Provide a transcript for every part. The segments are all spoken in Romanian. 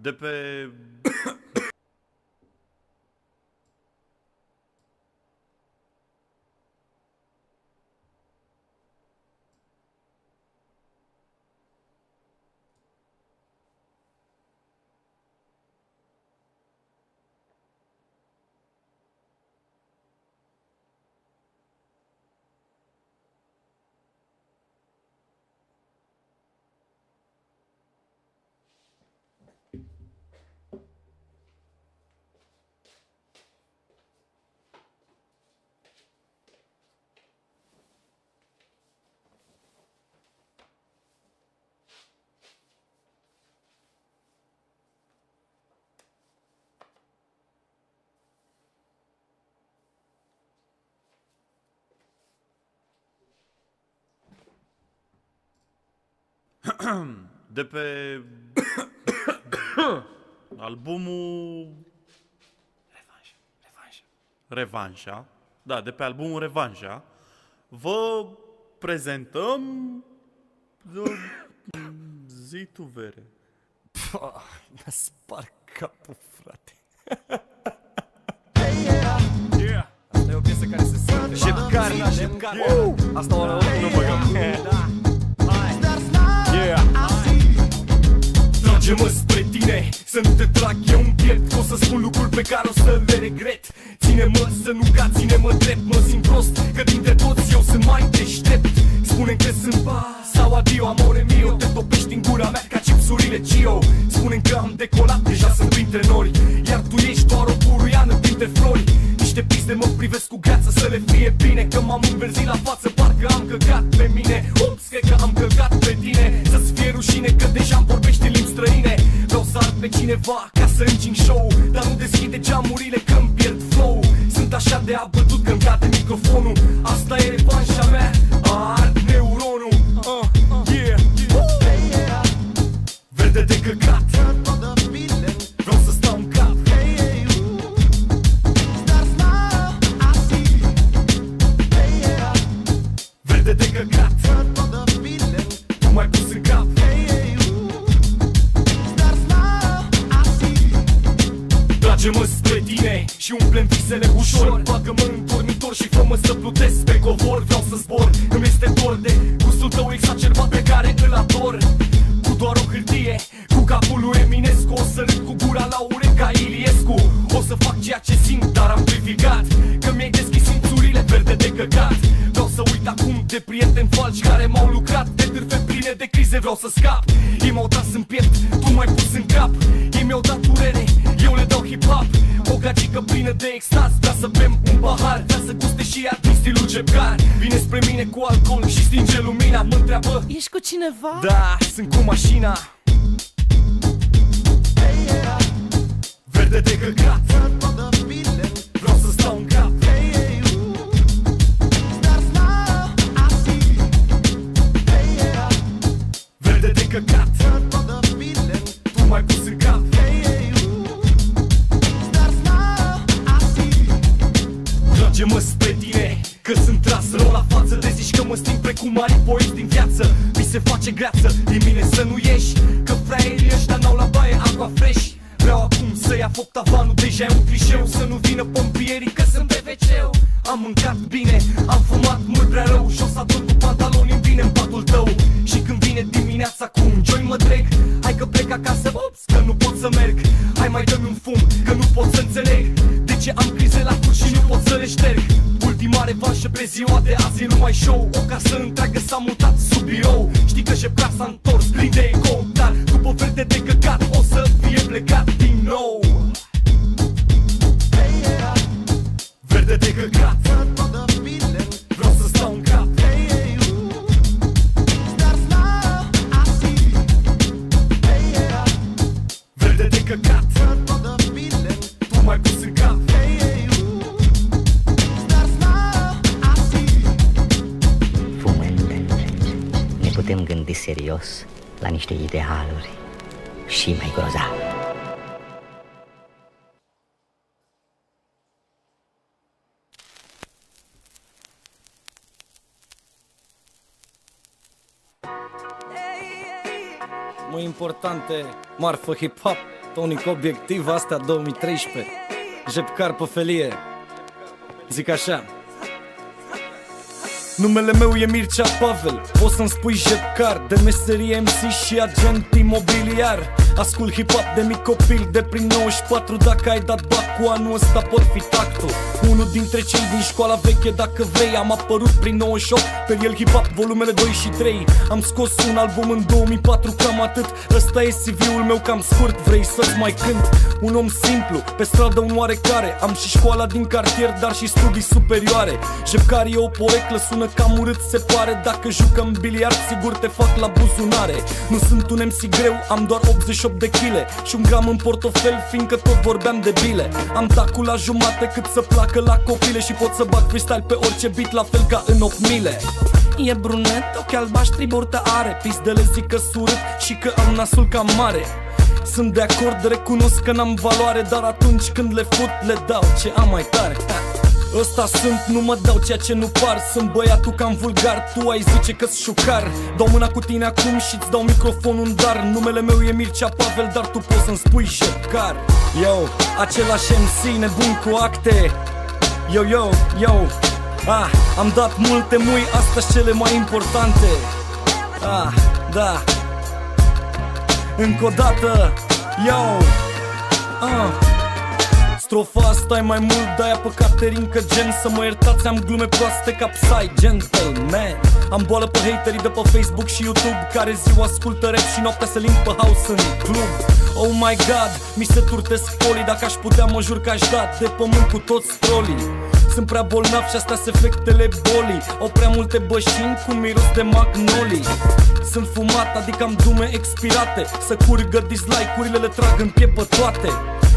de pe... de pe albumul Revanșa. Da, de pe albumul Revanșa vă prezentăm zi tu vere. Mi-a spart capul, frate. Yeah. Asta e o piesă care se simte. Jepcar, Jepcar. Asta o arăt, nu mă gândesc. Trage-mă spre tine, să nu te trag eu în piept. O să spun lucruri pe care o să le regret. Ține-mă să nu ca, ține-mă drept. Mă simt prost, că dintre toți eu sunt mai deștept. Spune-mi că sunt pa sau adio, amore mio. Te topești din gura mea ca chipsurile Cio. Spune-mi că am decolat, deja sunt printre nori. Iar tu ești doar o buruiană printre flori. Niște piste mă privesc cu greață să le fie bine. Că m-am înverzit la față, parcă am căcat pe mine. Ups, cred că am căcat pe tine. Să-ți fie rușine că deja îmi vorbești în limbi străine. Vreau să ard pe cineva ca să încing show, dar nu deschide geamurile că-mi pierd flow. Sunt așa de abătut că-mi cade microfonul. Asta e revanșa mea, ard neuronul. Yeah. Verde de căcat, vreau să stau în cap. Verde de căcat, nu mai pus în cap. Trage-mă spre tine și umple-mi visele ușor. Bagă-mă în dormitor și fă-mă să plutesc pe covor. Vreau să zbor, îmi este dor de gustul tău exacerbat pe care îl ador. Cu doar o hârtie, cu capul lui Eminescu, o să râd cu gura la urechi ca Iliescu. O să fac ceea ce simt, dar am privigat că mi-ai deschis simțurile verde de căcat. Vreau să uit acum de prieteni falși care m-au lucrat, de târfe pline de crize vreau să scap. Ei m-au dat în piept, tu m-ai pus în cap. Ei mi-au dat durere, eu le dau hip-hop. O gagică plină de extaz, vrea să bem un pahar, vrea să guste și artistii lui Jepcar. Vine spre mine cu alcool și stinge lumina. Mă întreabă, ești cu cineva? Da, sunt cu mașina. Verde de căcat, vreau să stau în cap. Verde de căcat, tu m-ai pus în cap. Trage-mă spre tine, că sunt tras rău la față. Te zici că mă simt precum mari poeți din viață. Mi se face greață, din mine să nu ieși, că fraierii ăștia n-au la baie aqua fresh. Vreau acum să ia foc tavanul, deja e un clișeu. Să nu vină pompierii că sunt PVC-ul. Am mâncat bine, am fumat mult prea rău și o să adun cu pantaloni în bine în patul tău. Și când vine dimineața cu un joint mă trec. Hai că plec acasă, ops, că nu pot să merg. Hai mai dă-mi un fum, că nu pot să înțeleg de ce am crize la cur și nu pot să le șterg. Ultima revanșă pe ziua de azi e numai show. O casă întreagă s-a mutat sub birou. Știi că Jepcar s-a întors plin de eco, dar după verde de căcat o să fie plecat din nou. Verde de căcat, vreau să stau în cap. Verde de căcat, tu m-ai pus în cap. Ne putem gândi serios la niște idealuri și mai grozave. mai importante, marfă hip-hop, tonic obiectiv, astea 2013, Jepcar pe felie, zic așa. Numele meu e Mircea Pavel, poți să-mi spui Jepcar, de meserie MC și agent imobiliar. Ascult hip-hop de mic copil, de prin 94, dacă ai dat bac cu anul ăsta pot fi tactul. Unul dintre cei din școala veche, dacă vrei, am apărut prin 98, pe el hip-hop volumele 2 și 3. Am scos un album în 2004, cam atât, ăsta e CV-ul meu cam scurt, vrei să-ți mai cânt? Un om simplu, pe stradă un oarecare, am și școala din cartier, dar și studii superioare. Jepcar e o poreclă, sună cam urât se pare, dacă jucăm biliard sigur te fac la buzunare. Nu sunt un MC greu, am doar 88 de chile și un gram în portofel, fiindcă tot vorbeam de bile. Am tacul la jumate cât să placă la copile și pot să bag freestyle pe orice beat, la fel ca în 8000. E brunet, ochi albaștri, burtă are, pizdele zic că surât și că am nasul cam mare. Sunt de acord, recunosc că n-am valoare, dar atunci când le fut le dau ce am mai tare. Ăsta sunt, nu mă dau ceea ce nu par, sunt băiatul cam vulgar, tu ai zice că-s șucar. Dau mâna cu tine acum și-ți dau microfonul în dar, numele meu e Mircea Pavel, dar tu poți să-mi spui Jepcar. Yo, același MC nebun cu acte, yo, yo, yo. Ah, am dat multe mui, astea-s cele mai importante. Ah, da. Încă o dată, yo. Ah. Strofa asta e mai mult, de-aia păcate rincă gen, să mă iertați, am glume proaste ca Psy, gentleman. Am boală pe haterii de pe Facebook și YouTube, care ziua ascultă rap și noaptea se limb pe house în club. Oh my god, mi se turtesc folii, dacă aș putea mă jur că aș da de pământ cu toți trolii. Sunt prea bolnav și astea-s efectele bolii, au prea multe bășini cu miros de magnolii. Sunt fumat, adică am dume expirate, să curgă dislike-urile, le trag în piept pe toate.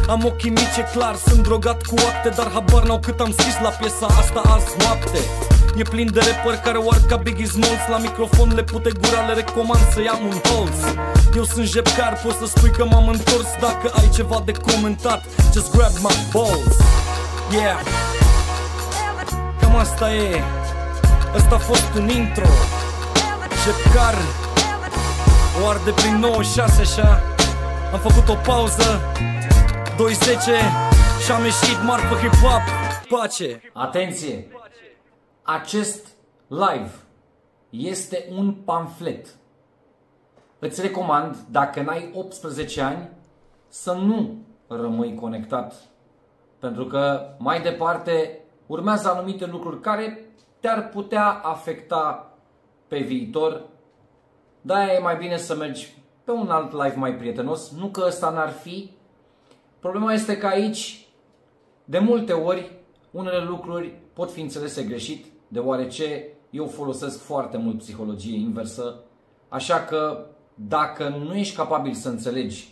Am ochii mici, e clar, sunt drogat cu acte, dar habar n-au cât am scris la piesa asta azi noapte. E plin de rapper care o ard ca Biggie Smalls, la microfon le pute gura, le recomand să iau un holz. Eu sunt Jepcar, poți să spui că m-am întors, dacă ai ceva de comentat, just grab my balls. Yeah. Cam asta e, ăsta a fost un intro. Jepcar o arde prin 96 așa, am făcut o pauză. 210 și am ieșit marfă hip-hop, pace! Atenție! Acest live este un pamflet. Îți recomand, dacă n-ai 18 ani, să nu rămâi conectat. Pentru că mai departe urmează anumite lucruri care te-ar putea afecta pe viitor. De-aia e mai bine să mergi pe un alt live mai prietenos. Nu că ăsta n-ar fi. Problema este că aici, de multe ori, unele lucruri pot fi înțelese greșit, deoarece eu folosesc foarte mult psihologie inversă, așa că dacă nu ești capabil să înțelegi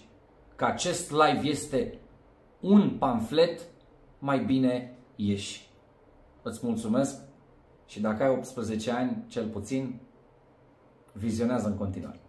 că acest live este un pamflet, mai bine ieși. Îți mulțumesc și dacă ai 18 ani, cel puțin, vizionează în continuare.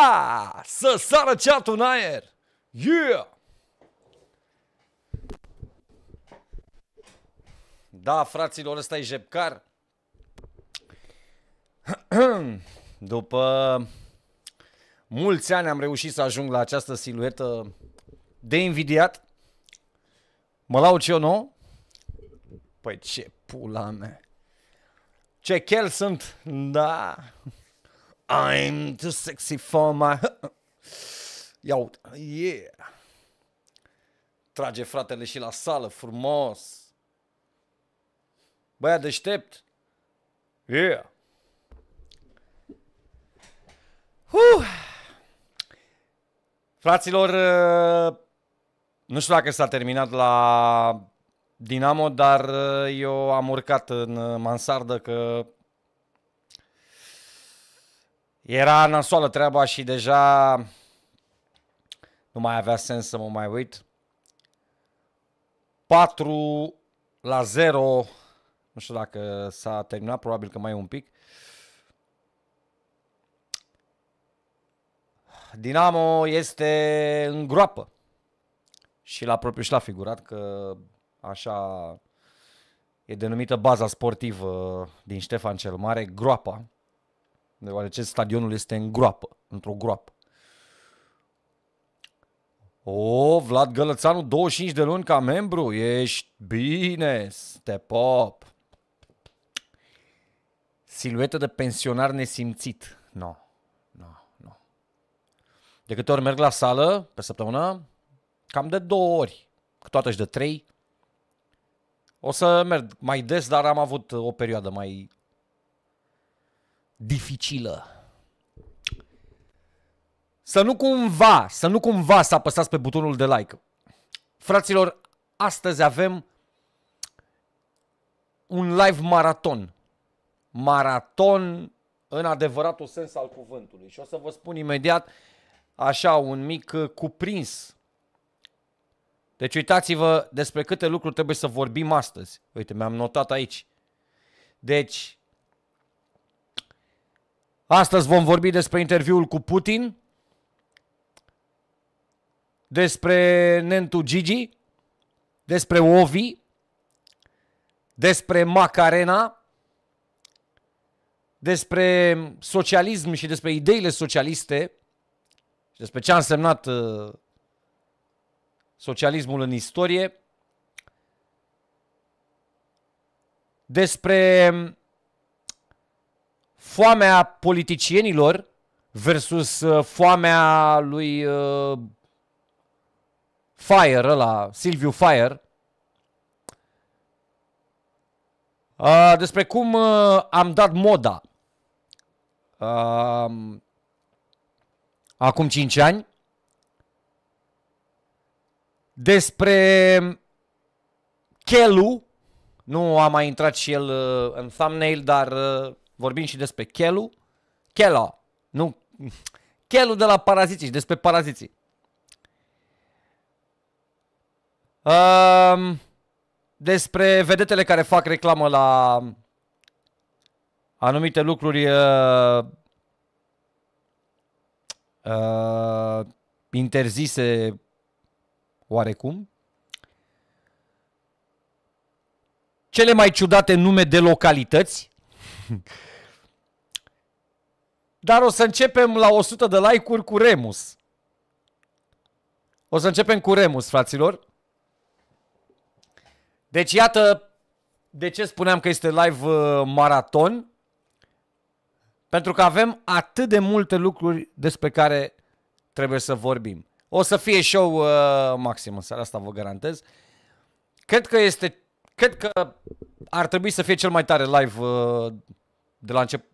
Yeah! Să sară ceatul în aer! Yeah! Da, fraților, ăsta e Jepcar. După mulți ani am reușit să ajung la această siluetă de invidiat. Mă laud eu nou? Păi ce pula mea! Ce chel sunt! Da! I'm too sexy for my... Ia uite. Yeah. Trage fratele și la sală, frumos. Băia deștept. Yeah. Fraților, nu știu dacă s-a terminat la Dinamo, dar eu am urcat în mansardă că era nasoală treaba și deja nu mai avea sens să mă mai uit. 4-0, nu știu dacă s-a terminat, probabil că mai e un pic. Dinamo este în groapă și la propriu și la figurat, că așa e denumită baza sportivă din Ștefan cel Mare, groapa. Deoarece stadionul este în groapă, într-o groapă. O, Vlad Gălățanu, 25 de luni ca membru. Ești bine, te pop. Siluetă de pensionar nesimțit. No, no, no. De câte ori merg la sală pe săptămână? Cam de 2 ori. Câteodată și de 3. O să merg mai des, dar am avut o perioadă mai... dificilă. Să nu cumva să apăsați pe butonul de like. Fraților, astăzi avem un live maraton. Maraton în adevăratul sens al cuvântului. Și o să vă spun imediat așa un mic cuprins. Deci uitați-vă despre câte lucruri trebuie să vorbim astăzi. Uite, mi-am notat aici. Deci astăzi vom vorbi despre interviul cu Putin, despre Nentu Gigi, despre Ovi, despre Macarena, despre socialism și despre ideile socialiste, și despre ce a însemnat socialismul în istorie, despre foamea politicienilor versus foamea lui Fire, ăla, Silviu Fire. Despre cum am dat moda acum 5 ani. Despre Chelu. Nu a mai intrat și el în thumbnail, dar... vorbim și despre Chelu. Chela. Nu. Chelu de la Paraziții și despre Paraziții. Despre vedetele care fac reclamă la anumite lucruri interzise oarecum. Cele mai ciudate nume de localități. Dar o să începem la 100 de like-uri cu Remus. O să începem cu Remus, fraților. Deci iată de ce spuneam că este live maraton. Pentru că avem atât de multe lucruri despre care trebuie să vorbim. O să fie show maxim în seara asta, vă garantez. Cred că ar trebui să fie cel mai tare live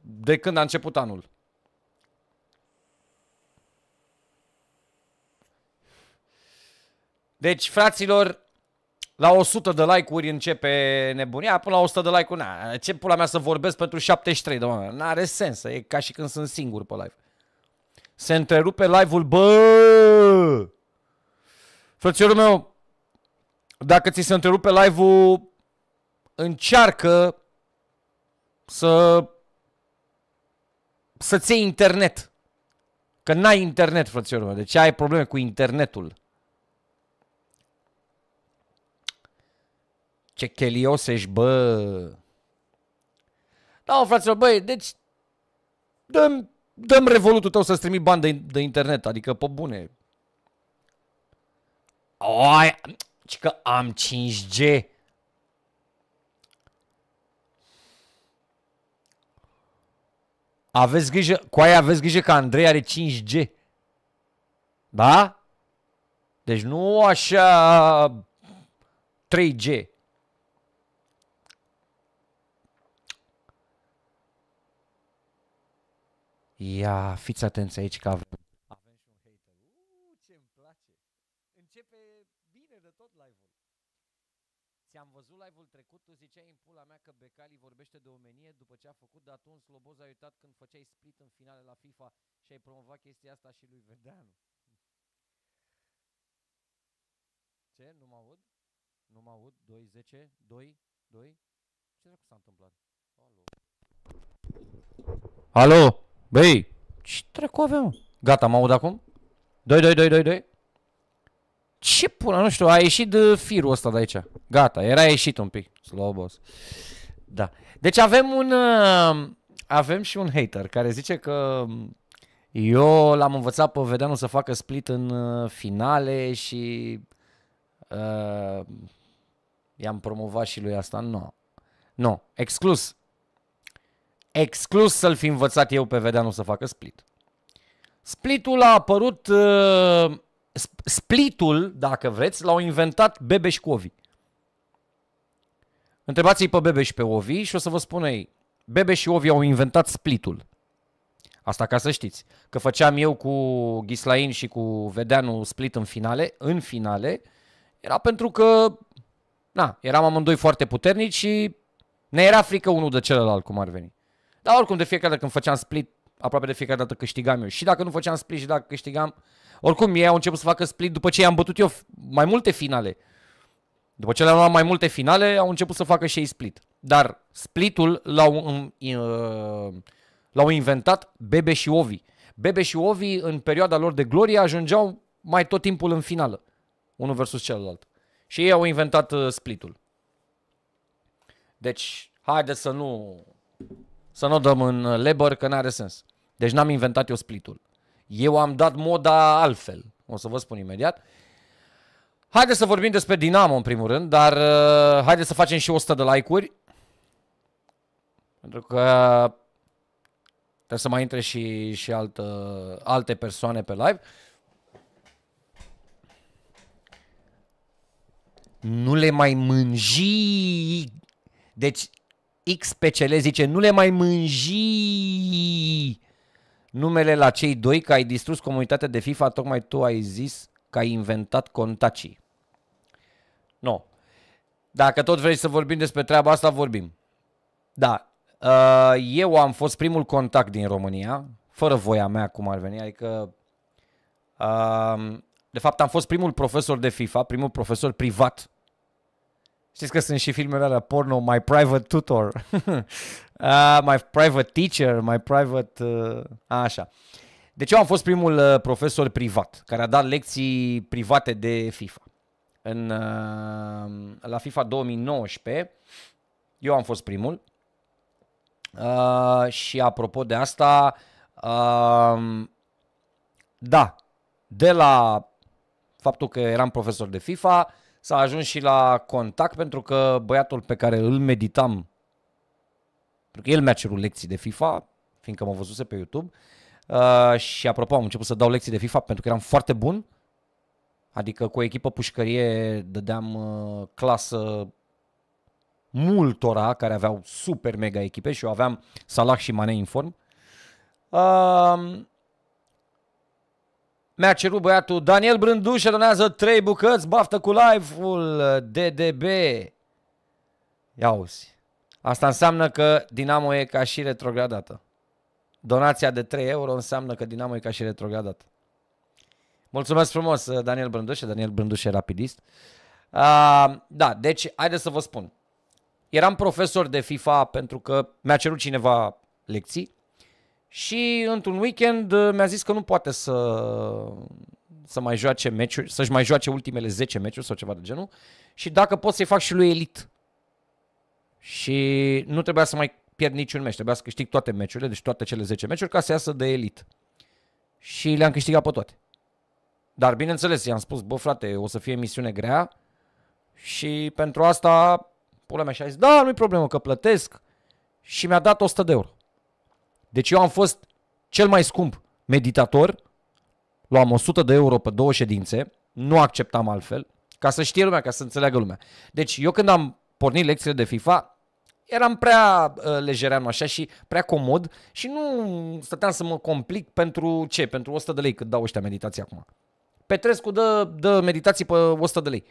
de când a început anul. Deci, fraților, la 100 de like-uri începe nebunia, până la 100 de like-uri, na, ce pula mea să vorbesc pentru 73 de oameni, n-are sens, e ca și când sunt singur pe live. Se întrerupe live-ul, bă! Frățiorul meu, dacă ți se întrerupe live-ul, încearcă să-ți iei internet. Că n-ai internet, frățioară mea. Deci ai probleme cu internetul. Ce chelios ești, bă. Da, mă, fraților, băi, deci dăm revolutul tău să-ți trimiți bani de internet, adică pe bune. Oai, ci că am 5G. Aveți grijă, cu aia aveți grijă că Andrei are 5G. Da? Deci nu așa 3G. Ia, fiți atenți aici că avem și un hater. Ce-mi place. Începe bine de tot live-ul. Ți-am văzut live-ul trecut, tu ziceai în pula mea că Becali vorbește de omenie după ce a făcut, dar tu în sloboz ai uitat când făceai split în finale la FIFA și ai promovat chestia asta și lui Verdeanu. Ce? Nu mă aud? Nu mă aud? 2, 10, 2, 2? Ce dracu s-a întâmplat? Alo! Alo! Băi, ce trecu aveam? Gata, mă aud acum? 2, 2, 2, 2, 2. Ce pula, nu știu, a ieșit de firul ăsta de aici. Gata, era ieșit un pic. Slow boss. Da. Deci avem și un hater care zice că eu l-am învățat pe Verdeanu să facă split în finale și i-am promovat și lui asta. Nu. Nu, exclus. Exclus să-l fi învățat eu pe Verdeanu să facă split. Splitul a apărut, splitul, dacă vreți, l-au inventat Bebe și cu Ovi. Întrebați-i pe Bebe și pe Ovi și o să vă spună ei. Bebe și Ovi au inventat splitul. Asta ca să știți. Că făceam eu cu Ghislain și cu Verdeanu split în finale, era pentru că na, eram amândoi foarte puternici și ne era frică unul de celălalt cum ar veni. Dar oricum de fiecare dată când făceam split, aproape de fiecare dată câștigam eu. Și dacă nu făceam split și dacă câștigam, oricum ei au început să facă split după ce i-am bătut eu mai multe finale. După ce le-am luat mai multe finale, au început să facă și ei split. Dar splitul l-au inventat Bebe și Ovi. Bebe și Ovi în perioada lor de glorie ajungeau mai tot timpul în finală. Unul versus celălalt. Și ei au inventat splitul. Deci, haideți să nu dăm în labor, că n-are sens. Deci n-am inventat eu splitul. Eu am dat moda altfel. O să vă spun imediat. Haideți să vorbim despre Dinamo în primul rând, dar haideți să facem și 100 de like-uri. Pentru că trebuie să mai intre și alte persoane pe live. Nu le mai mânji. Deci XPCL zice, nu le mai mânji numele la cei doi că ai distrus comunitatea de FIFA, tocmai tu ai zis că ai inventat contacii. Nu. Dacă tot vrei să vorbim despre treaba asta, vorbim. Da. Eu am fost primul contact din România, fără voia mea cum ar veni, adică de fapt am fost primul profesor de FIFA, primul profesor privat. Știți că sunt și filmele alea porno, My Private Tutor, My Private Teacher, My Private... așa. Deci eu am fost primul profesor privat, care a dat lecții private de FIFA. La FIFA 2019, eu am fost primul. Și apropo de asta, da, de la faptul că eram profesor de FIFA... S-a ajuns și la contact pentru că băiatul pe care îl meditam, pentru că el mi-a cerut lecții de FIFA, fiindcă mă văzuse pe YouTube, și apropo am început să dau lecții de FIFA pentru că eram foarte bun, adică cu o echipă pușcărie dădeam clasă multora care aveau super mega echipe și eu aveam Salah și Mane în form. Mi-a cerut băiatul Daniel Brândușe, donează 3 bucăți, baftă cu live-ul DDB. Ia auzi, asta înseamnă că Dinamo e ca și retrogradată. Donația de 3 euro înseamnă că Dinamo e ca și retrogradată. Mulțumesc frumos, Daniel Brândușe, rapidist. Da, deci, haideți să vă spun. Eram profesor de FIFA pentru că mi-a cerut cineva lecții. și într-un weekend mi-a zis că nu poate să mai joace meciuri, să-și mai joace ultimele 10 meciuri sau ceva de genul și dacă pot să-i fac și lui elit. Și nu trebuia să mai pierd niciun meci, trebuia să câștig toate meciurile, deci toate cele 10 meciuri ca să iasă de elit. Și le-am câștigat pe toate. Dar bineînțeles, i-am spus, bă frate, o să fie misiune grea și pentru asta pula mea și-a zis, da, nu-i problemă că plătesc și mi-a dat 100 de euro. Deci eu am fost cel mai scump meditator, luam 100 de euro pe 2 ședințe, nu acceptam altfel, ca să știe lumea, ca să înțeleagă lumea. Deci eu când am pornit lecțiile de FIFA, eram prea lejereanu așa și prea comod și nu stăteam să mă complic pentru ce? Pentru 100 de lei cât dau ăștia meditații acum. Petrescu dă meditații pe 100 de lei.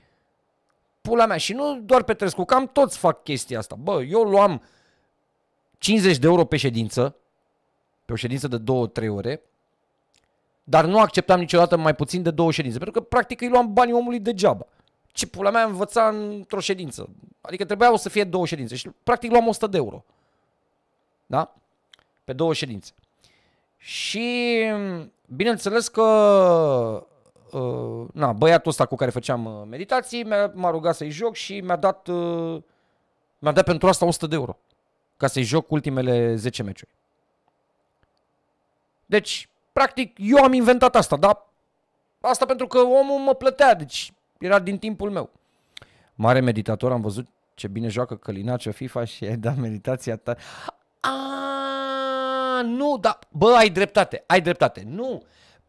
Pula mea, și nu doar Petrescu, cam toți fac chestia asta. Bă, eu luam 50 de euro pe ședință, pe o ședință de 2-3 ore, dar nu acceptam niciodată mai puțin de 2 ședințe, pentru că practic îi luam banii omului degeaba. Ce pula mea învăța într-o ședință? Adică trebuia să fie 2 ședințe și practic luam 100 de euro. Da? Pe 2 ședințe. Și bineînțeles că na, băiatul ăsta cu care făceam meditații m-a rugat să-i joc și mi-a dat pentru asta 100 de euro ca să-i joc ultimele 10 meciuri. Deci, practic, eu am inventat asta, dar asta pentru că omul mă plătea, deci era din timpul meu. Mare meditator, am văzut ce bine joacă Călinaciu FIFA și ai dat meditația ta. Aaaa, nu, dar, bă, ai dreptate, ai dreptate. Nu,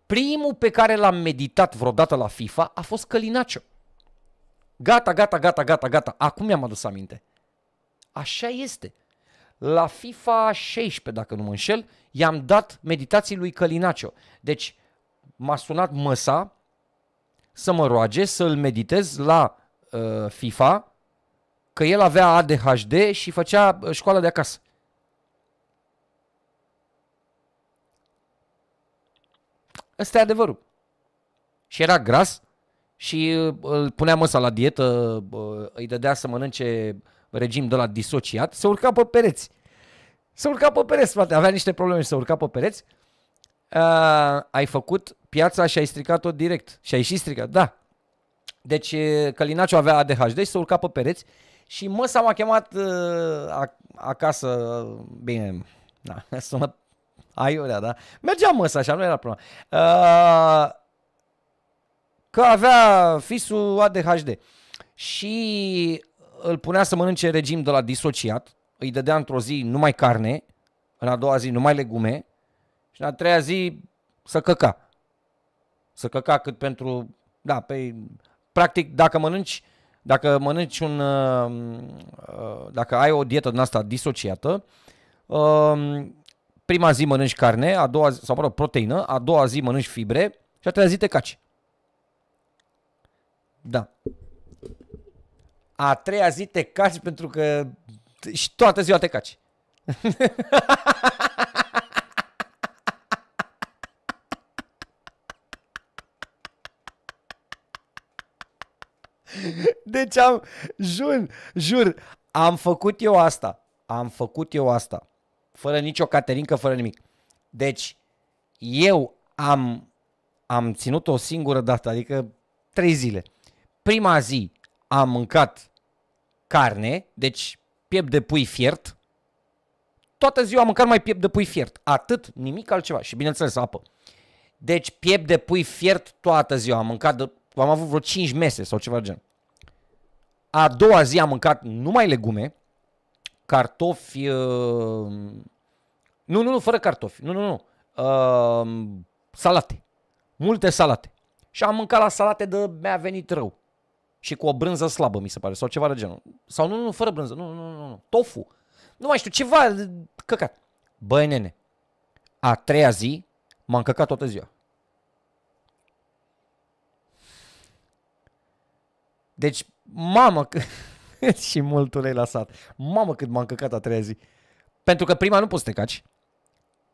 primul pe care l-am meditat vreodată la FIFA a fost Călinaciu. Gata, gata, gata, gata, gata, acum mi-am adus aminte. Așa este. La FIFA 16, dacă nu mă înșel, i-am dat meditații lui Călinaciu. Deci m-a sunat măsa să mă roage să-l meditez la FIFA, că el avea ADHD și făcea școala de acasă. Ăsta e adevărul. Și era gras și îl punea măsa la dietă, îi dădea să mănânce regim de la disociat, se urca pe pereți. Se urca pe pereți, frate, avea niște probleme și se urca pe pereți. Ai făcut piața și ai stricat-o direct. Și ai și stricat, da. Deci Călinaciu avea ADHD și se urca pe pereți și măsa m-a chemat acasă, bine, na, sună aiurea, da? Mergea măsa așa, nu era problema. Că avea fisul ADHD și îl punea să mănânce regim de la disociat, îi dădea într-o zi numai carne, în a doua zi numai legume și în a treia zi să căca. Să căca cât pentru... Da, pe, practic, dacă mănânci un... Dacă ai o dietă din asta disociată, prima zi mănânci carne, a doua zi, sau mă rog, proteină, a doua zi mănânci fibre și a treia zi te caci. Da. A treia zi te caci pentru că și toată ziua te caci. Deci jur, am făcut eu asta. Am făcut eu asta. Fără nicio caterincă, fără nimic. Deci eu am ținut o singură dată, adică 3 zile. Prima zi am mâncat carne, deci piept de pui fiert. Toată ziua am mâncat mai piept de pui fiert. Atât, nimic altceva. Și bineînțeles, apă. Deci piept de pui fiert toată ziua. Am mâncat, am avut vreo 5 mese sau ceva de gen. A doua zi am mâncat numai legume, cartofi, nu, fără cartofi, nu, salate, multe salate. Și am mâncat la salate de mi-a venit rău. Și cu o brânză slabă, mi se pare, sau ceva de genul. Sau nu, fără brânză, nu, tofu. Nu mai știu, ceva căcat. Băi, nene, a treia zi m-am căcat toată ziua. Deci, mamă, și mult ulei la sat. Mamă cât m-am căcat a treia zi. Pentru că prima nu poți să te caci.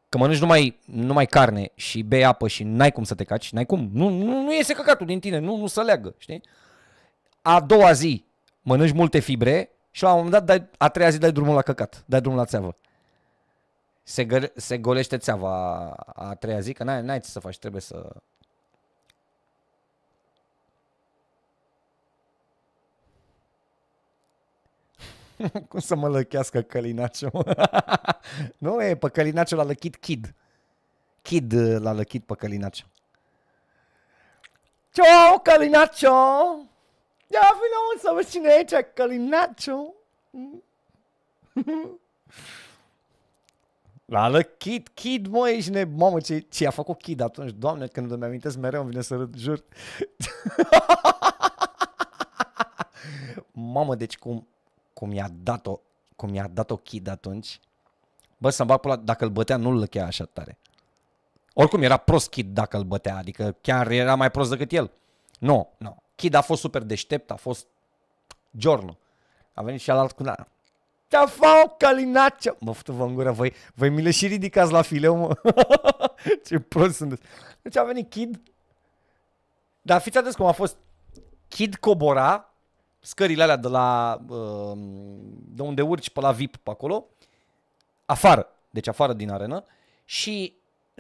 Că mănânci numai carne și bei apă și n-ai cum să te caci, n-ai cum. Nu iese căcatul din tine, nu se leagă, știi? A doua zi mănânci multe fibre și la un moment dat a treia zi dai drumul la căcat, dai drumul la țeavă. Se golește țeava a treia zi, că n-ai ce să faci, trebuie să... Cum să mă lăchească Călinaciu? Nu, e, pe Călinaciu l-a lăchit Kid. Kid l-a lăchit pe Călinaciu. Ciao, Călinaciu! Ia vină să vezi cine e aici, Călinaciu! L-a lăchit Kid, mă, ești ne... Mamă, ce a făcut Kid atunci? Doamne, când îmi amintesc mereu, îmi vine să râd, jur. Mamă, deci cum i-a dat-o, Kid atunci, bă, să-mi bag pula, dacă îl bătea, nu-l lăchea așa tare. Oricum, era prost Kid dacă îl bătea, adică chiar era mai prost decât el. Nu, nu. Kid a fost super deștept, a fost giorno. A venit și alalt cu la... Ce-a făcut Călinaciu? Mă, fătu-vă în gură, voi mi le și ridicați la fileu, mă. Ce prost sunteți. Deci a venit Kid. Dar fiți atenți cum a fost. Kid cobora scările alea de la de unde urci pe la VIP pe acolo, afară, deci afară din arenă, și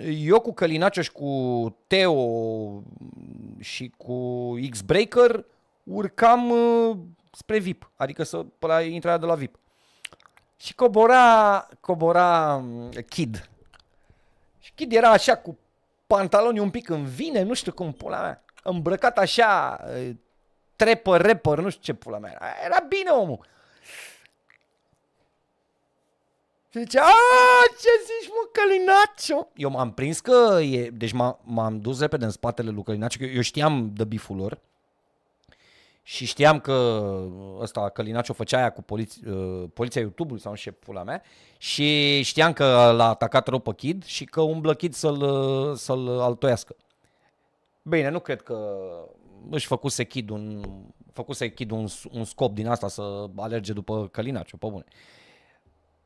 eu cu Călinaciu și cu Teo și cu X-Breaker urcam spre VIP, adică să, pe la intrarea de la VIP. Și cobora Kid. Și Kid era așa cu pantalonii un pic în vine, nu știu cum pula mea, îmbrăcat așa trepăr, repăr, nu știu ce pula mea era. Era bine omul. Și zicea, aaa, ce zici mă, Călinaciu? Eu m-am prins că e, deci m-am dus repede în spatele lui Călinaciu, că eu știam de biful lor și știam că ăsta, Călinaciu, făcea aia cu poliția YouTube-ului sau nu știu ce pula mea, și știam că l-a atacat rău pe Kid și că umblă Kid să-l altoiască. Bine, nu cred că... Își făcuse Kid un scop din asta să alerge după Călinaciu, pe bune.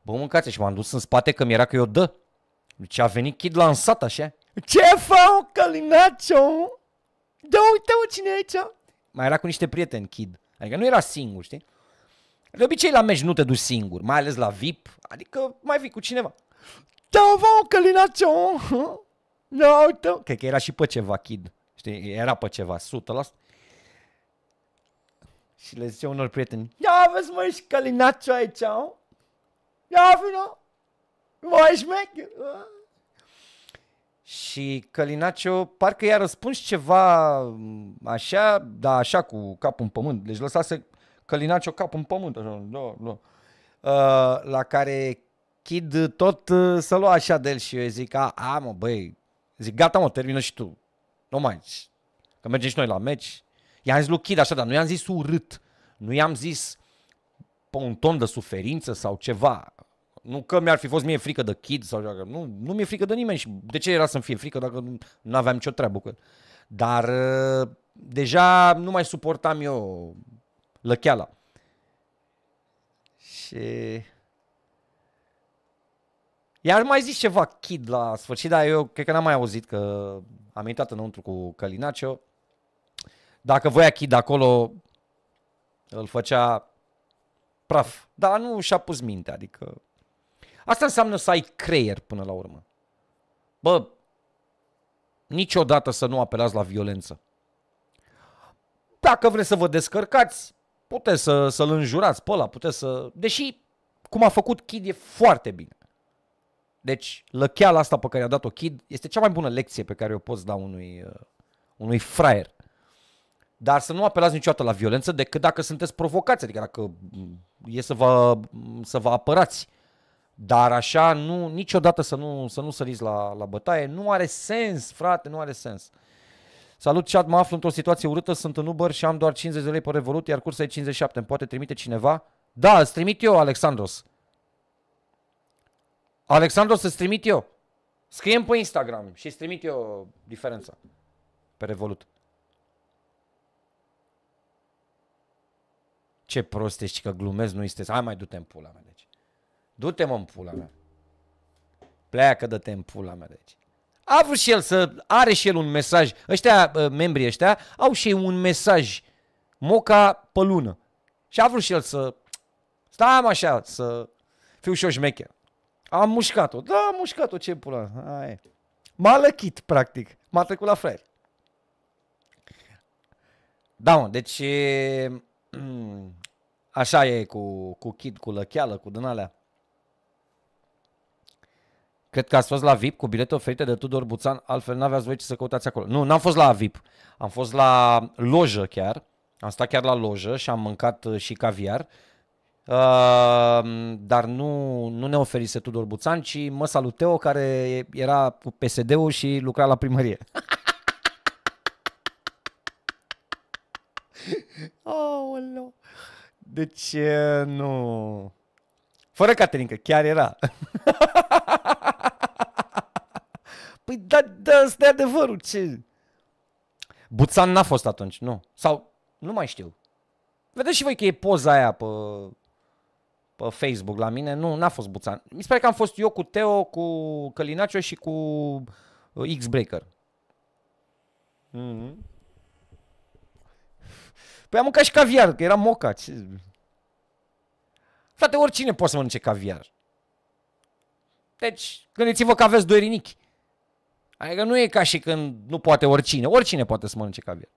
Bă, mâncați, și m-am dus în spate că mi-era că eu dă. Deci a venit Kid lansat așa. Ce fac, Călinaciu? Da, uite-mă cine e aici. Mai era cu niște prieteni Kid, adică nu era singur, știi? De obicei la meci nu te duci singur, mai ales la VIP, adică mai vii cu cineva. Da, fac, Călinaciu? Da, uite-mă. Cred că era și pe ceva Kid. Era pe ceva, 100%. Și le zice unor prieteni, ia vezi mă, ești Călinaciu aici, o? Ia vină, mă, ești mecher. Și Călinaciu parcă i-a răspuns ceva așa, dar așa cu capul în pământ. Deci lăsase Călinaciu capul în pământ, așa, la care Kid tot să lua așa de el și eu zic, a mă, băi, zic, gata mă, termină și tu. Nu mai zici, că mergem și noi la meci. I-am zis lui Kid așa, dar nu i-am zis urât. Nu i-am zis pe un ton de suferință sau ceva. Nu că mi-ar fi fost mie frică de Kid sau ceva. Nu mi-e frică de nimeni și de ce era să-mi fie frică dacă nu aveam nicio treabă cu el. Dar deja nu mai suportam eu lăcheala. Și... i-ar mai zis ceva Kid la sfârșit, dar eu cred că n-am mai auzit că... Am intrat înăuntru cu Călinaciu. Dacă voia Kid acolo, îl făcea praf. Dar nu și-a pus minte, adică... Asta înseamnă să ai creier până la urmă. Bă, niciodată să nu apelați la violență. Dacă vreți să vă descărcați, puteți să-l înjurați pe ăla, puteți să... Deși, cum a făcut Kid, e foarte bine. Deci, lăcheala asta pe care a dat-o Kid este cea mai bună lecție pe care o poți da unui fraier. Dar să nu apelați niciodată la violență decât dacă sunteți provocați, adică dacă e să vă apărați. Dar așa, nu, niciodată să nu săriți la bătaie. Nu are sens, frate, nu are sens. Salut, chat, mă aflu într-o situație urâtă, sunt în Uber și am doar 50 de lei pe Revolut, iar cursa e 57. Îmi poate trimite cineva? Da, îți trimit eu, Alexandros. Alexandru, să-ți trimit eu. Scriem pe Instagram și îți trimit eu diferența pe Revolut. Ce prost ești că glumezi, nu este. Hai mai du-te în pula mea, deci. Du-te mă în pula mea. Pleacă de te în pula mea, deci. A vrut și el are și el un mesaj. Ăștia, membrii ăștia, au și ei un mesaj. Moca pe lună. Și a vrut și el să... Stai așa, să fiu și eu șmecher. Am mușcat-o. Da, am mușcat-o, ce pula. M-a lăchit, practic. M-a trecut la fraier. Da, mă, deci... Așa e cu Kid, cu lăcheală, cu din-alea. Cred că ați fost la VIP cu bilete oferite de Tudor Buțan, altfel n-aveați voie ce să căutați acolo. Nu, n-am fost la VIP. Am fost la lojă chiar. Am stat chiar la lojă și am mâncat și caviar. Dar nu ne oferise Tudor Buțan, ci mă saluteo, care era cu PSD-ul și lucra la primărie. Aoleu. Deci, nu... Fără Caterinca, chiar era. Păi da, ăsta e adevărul, ce... Buțan n-a fost atunci, nu. Sau, nu mai știu. Vedeți și voi că e poza aia pe Facebook la mine. Nu, n-a fost Buțan. Mi se pare că am fost eu cu Teo, cu Călinaciu și cu X-Breaker. Păi am mâncat și caviar, că era moca. Ce... Frate, oricine poate să mănânce caviar. Deci, gândiți-vă că aveți doi rinichi. Adică nu e ca și când nu poate oricine. Oricine poate să mănânce caviar.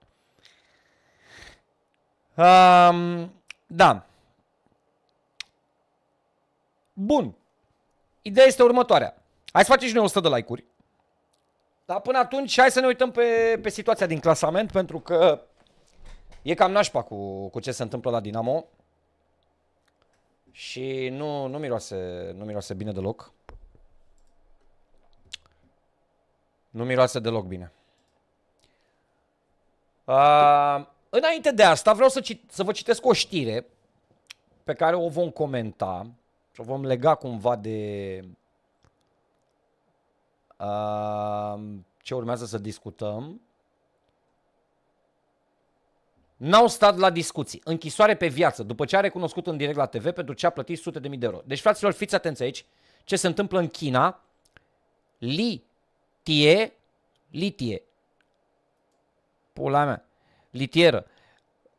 Da. Bun. Ideea este următoarea. Hai să facem și noi 100 de like-uri. Dar până atunci, hai să ne uităm pe situația din clasament, pentru că e cam nașpa cu ce se întâmplă la Dinamo. Și nu miroase bine deloc. Nu miroase deloc bine. Înainte de asta vreau să vă citesc o știre pe care o vom comenta și o vom lega cumva de ce urmează să discutăm. N-au stat la discuții. Închisoare pe viață, după ce a recunoscut în direct la TV pentru ce a plătit sute de mii de euro. Deci, fraților, fiți atenți aici. Ce se întâmplă în China? Litie. Pula mea. Litieră.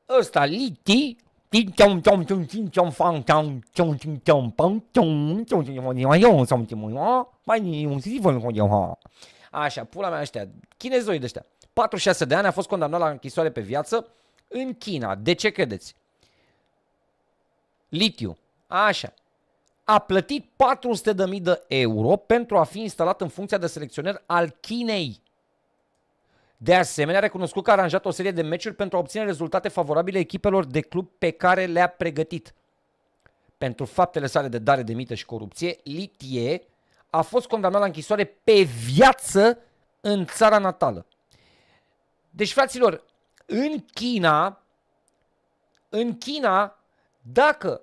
Ăsta, liti. Așa, pula mea ăștia. Chinezoi de ăștia. 46 de ani a fost condamnat la închisoare pe viață în China. De ce credeți? Litiu. Așa. A plătit 400.000 de euro pentru a fi instalat în funcția de selecționer al Chinei. De asemenea, a recunoscut că a aranjat o serie de meciuri pentru a obține rezultate favorabile echipelor de club pe care le-a pregătit. Pentru faptele sale de dare de mită și corupție, Litie a fost condamnat la închisoare pe viață în țara natală. Deci, fraților, în China, dacă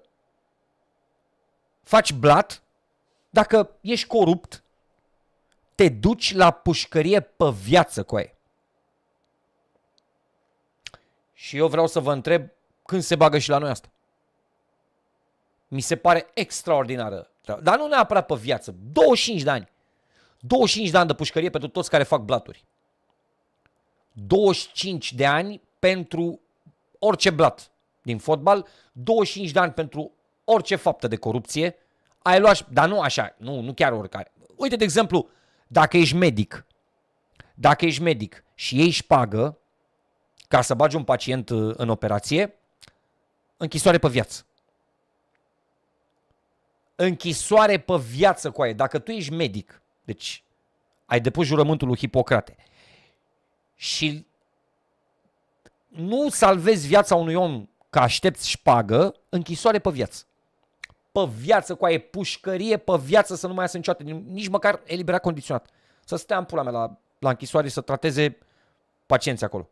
faci blat, dacă ești corupt, te duci la pușcărie pe viață, coaie. Și eu vreau să vă întreb când se bagă și la noi asta. Mi se pare extraordinară. Dar nu neapărat pe viață. 25 de ani. 25 de ani de pușcărie pentru toți care fac blaturi. 25 de ani pentru orice blat din fotbal, 25 de ani pentru orice faptă de corupție. Ai luat, dar nu așa, nu chiar oricare. Uite, de exemplu, dacă ești medic și ei șpagă ca să bagi un pacient în operație, închisoare pe viață. Închisoare pe viață, coaie. Dacă tu ești medic, deci ai depus jurământul lui Hipocrate, și nu salvezi viața unui om că aștepți șpagă, închisoare pe viață. Pe viață, coaie, pușcărie pe viață, să nu mai iasă niciodată, nici măcar eliberat condiționat. Să stea în pula mea la închisoare, să trateze pacienții acolo.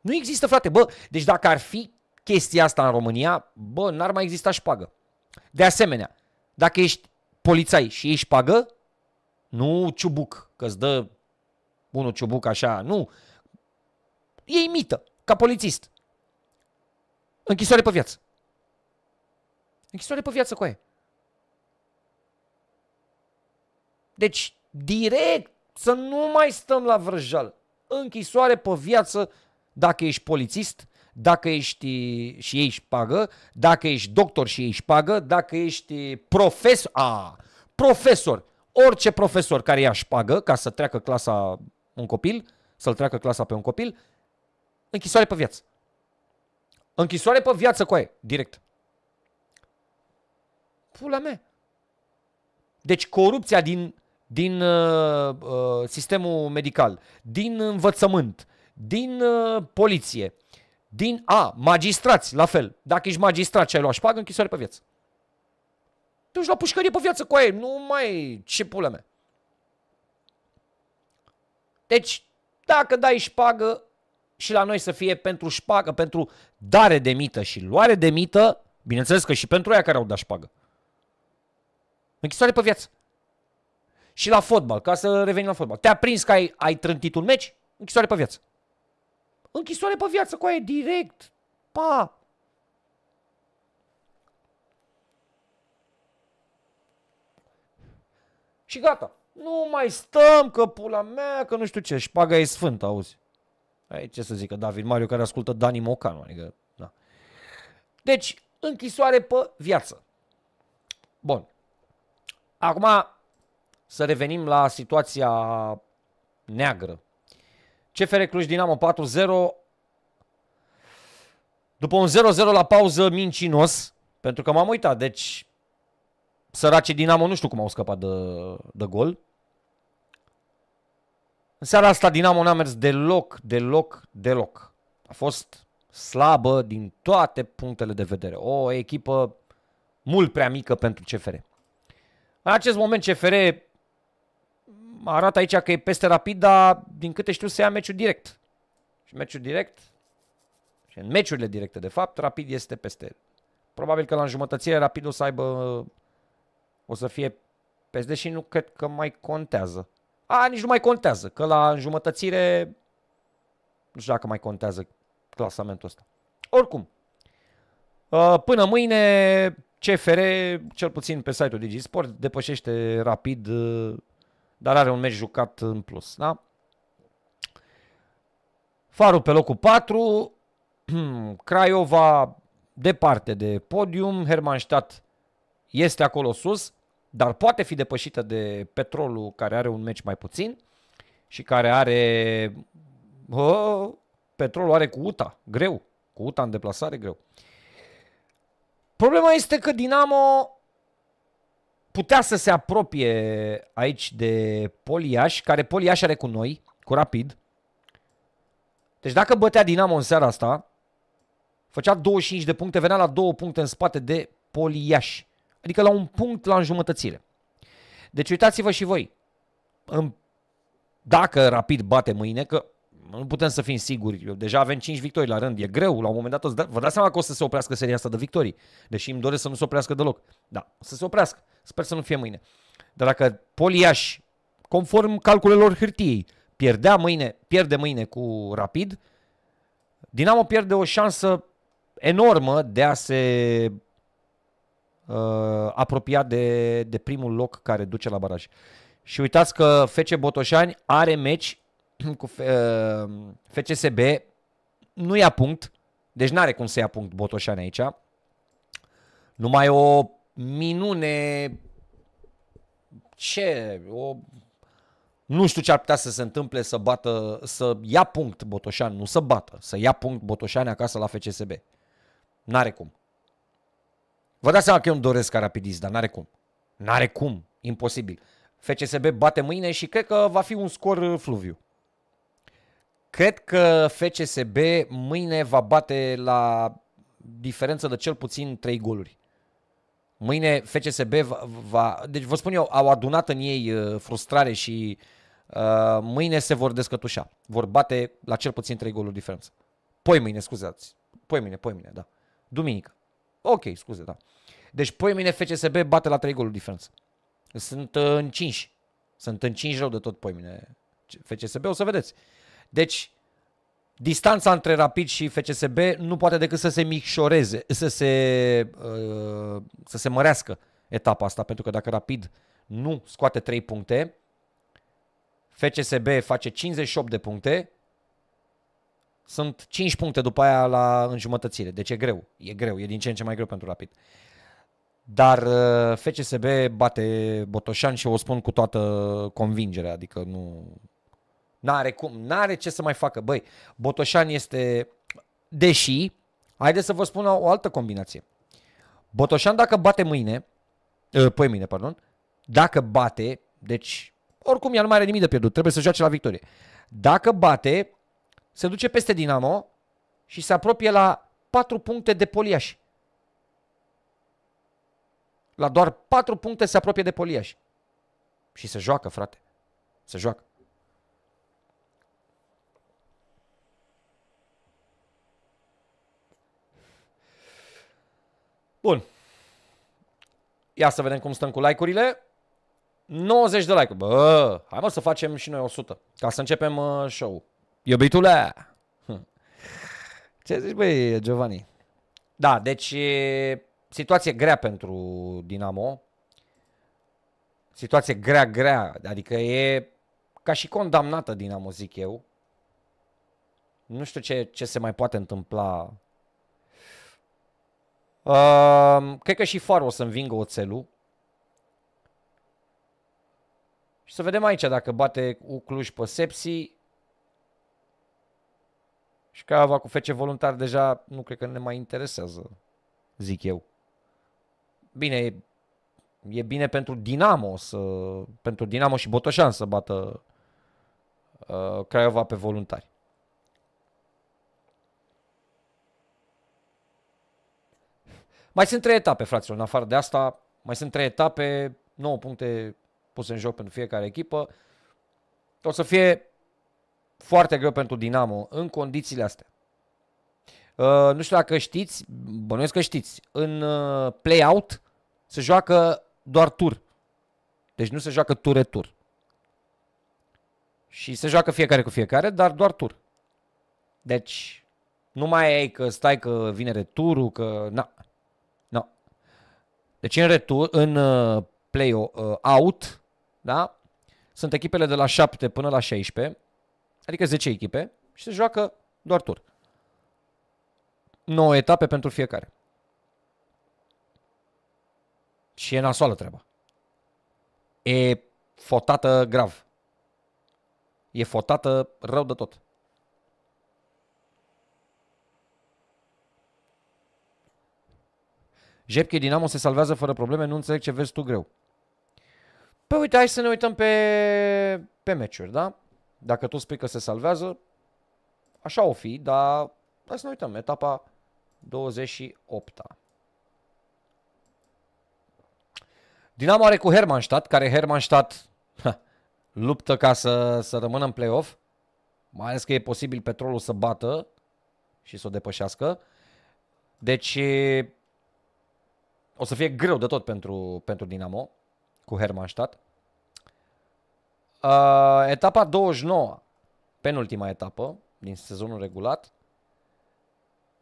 Nu există, frate, bă, deci dacă ar fi chestia asta în România, bă, n-ar mai exista șpagă. De asemenea, dacă ești polițai și ești șpagă, nu ciubuc, că-ți dă unul ciubuc așa, nu. Ei mită, ca polițist. Închisoare pe viață. Închisoare pe viață, coaie. Deci, direct, să nu mai stăm la vrăjeală. Închisoare pe viață dacă ești polițist, dacă ești și ei își pagă, dacă ești doctor și ei își pagă, dacă ești profesor, profesor, orice profesor care ea își pagă ca să treacă clasa un copil, să-l treacă clasa pe un copil, închisoare pe viață. Închisoare pe viață cu aia, direct. Pula mea. Deci corupția din sistemul medical, din învățământ, din poliție, din magistrați, la fel. Dacă ești magistrat și ai luat șpagă, închisoare pe viață. Tu ești la pușcărie pe viață cu aia, nu mai ce pula mea. Deci, dacă dai șpagă și la noi să fie pentru șpagă, pentru dare de mită și luare de mită, bineînțeles că și pentru aia care au dat șpagă. Închisoare pe viață. Și la fotbal, ca să revenim la fotbal. Te-a prins că ai trântit un meci? Închisoare pe viață. Închisoare pe viață cu aia direct. Pa! Și gata. Nu mai stăm că pula mea, că nu știu ce. Șpaga e sfântă, auzi. Ai ce să zică David Mariu care ascultă Dani Mocanu. Adică, da. Deci, închisoare pe viață. Bun. Acum să revenim la situația neagră. CFR Cluj Dinamo 4-0. După un 0-0 la pauză mincinos, pentru că m-am uitat, deci sărace Dinamo nu știu cum au scăpat de gol. În seara asta Dinamo n-a mers deloc. A fost slabă din toate punctele de vedere. O echipă mult prea mică pentru CFR. În acest moment CFR arată aici că e peste Rapid, dar din câte știu se ia meciul direct. Și meciul direct, și în meciurile directe de fapt, Rapid este peste. Probabil că la înjumătățire Rapid o să fie peste și nu cred că mai contează. Nici nu mai contează, că la înjumătățire nu știu dacă mai contează clasamentul ăsta. Oricum, până mâine CFR, cel puțin pe site-ul DigiSport, depășește Rapid, dar are un meci jucat în plus. Da? Farul pe locul 4, Craiova departe de podium, Hermannstadt este acolo sus, dar poate fi depășită de Petrolul, care are un meci mai puțin și care are... Petrolul are cu UTA, greu. Cu UTA în deplasare, greu. Problema este că Dinamo putea să se apropie aici de Poli Iași, care Poli Iași are cu noi, cu Rapid. Deci dacă bătea Dinamo în seara asta, făcea 25 de puncte, venea la 2 puncte în spate de Poli Iași. Adică la un punct la înjumătățire. Deci uitați-vă și voi. Dacă Rapid bate mâine, că nu putem să fim siguri. Deja avem 5 victorii la rând. E greu. La un moment dat vă dați seama că o să se oprească seria asta de victorii. Deși îmi doresc să nu se oprească deloc. Da, o să se oprească. Sper să nu fie mâine. Dar dacă Poli Iași, conform calculelor hârtiei, pierde mâine cu Rapid, Dinamo pierde o șansă enormă de a se apropia de primul loc care duce la baraj. Și uitați că FC Botoșani are meci cu FCSB, nu ia punct, deci n-are cum să ia punct Botoșani aici. Numai o minune, nu știu ce ar putea să se întâmple să ia punct Botoșani, nu să bată, să ia punct Botoșani acasă la FCSB. N-are cum. Vă dați seama că eu îmi doresc ca Rapidist, dar n-are cum. N-are cum, imposibil. FCSB bate mâine și cred că va fi un scor fluviu. Cred că FCSB mâine va bate la diferență de cel puțin 3 goluri. Mâine FCSB deci vă spun eu, au adunat în ei frustrare și mâine se vor descătușa. Vor bate la cel puțin 3 goluri diferență. Poimâine, da. Duminică. Ok, scuze, da. Deci poimâine FCSB bate la 3 goluri diferență. Sunt în 5. Sunt în 5 rău de tot poimine FCSB, o să vedeți. Deci, distanța între Rapid și FCSB nu poate decât să se micșoreze, să se mărească etapa asta, pentru că dacă Rapid nu scoate 3 puncte, FCSB face 58 de puncte, Sunt 5 puncte după aia la înjumătățire. Deci e greu. E greu. E din ce în ce mai greu pentru Rapid. Dar FCSB bate Botoșani și o spun cu toată convingerea. Adică nu... N-are cum. N-are ce să mai facă. Băi, Botoșani este... Deși, haideți să vă spun o altă combinație. Botoșani dacă bate mâine... Poimine, pardon. Dacă bate... Deci, oricum el nu mai are nimic de pierdut. Trebuie să joace la victorie. Dacă bate... Se duce peste Dinamo și se apropie la 4 puncte de Poli Iași. La doar 4 puncte se apropie de Poli Iași. Și se joacă, frate. Se joacă. Bun. Ia să vedem cum stăm cu like-urile. 90 de like-uri. Bă, hai mă să facem și noi 100. Ca să începem show-ul. Iubitule! Ce zici, băi, Giovanni? Da, deci situație grea pentru Dinamo. Situație grea, grea. Adică e ca și condamnată Dinamo, zic eu. Nu știu ce se mai poate întâmpla. Cred că și Faro o să învingă Oțelul. Și să vedem aici dacă bate Cluj pe Sepsi. Și Cava cu FC Voluntar deja nu cred că ne mai interesează, zic eu. Bine, e bine pentru Dinamo, pentru Dinamo și Botoșan să bată Craiova pe Voluntari. Mai sunt 3 etape, fraților, în afară de asta. Mai sunt 3 etape, 9 puncte puse în joc pentru fiecare echipă. O să fie... Foarte greu pentru Dinamo în condițiile astea. Nu știu dacă știți, bănuiesc că știți, în play-out se joacă doar tur. Deci nu se joacă tur-retur. Și se joacă fiecare cu fiecare, dar doar tur. Deci nu mai ai că stai că vine returul, că... Na. Na. Deci în retur, în play-out, da? Sunt echipele de la 7 până la 16. Adică 10 echipe și se joacă doar tur. 9 etape pentru fiecare. Și e nasoală treaba. E fotată grav. E fotată rău de tot. Jepcar Dinamo se salvează fără probleme, nu înțeleg ce vezi tu greu. Păi uite, hai să ne uităm pe meciuri, da? Dacă tu spui că se salvează, așa o fi, dar hai să ne uităm. Etapa 28-a. Dinamo are cu Hermannstadt, care Hermannstadt luptă ca să rămână în play-off. Mai ales că e posibil Petrolul să bată și să o depășească. Deci o să fie greu de tot pentru Dinamo cu Hermannstadt. Etapa 29, penultima etapă din sezonul regulat.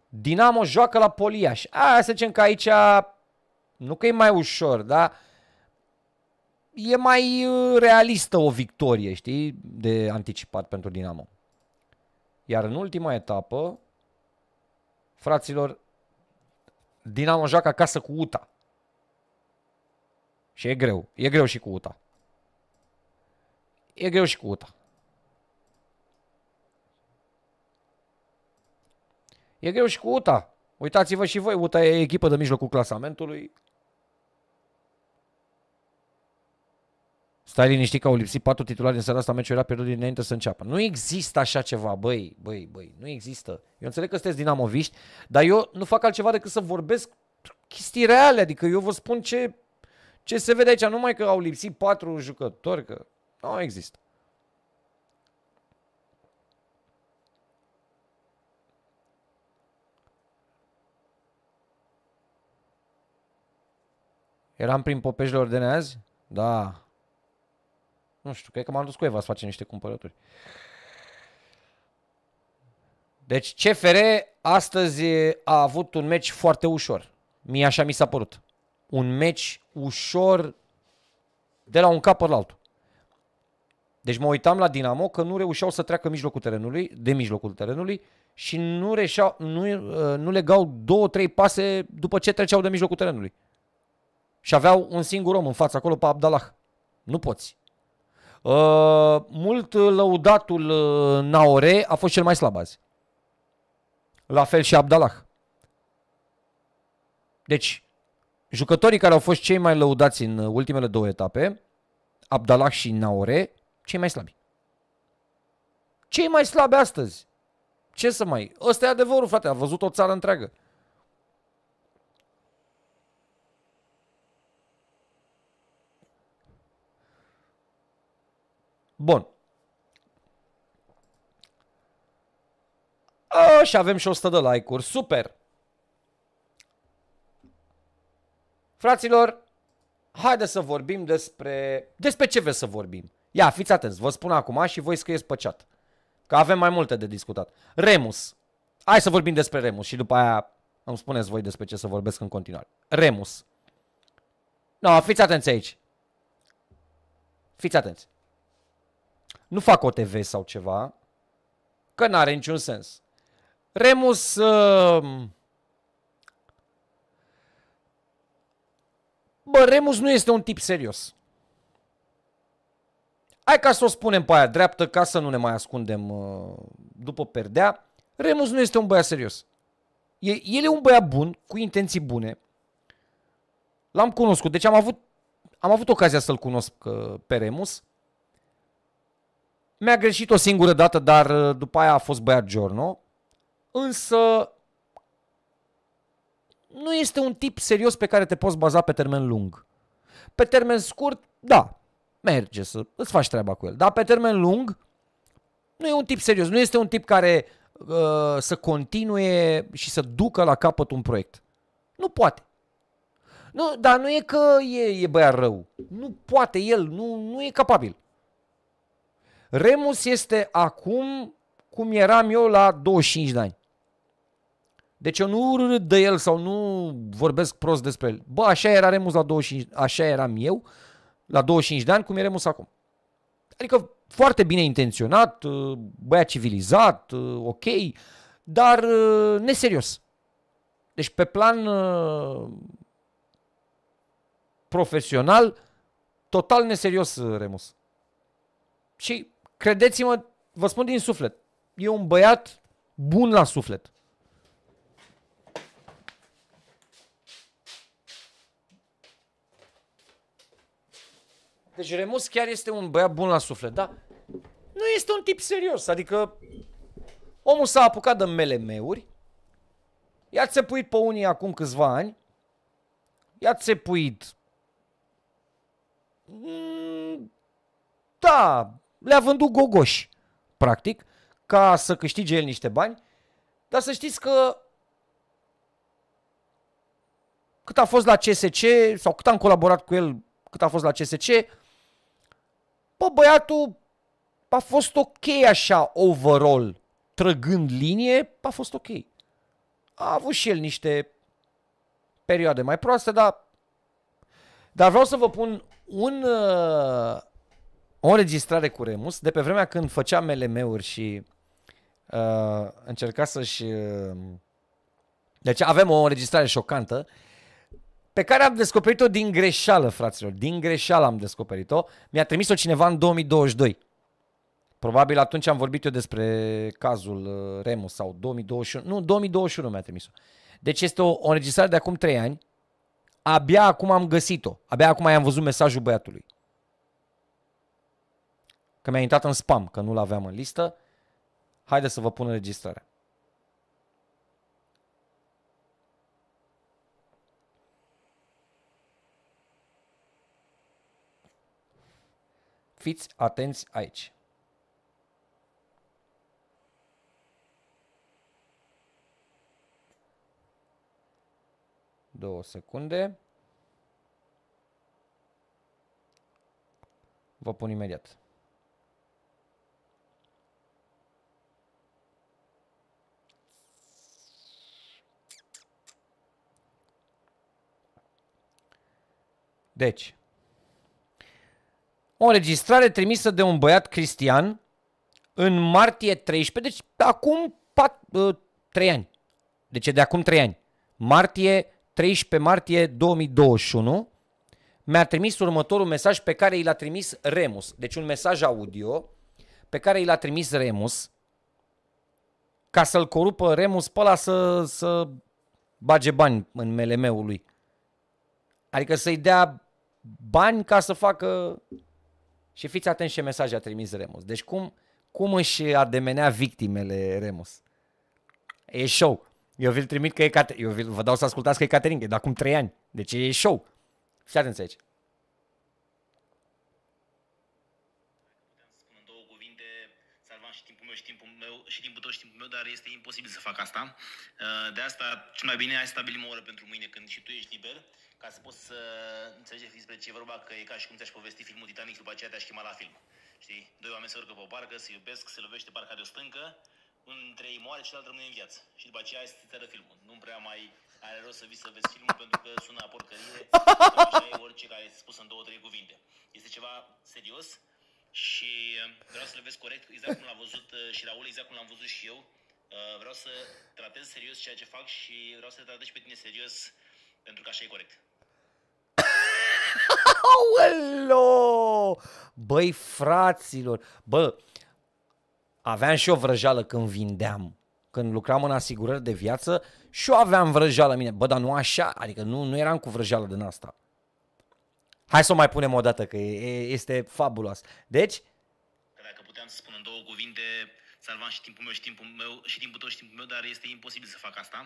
Dinamo joacă la Poli Iași. Să zicem că aici nu că e mai ușor, dar e mai realistă o victorie, știi, de anticipat pentru Dinamo. Iar în ultima etapă, fraților, Dinamo joacă acasă cu UTA. Și e greu, e greu și cu UTA. E greu și cu UTA. E greu și cu UTA. Uitați-vă și voi, UTA e echipă de mijlocul clasamentului. Stai liniștit că au lipsit 4 titulari din seara asta, meciul era pierdut dinainte să înceapă. Nu există așa ceva, băi, nu există. Eu înțeleg că sunteți dinamoviști, dar eu nu fac altceva decât să vorbesc chestii reale, adică eu vă spun ce se vede aici, numai că au lipsit 4 jucători, că... Nu există. Eram prin Popejile Ordene azi? Da. Nu știu, cred că m-am dus cu Eva să facem niște cumpărături. Deci CFR astăzi a avut un meci foarte ușor. Mie așa mi s-a părut. Un meci ușor de la un cap la altul. Deci mă uitam la Dinamo că nu reușeau să treacă mijlocul terenului, de mijlocul terenului și nu legau 2-3 pase după ce treceau de mijlocul terenului. Și aveau un singur om în față acolo pe Abdallah. Nu poți. Mult lăudatul Naore a fost cel mai slab azi. La fel și Abdallah. Deci, jucătorii care au fost cei mai lăudați în ultimele două etape, Abdallah și Naore, cei mai slabi. Cei mai slabi astăzi. Ce să mai... Ăsta e adevărul, frate, a văzut o țară întreagă. Bun. A, și avem și 100 de like-uri. Super! Fraților, haideți să vorbim despre... Despre ce vreți să vorbim? Ia, fiți atenți, vă spun acum și voi scrieți pe chat. Că avem mai multe de discutat. Remus. Hai să vorbim despre Remus și după aia îmi spuneți voi despre ce să vorbesc în continuare. Remus. No, fiți atenți aici. Fiți atenți. Nu fac OTV sau ceva, că n-are niciun sens. Remus... Bă, Remus nu este un tip serios. Hai ca să o spunem pe aia dreaptă, ca să nu ne mai ascundem după perdea. Remus nu este un băiat serios. El e un băiat bun, cu intenții bune. L-am cunoscut, deci am avut ocazia să-l cunosc pe Remus. Mi-a greșit o singură dată, dar după aia a fost băiat giorno. Însă nu este un tip serios pe care te poți baza pe termen lung. Pe termen scurt, da, merge să îți faci treaba cu el. Dar pe termen lung nu e un tip serios. Nu este un tip care să continue și să ducă la capăt un proiect. Nu poate. Nu, dar nu e că e băiat rău. Nu poate el, nu e capabil. Remus este acum cum eram eu la 25 de ani. Deci eu nu râd de el sau nu vorbesc prost despre el. Bă, așa era Remus la 25, așa eram eu la 25 de ani, cum e Remus acum. Adică foarte bine intenționat, băiat civilizat, ok, dar neserios. Deci pe plan profesional, total neserios Remus. Și credeți-mă, vă spun din suflet, e un băiat bun la suflet. Deci Remus chiar este un băiat bun la suflet, da? Nu este un tip serios, adică omul s-a apucat de melemeuri, i-a țepuit pe unii acum câțiva ani, i-a țepuit, da, le-a vândut gogoși, practic, ca să câștige el niște bani, dar să știți că cât a fost la CSC sau cât am colaborat cu el, cât a fost la CSC, bă, băiatul a fost ok așa, overall, trăgând linie, a fost ok. A avut și el niște perioade mai proaste, dar vreau să vă pun o înregistrare cu Remus, de pe vremea când făcea MLM-uri și încerca să-și... Deci avem o înregistrare șocantă, pe care am descoperit-o din greșeală, fraților. Din greșeală am descoperit-o. Mi-a trimis-o cineva în 2022. Probabil atunci am vorbit eu despre cazul Remus sau 2021. Nu, 2021 mi-a trimis-o. Deci este o înregistrare de acum 3 ani. Abia acum am găsit-o. Abia acum i-am văzut mesajul băiatului. Că mi-a intrat în spam, că nu-l aveam în listă. Haideți să vă pun înregistrarea. Fiți atenți aici. Două secunde. Vă pun imediat. Deci... O înregistrare trimisă de un băiat Cristian în martie 13, deci acum 3 ani. Deci de acum 3 ani. Martie 13 martie 2021 mi-a trimis următorul mesaj pe care i l-a trimis Remus. Deci un mesaj audio pe care i l-a trimis Remus ca să-l corupă Remus pe ăla să bage bani în MLM-ul lui. Adică să-i dea bani ca să facă... Și fiți atenți ce mesaj a trimis Remus. Deci cum își ademenea victimele Remus? E show. Eu vi-l trimit că e Caterin. Eu vă dau să ascultați că e Caterin, că e de acum 3 ani. Deci e show. Fiți atenți aici. Și timpul tot și timpul meu, dar este imposibil să fac asta. De asta, cel mai bine, hai să stabilim o oră pentru mâine când și tu ești liber, ca să poți să înțelegi despre ce e vorba, că e ca și cum ți-aș povesti filmul Titanic și după aceea te-aș chema la film. Știi? Doi oameni se urcă pe o barcă, se iubesc, se lovește barca de o stâncă, unul dintre ei moare, celălalt rămâne în viață. Și după aceea se termină filmul. Nu prea mai are rost să vii să vezi filmul pentru că sună a porcărie, așa e orice care e spus în 2-3 cuvinte. Este ceva serios. Și vreau să le vezi corect, exact cum l-a văzut și Raul, exact cum l-am văzut și eu. Vreau să tratez serios ceea ce fac și vreau să te tratez pe tine serios, pentru că așa e corect. Aoleo! Băi, fraților! Bă, aveam și eu vrăjeală când vindeam, când lucram în asigurări de viață și eu aveam vrăjeală mine. Bă, dar nu așa, adică nu eram cu vrăjeală din asta. Hai să o mai punem o dată, că este fabulos. Deci? Că dacă puteam să spun în 2 cuvinte, salvam și timpul meu și timpul tot și timpul meu, dar este imposibil să fac asta.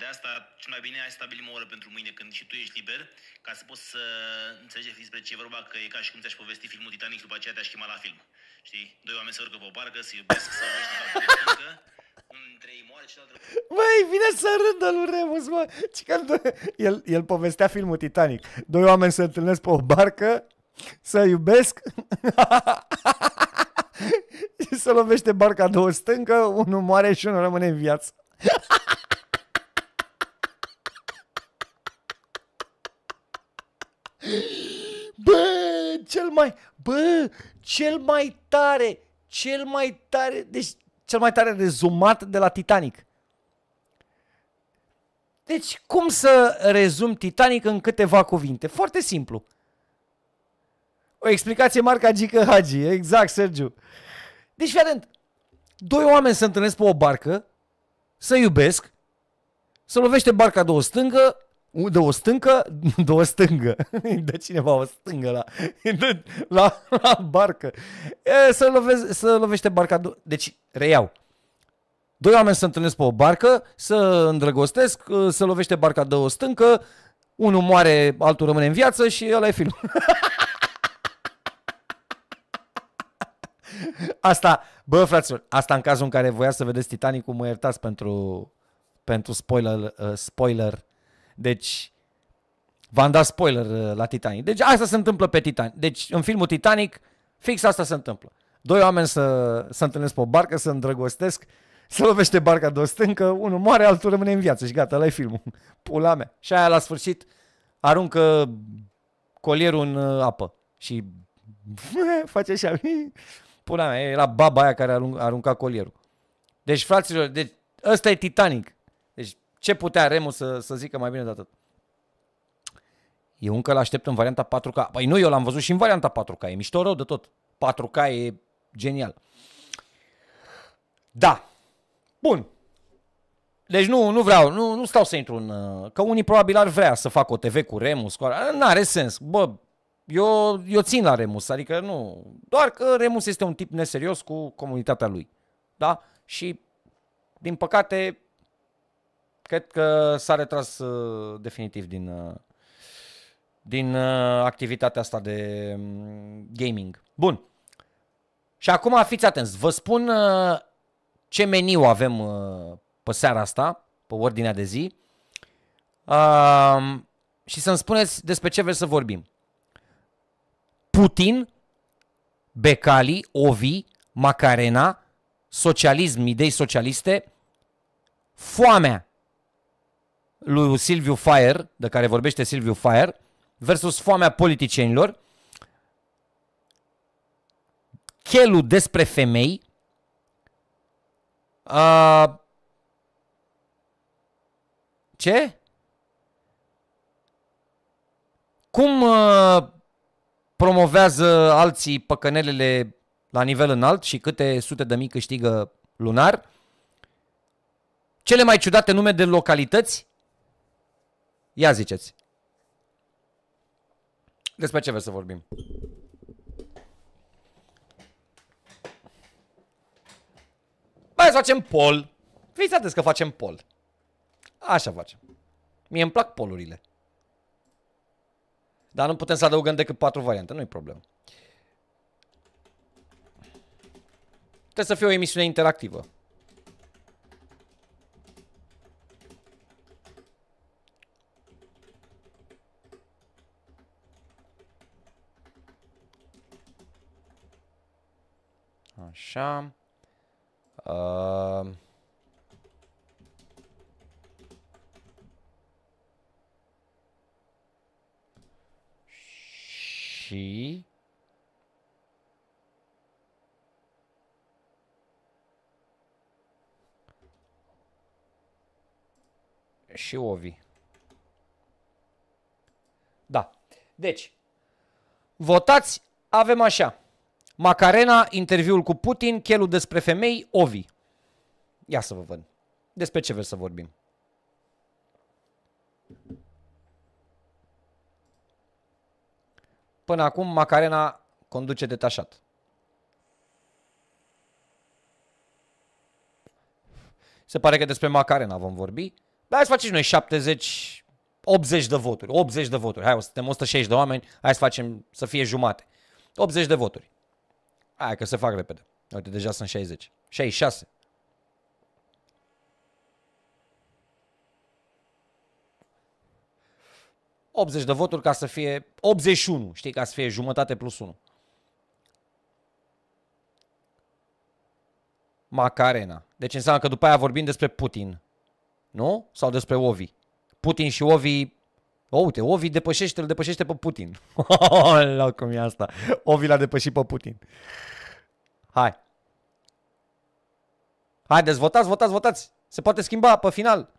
De asta, cel mai bine, hai să stabilim o oră pentru mâine când și tu ești liber, ca să poți să înțelegi despre ce e vorba, că e ca și cum ți-aș povesti filmul Titanic și după aceea te-aș chema la film. Știi? Doi oameni se urcă pe o barcă, se iubesc, se iubesc, băi, vine să râdă lui Remus, mă. El povestea filmul Titanic. Doi oameni se întâlnesc pe o barcă, se iubesc și se lovește barca de o stâncă, unul moare și unul rămâne în viață. Bă, cel mai tare, deci cel mai tare rezumat de la Titanic. Deci, cum să rezum Titanic în câteva cuvinte? Foarte simplu. O explicație marca Gică Hagi. Exact, Sergiu. Deci, fii atent. Doi oameni se întâlnesc pe o barcă, se iubesc, se lovește barca de o stângă, de cineva o stângă la barcă. Se lovește barca de... Deci, reiau. Doi oameni se întâlnesc pe o barcă, se îndrăgostesc, se lovește barca de o stâncă, unul moare, altul rămâne în viață și ăla e film. Asta, bă, fraților, asta în cazul în care voia să vedeți Titanicul, mă iertați pentru spoiler. Deci, v-am dat spoiler la Titanic. Deci, asta se întâmplă pe Titanic. Deci, în filmul Titanic, fix asta se întâmplă. Doi oameni se întâlnesc pe o barcă, se îndrăgostesc, se lovește barca de o stâncă, unul moare, altul rămâne în viață și gata, ăla e filmul. Pula mea. Și aia, la sfârșit, aruncă colierul în apă și face așa. Pula mea, era baba aia care arunca colierul. Deci, fraților, deci, ăsta e Titanic. Ce putea Remus să zică mai bine de atât? Eu încă l-aștept în varianta 4K. Păi nu, eu l-am văzut și în varianta 4K. E mișto rău de tot. 4K e genial. Da. Bun. Deci nu vreau, nu stau să intru în... Că unii probabil ar vrea să fac o TV cu Remus. N-are sens. Bă, eu țin la Remus. Adică nu... Doar că Remus este un tip neserios cu comunitatea lui. Da? Și, din păcate... Cred că s-a retras definitiv din activitatea asta de gaming. Bun. Și acum fiți atenți. Vă spun ce meniu avem pe seara asta, pe ordinea de zi. Și să-mi spuneți despre ce vreți să vorbim. Putin, Becali, Ovi, Macarena, socialism, idei socialiste, foamea lui Silviu Fire, de care vorbește Silviu Fire, versus foamea politicienilor, Chelu despre femei. Ce? Cum promovează alții păcănelele la nivel înalt și câte sute de mii câștigă lunar? Cele mai ciudate nume de localități? Ia ziceți. Despre ce vreți să vorbim? Băi, să facem pol. Fiți atenți că facem pol. Așa facem. Mie îmi plac polurile. Dar nu putem să adăugăm decât 4 variante. Nu-i problemă. Trebuie să fie o emisiune interactivă. Așa. Și Ovi. Da. Deci, votați, avem așa. Macarena, interviul cu Putin, Chelu despre femei, Ovi. Ia să vă văd. Despre ce vreți să vorbim? Până acum, Macarena conduce detașat. Se pare că despre Macarena vom vorbi. Dar hai să facem noi 70, 80 de voturi. 80 de voturi. Hai, suntem 160 de oameni. Hai să facem să fie jumate. 80 de voturi. Hai că se fac repede. Uite, deja sunt 60. 66. ...80 de voturi ca să fie... ...81, știi, ca să fie jumătate plus 1. Macarena. Deci înseamnă că după aia vorbim despre Putin. Nu? Sau despre Ovi. Putin și Ovi... O, uite, Ovi depășește, îl depășește pe Putin. Lău, cum e asta. Ovi l-a depășit pe Putin. Hai. Haideți, votați, votați, votați. Se poate schimba pe final.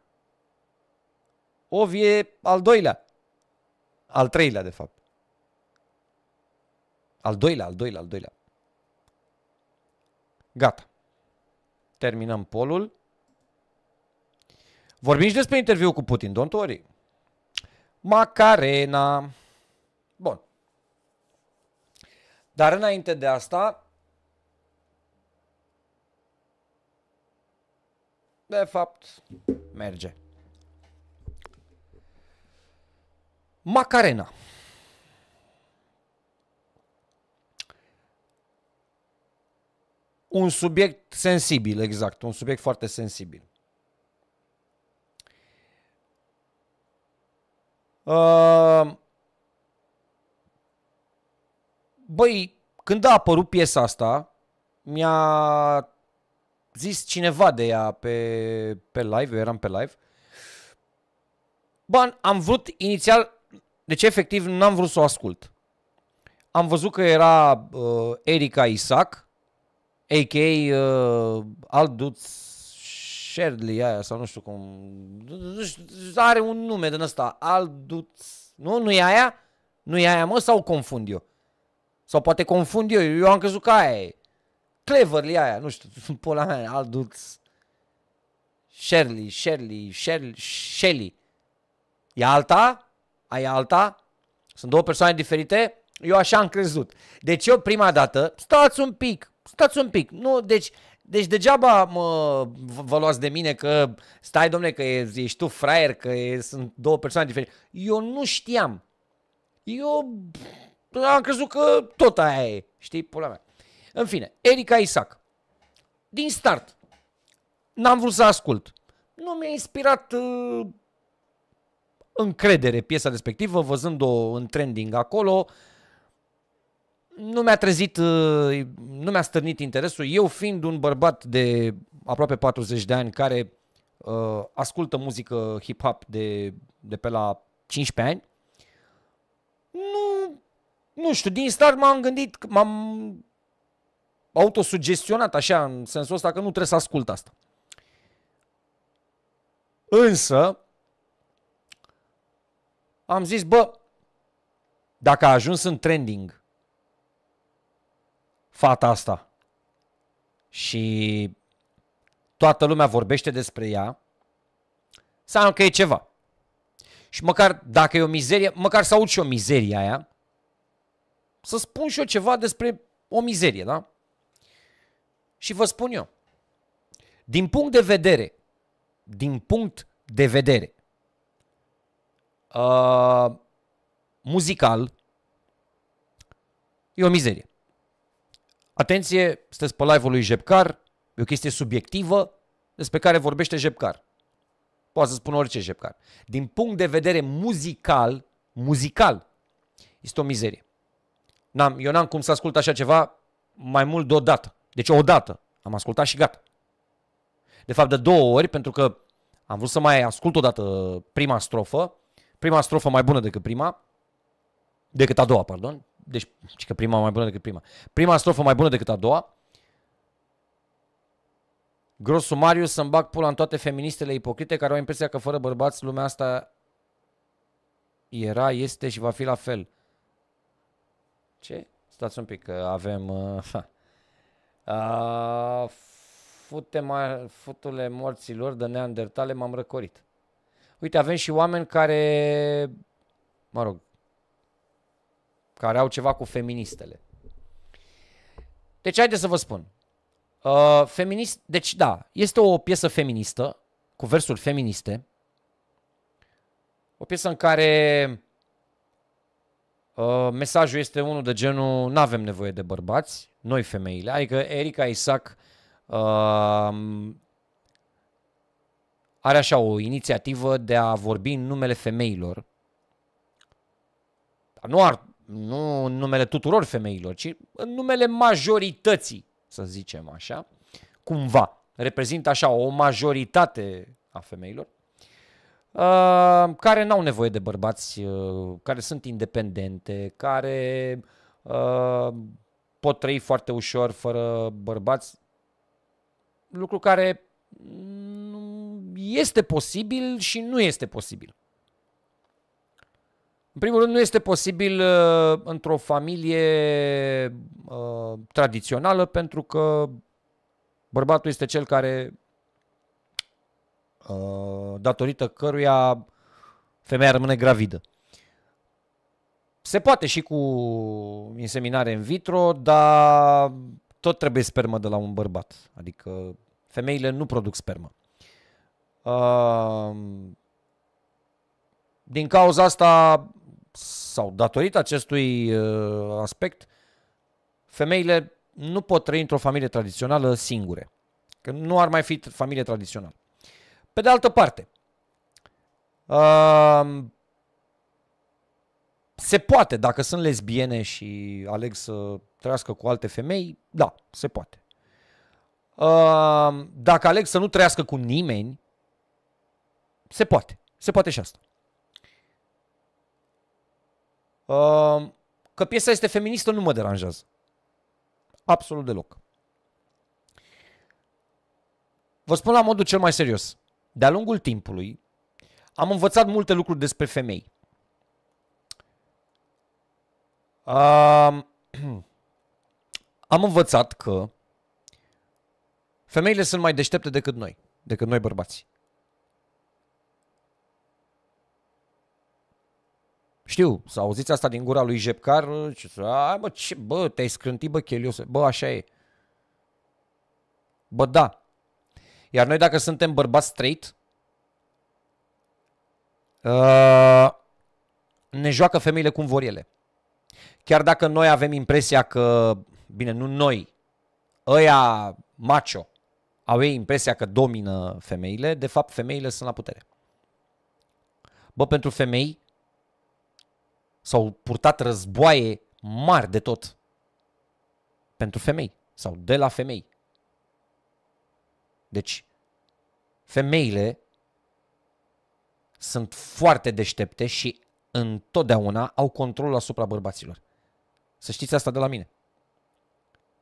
Ovi e al doilea. Al treilea, de fapt. Al doilea. Gata. Terminăm polul. Vorbim și despre interviul cu Putin, don't worry. Macarena. Bun. Dar înainte de asta... De fapt, merge. Macarena. Un subiect sensibil, exact. Un subiect foarte sensibil. Băi, când a apărut piesa asta, mi-a zis cineva de ea pe live, eu eram pe live. Bă, am vrut inițial... Deci, efectiv, n-am vrut să o ascult. Am văzut că era Erika Isac, a.k.a. Alduț Sherdley, aia, sau nu știu cum... Nu știu, are un nume din ăsta, Alduț... Nu? Nu e aia? Nu e aia, mă? Sau confund eu? Sau poate confund eu? Eu am crezut că aia e. Cleverly aia, nu știu, pola mea, Alduț... Shelley. E alta? Aia alta? Sunt două persoane diferite? Eu așa am crezut. Deci eu prima dată, stați un pic. Nu, deci degeaba vă luați de mine că stai, domne, că ești tu fraier, că sunt două persoane diferite. Eu nu știam. Eu am crezut că tot aia e. Știi, pula mea. În fine, Erika Isac. Din start, n-am vrut să ascult. Nu mi-a inspirat... încredere piesa respectivă, văzând-o în trending acolo, nu mi-a stârnit interesul. Eu fiind un bărbat de aproape 40 de ani care ascultă muzică hip-hop de pe la 15 ani, nu știu, din start m-am gândit, autosugestionat așa, în sensul ăsta că nu trebuie să ascult asta. Însă, am zis, bă, dacă a ajuns în trending fata asta și toată lumea vorbește despre ea, înseamnă că e ceva. Și măcar dacă e o mizerie, măcar să aud și o mizerie aia, să spun și eu ceva despre o mizerie, da? Și vă spun eu, din punct de vedere muzical, e o mizerie. Atenție, sunteți pe live-ul lui Jepcar, e o chestie subiectivă despre care vorbește Jepcar. Poate să spun orice Jepcar. Din punct de vedere muzical, este o mizerie. Eu n-am cum să ascult așa ceva mai mult de o dată. Deci o dată am ascultat și gata. De fapt, de două ori, pentru că am vrut să mai ascult o dată prima strofă mai bună decât a doua, pardon. Deci, că prima mai bună decât prima. Prima strofă mai bună decât a doua. Grosul Marius, să-mi bag pula în toate feministele ipocrite care au impresia că fără bărbați lumea asta era, este și va fi la fel. Ce? Stați un pic că avem... Futele morților de neandertale, m-am răcorit. Uite, avem și oameni care... Mă rog, care au ceva cu feministele. Deci, haideți să vă spun. Deci, da, este o piesă feministă, cu versuri feministe. O piesă în care mesajul este unul de genul n-avem nevoie de bărbați, noi femeile. Adică Erika Isac are așa o inițiativă de a vorbi în numele femeilor. Nu în numele tuturor femeilor, ci în numele majorității, să zicem așa, cumva. Reprezintă așa o majoritate a femeilor care n-au nevoie de bărbați, care sunt independente, care pot trăi foarte ușor fără bărbați. Lucru care este posibil și nu este posibil. În primul rând, nu este posibil într-o familie tradițională, pentru că bărbatul este cel care, datorită căruia femeia rămâne gravidă. Se poate și cu inseminare in vitro, dar tot trebuie spermă de la un bărbat. Adică femeile nu produc spermă. Din cauza asta, sau datorită acestui aspect, femeile nu pot trăi într-o familie tradițională singure. Că nu ar mai fi familie tradițională. Pe de altă parte, se poate, dacă sunt lesbiene și aleg să trăiască cu alte femei, da, se poate. Dacă aleg să nu trăiască cu nimeni, se poate. Se poate și asta. Că piesa este feministă nu mă deranjează. Absolut deloc. Vă spun la modul cel mai serios. De-a lungul timpului am învățat multe lucruri despre femei. Am învățat că femeile sunt mai deștepte decât noi bărbații. Știu, să auziți asta din gura lui Jepcar, te-ai scrântit, bă, cheliose, bă, așa e. Bă, da. Iar noi, dacă suntem bărbați straight, ne joacă femeile cum vor ele. Chiar dacă noi avem impresia că, bine, nu noi, ăia macho, au ei impresia că domină femeile, de fapt, femeile sunt la putere. Bă, pentru femei, s-au purtat războaie mari de tot pentru femei sau de la femei. Deci, femeile sunt foarte deștepte și întotdeauna au controlul asupra bărbaților. Să știți asta de la mine.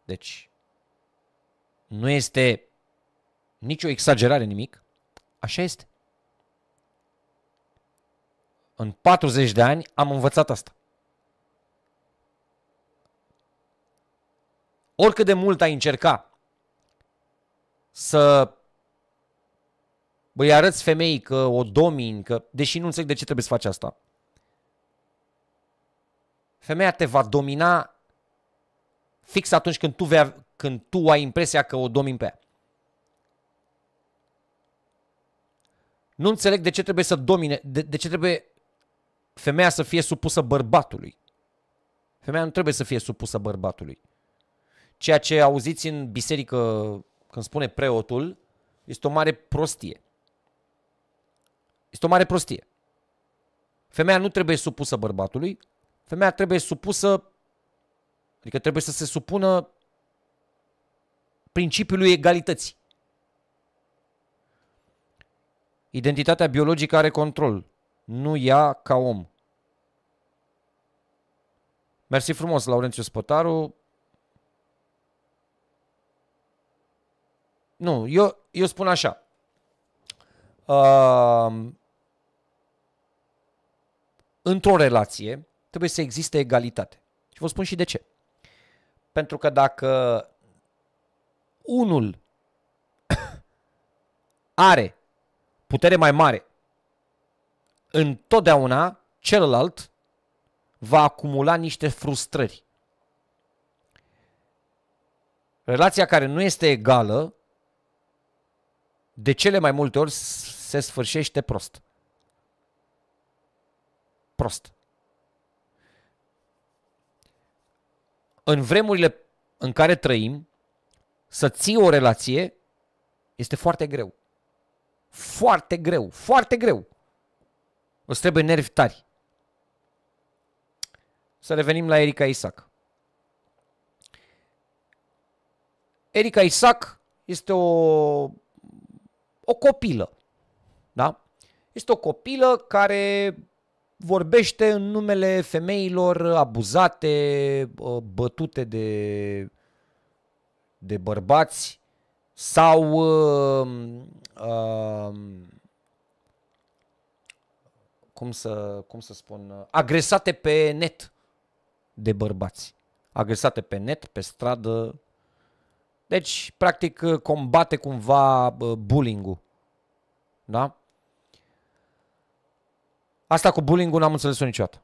Deci, Nu este nicio exagerare, nimic. Așa este. În 40 de ani am învățat asta. Oricât de mult ai încerca să îi arăți femeii că o domini, că, deși nu înțeleg de ce trebuie să faci asta, femeia te va domina fix atunci când tu ai impresia că o domini pe ea. Nu înțeleg de ce trebuie să domine, de ce trebuie femeia să fie supusă bărbatului. Femeia nu trebuie să fie supusă bărbatului. Ceea ce auziți în biserică când spune preotul este o mare prostie. Este o mare prostie. Femeia nu trebuie supusă bărbatului, femeia trebuie supusă, adică trebuie să se supună principiului egalității. Identitatea biologică are control, nu ea ca om. Mersi frumos, Laurențiu Spătaru. Nu, eu spun așa. Într-o relație trebuie să existe egalitate. Și vă spun și de ce. Pentru că dacă unul are putere mai mare, întotdeauna celălalt va acumula niște frustrări. Relația care nu este egală de cele mai multe ori se sfârșește prost. Prost. În vremurile în care trăim, să ții o relație este foarte greu. Foarte greu, foarte greu. Îți trebuie nervi tari. Să revenim la Erika Isac. Erika Isac este o copilă. Da? Este o copilă care vorbește în numele femeilor abuzate, bătute de bărbați sau cum să spun, agresate pe net de bărbați. Agresate pe net, pe stradă. Deci, practic, combate cumva bullying-ul. Da? Asta cu bullying-ul n-am înțeles-o niciodată.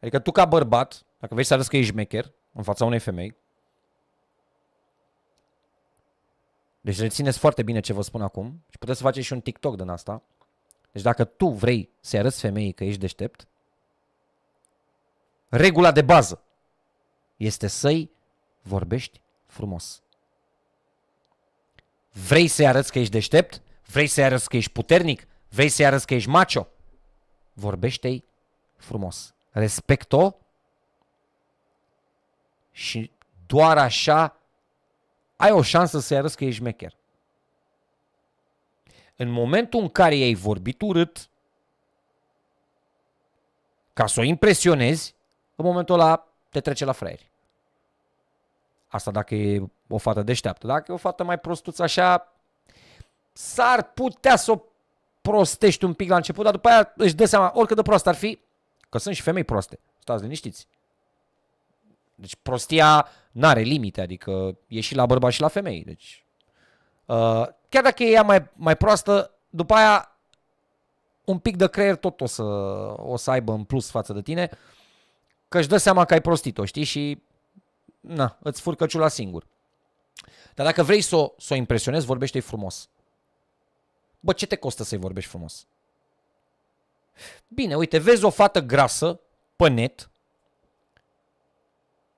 Adică tu ca bărbat, dacă vei să arăți că ești șmecher în fața unei femei, deci rețineți foarte bine ce vă spun acum și puteți să faceți și un TikTok din asta. Deci dacă tu vrei să-i arăți femeii că ești deștept, regula de bază este să-i vorbești frumos. Vrei să-i arăți că ești deștept? Vrei să-i arăți că ești puternic? Vrei să-i arăți că ești macho? Vorbește-i frumos. Respect-o și doar așa ai o șansă să-i arăți că ești șmecher. În momentul în care i-ai vorbit urât, ca să o impresionezi, în momentul ăla te trece la fraieri. Asta dacă e o fată deșteaptă. Dacă e o fată mai prostuță așa, s-ar putea să o prostești un pic la început, dar după aia își dă seama, oricât de proastă ar fi, că sunt și femei proaste. Stați liniștiți. Deci prostia n-are limite, adică e și la bărbați și la femei. Deci, chiar dacă e ea mai proastă, după aia un pic de creier tot o să aibă în plus față de tine, că își dă seama că ai prostit-o, știi? Și na, îți furcă ciula singur. Dar dacă vrei să o impresionezi, vorbește-i frumos. Bă, ce te costă să-i vorbești frumos? Bine, uite, vezi o fată grasă pe net.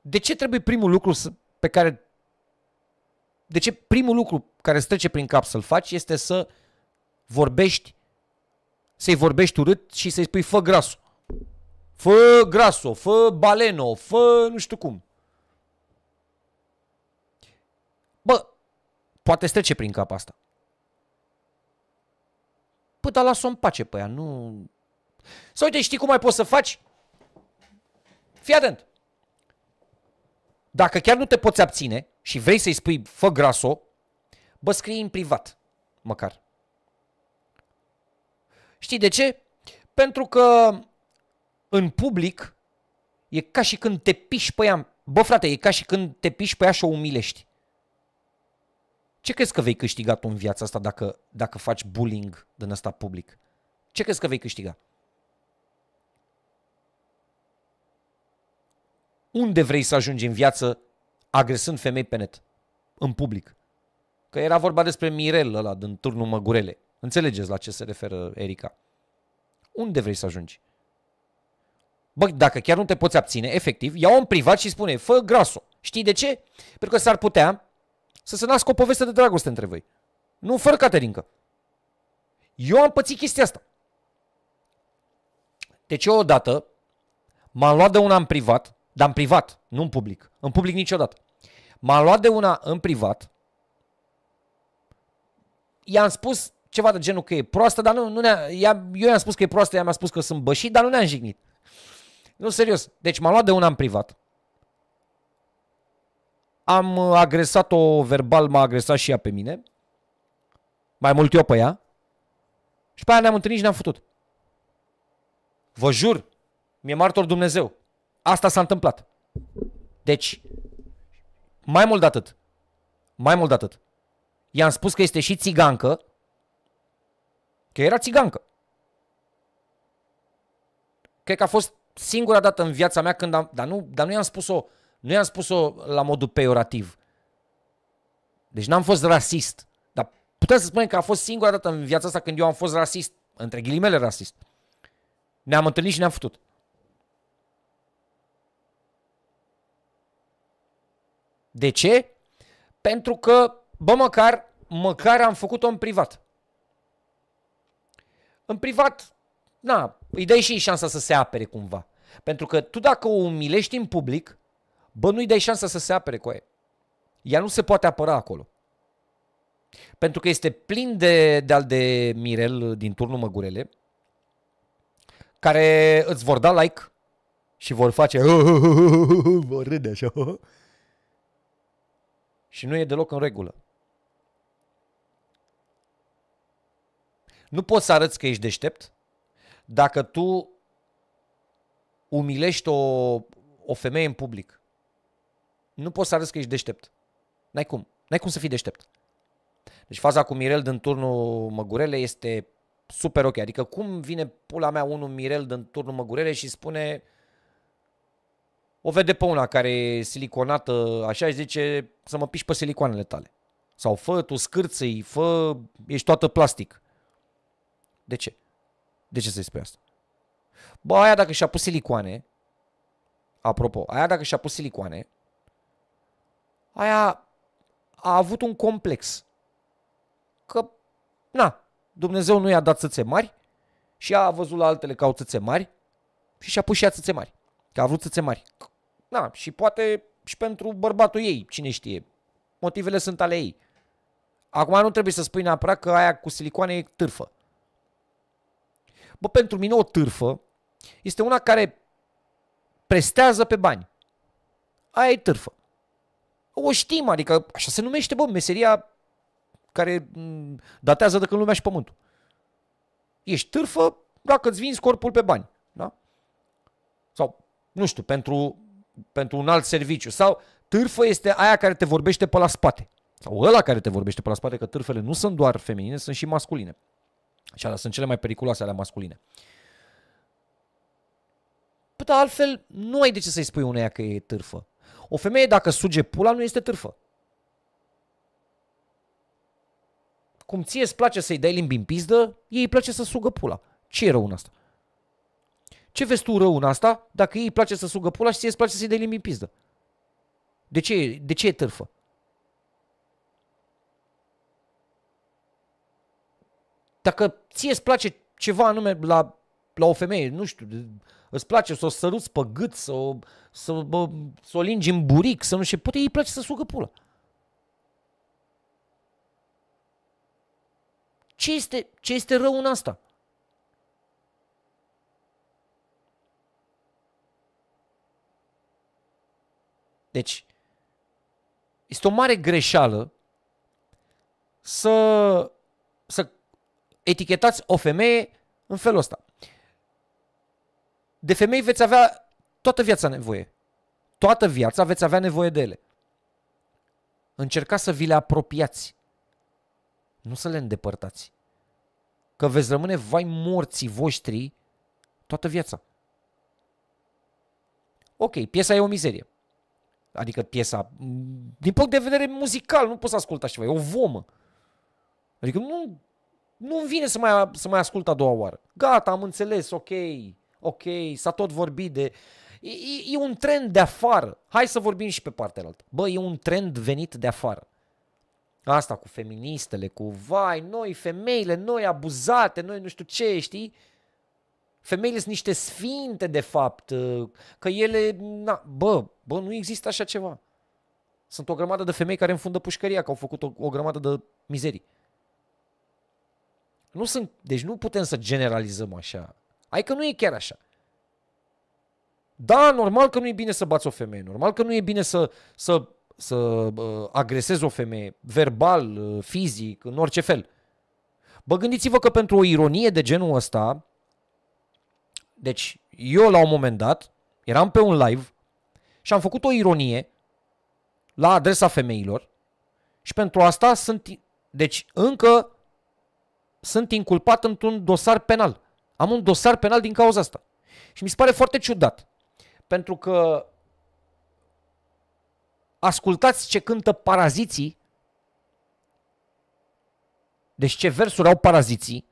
De ce trebuie primul lucru pe care... De ce primul lucru care îți trece prin cap să-l faci este să vorbești, să-i vorbești urât și să-i spui fă grasul. Fă grasul, fă baleno, fă nu știu cum. Bă, poate îți trece prin cap asta. Bă, dar lasă-o în pace pe ea, nu... Sau uite, știi cum mai poți să faci? Fii atent! Dacă chiar nu te poți abține și vrei să-i spui fă graso, Bă, scrie în privat, măcar. Știi de ce? Pentru că în public e ca și când te piși pe ea. Bă, frate, e ca și când te piși pe ea și o umilești. Ce crezi că vei câștiga tu în viața asta dacă faci bullying din ăsta public? Ce crezi că vei câștiga? Unde vrei să ajungi în viață agresând femei pe net? În public. Că era vorba despre Mirel ăla din turnul Măgurele. Înțelegeți la ce se referă Erika. Unde vrei să ajungi? Bă, dacă chiar nu te poți abține, efectiv, ia-o în privat și spune, fă graso. Știi de ce? Pentru că s-ar putea să se nască o poveste de dragoste între voi. Nu fără Caterinca. Eu am pățit chestia asta. Deci eu odată m-am luat de una în privat, dar în privat, nu în public. În public niciodată. M-am luat de una în privat, i-am spus ceva de genul că e proastă, dar eu i-am spus că e proastă, ea mi-a spus că sunt bășit, dar nu ne-am jignit. Nu, serios. Deci m-am luat de una în privat. Am agresat-o verbal, m-a agresat și ea pe mine. Mai mult eu pe ea. Și pe aia ne-am întâlnit și ne-am futut. Vă jur, mi-e martor Dumnezeu. Asta s-a întâmplat. Deci, mai mult de atât. Mai mult de atât. I-am spus că este și țigancă. Că era țigancă. Cred că a fost singura dată în viața mea când am... Dar nu i-am spus-o... Nu i-am spus-o la modul peiorativ. Deci n-am fost rasist. Dar putem să spunem că a fost singura dată în viața asta când eu am fost rasist. Între ghilimele rasist. Ne-am întâlnit și ne-am futut. De ce? Pentru că, bă, măcar am făcut-o în privat. În privat, na, îi dai și șansa să se apere cumva. Pentru că tu dacă o umilești în public... Bă, nu-i dai șansa să se apere cu aia. Ea nu se poate apăra acolo. Pentru că este plin de Mirel din turnul Măgurele, care îți vor da like și vor face vor râde așa. Și nu e deloc în regulă. Nu poți să arăți că ești deștept dacă tu umilești o femeie în public. Nu poți să arăți că ești deștept. N-ai cum. N-ai cum să fii deștept. Deci faza cu Mirel din turnul Măgurele este super ok. Adică cum vine pula mea unul Mirel din turnul Măgurele și spune, o vede pe una care e siliconată așa și zice să mă piși pe silicoanele tale. Sau fă tu scârțâi, fă, ești toată plastic. De ce? De ce să-i spui asta? Bă, aia dacă și-a pus silicoane, apropo, aia dacă și-a pus silicoane, aia a avut un complex. Că, na, Dumnezeu nu i-a dat țâțe mari și a văzut la altele că au țâțe mari și și-a pus și ea țâțe mari. Că a vrut țâțe mari. Na, și poate și pentru bărbatul ei, cine știe. Motivele sunt ale ei. Acum nu trebuie să spui neapărat că aia cu silicoane e târfă. Bă, pentru mine o târfă este una care prestează pe bani. Aia e târfă. O știm, adică așa se numește, bă, meseria care datează de când lumea și pământul. Ești târfă dacă îți vinzi corpul pe bani, da? Sau, nu știu, pentru un alt serviciu. Sau târfă este aia care te vorbește pe la spate. Sau ăla care te vorbește pe la spate, că târfele nu sunt doar feminine, sunt și masculine. Și alea sunt cele mai periculoase, ale masculine. Păi, dar altfel nu ai de ce să-i spui uneia că e târfă. O femeie dacă suge pula nu este târfă. Cum ție îți place să-i dai limbi în pizdă, ei îi place să sugă pula. Ce e rău în asta? Ce vezi tu rău în asta dacă ei îi place să sugă pula și ție îți place să-i dai limbi în pizdă? De ce e târfă? Dacă ție îți place ceva anume la o femeie, nu știu... Îți place să o săruți pe gât, să o lingi în buric, să nu știu, poate îi place să sugă pula. Ce este rău în asta? Deci, este o mare greșeală să etichetați o femeie în felul ăsta. De femei veți avea toată viața nevoie. Toată viața veți avea nevoie de ele. Încercați să vi le apropiați. Nu să le îndepărtați. Că veți rămâne vai morții voștri toată viața. Ok, piesa e o mizerie. Adică piesa, din punct de vedere muzical, nu poți să asculti așa ceva, e o vomă. Adică nu-mi vine să mai ascult a doua oară. Gata, am înțeles, ok, s-a tot vorbit de... E un trend de afară. Hai să vorbim și pe partea altă. Bă, e un trend venit de afară. Asta cu feministele, cu vai, noi, femeile, noi abuzate, noi nu știu ce, știi? Femeile sunt niște sfinte, de fapt, că ele... Na, bă, nu există așa ceva. Sunt o grămadă de femei care înfundă pușcăria, că au făcut o grămadă de mizerii. Deci nu putem să generalizăm așa. Hai că nu e chiar așa. Da, normal că nu e bine să bați o femeie, normal că nu e bine să agresezi o femeie, verbal, fizic, în orice fel. Bă, gândiți-vă că pentru o ironie de genul ăsta... Deci eu la un moment dat eram pe un live și am făcut o ironie la adresa femeilor și pentru asta încă sunt inculpat într-un dosar penal. Am un dosar penal din cauza asta. Și mi se pare foarte ciudat pentru că ascultați ce cântă Paraziții, deci ce versuri au Paraziții,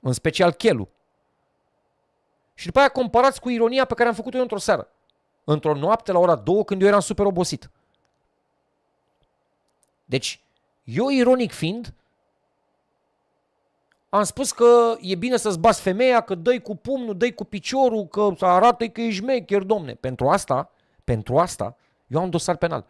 în special Chelu. Și după aia comparați cu ironia pe care am făcut-o eu într-o seară. Într-o noapte la ora 2 când eu eram super obosit. Deci, eu ironic fiind, am spus că e bine să-ți bați femeia, că dă-i cu pumnul, dă-i cu piciorul, că arată-i că e șmecher, domne. Pentru asta, eu am un dosar penal.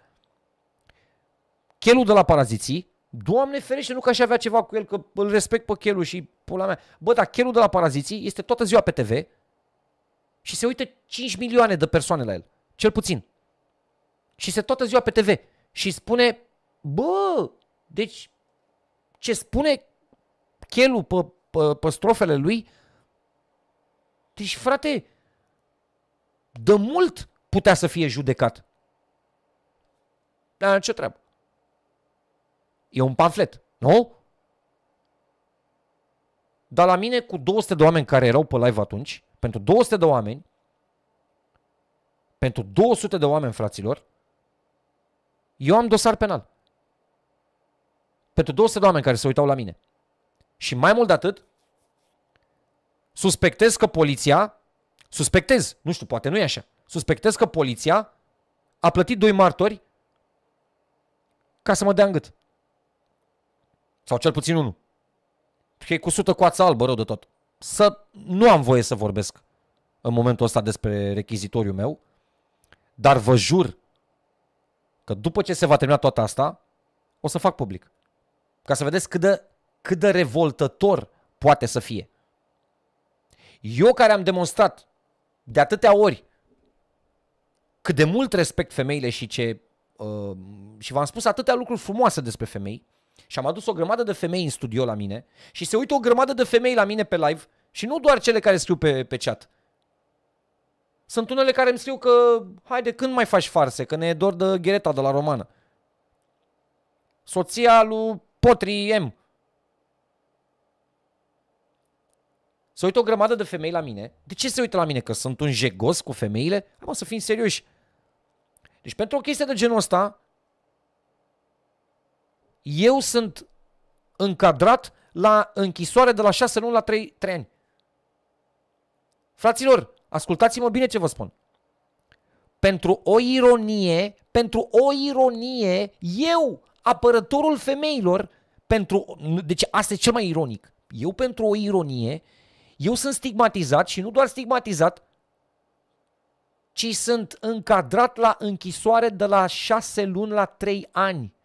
Chelul de la Paraziții, Doamne ferește, nu că aș avea ceva cu el, că îl respect pe Chelu și pula mea. Bă, dar Chelul de la Paraziții este toată ziua pe TV, și se uită 5 milioane de persoane la el. Cel puțin. Și se toată ziua pe TV. Și spune, bă, deci ce spune Chelu pe strofele lui, deci frate, de mult putea să fie judecat. Dar ce treabă? E un pamflet, nu? Dar la mine cu 200 de oameni care erau pe live atunci, pentru 200 de oameni, pentru 200 de oameni, fraților, eu am dosar penal. Pentru 200 de oameni care se uitau la mine. Și mai mult de atât, suspectez că poliția, nu știu, poate nu e așa, suspectez că poliția a plătit doi martori ca să mă dea în gât. Sau cel puțin unul. Că e cu sută coață albă, rău de tot. Nu am voie să vorbesc în momentul ăsta despre rechizitoriul meu, dar vă jur că după ce se va termina toată asta, o să fac public. Ca să vedeți cât de revoltător poate să fie. Eu care am demonstrat de atâtea ori cât de mult respect femeile și v-am spus atâtea lucruri frumoase despre femei, și am adus o grămadă de femei în studio la mine și se uită o grămadă de femei la mine pe live și nu doar cele care scriu pe chat. Sunt unele care îmi scriu că haide, când mai faci farse, că ne e dor de Ghereta de la Romană. Soția lui Potri M. Se uită o grămadă de femei la mine. De ce se uită la mine? Că sunt un jegos cu femeile? Hai, să fim serioși. Deci pentru o chestie de genul ăsta, eu sunt încadrat la închisoare de la 6 luni la 3 ani. Fraților, ascultați-mă bine ce vă spun. Pentru o ironie, eu, apărătorul femeilor, deci asta e cel mai ironic. Eu pentru o ironie, eu sunt stigmatizat și nu doar stigmatizat, ci sunt încadrat la închisoare de la 6 luni la 3 ani.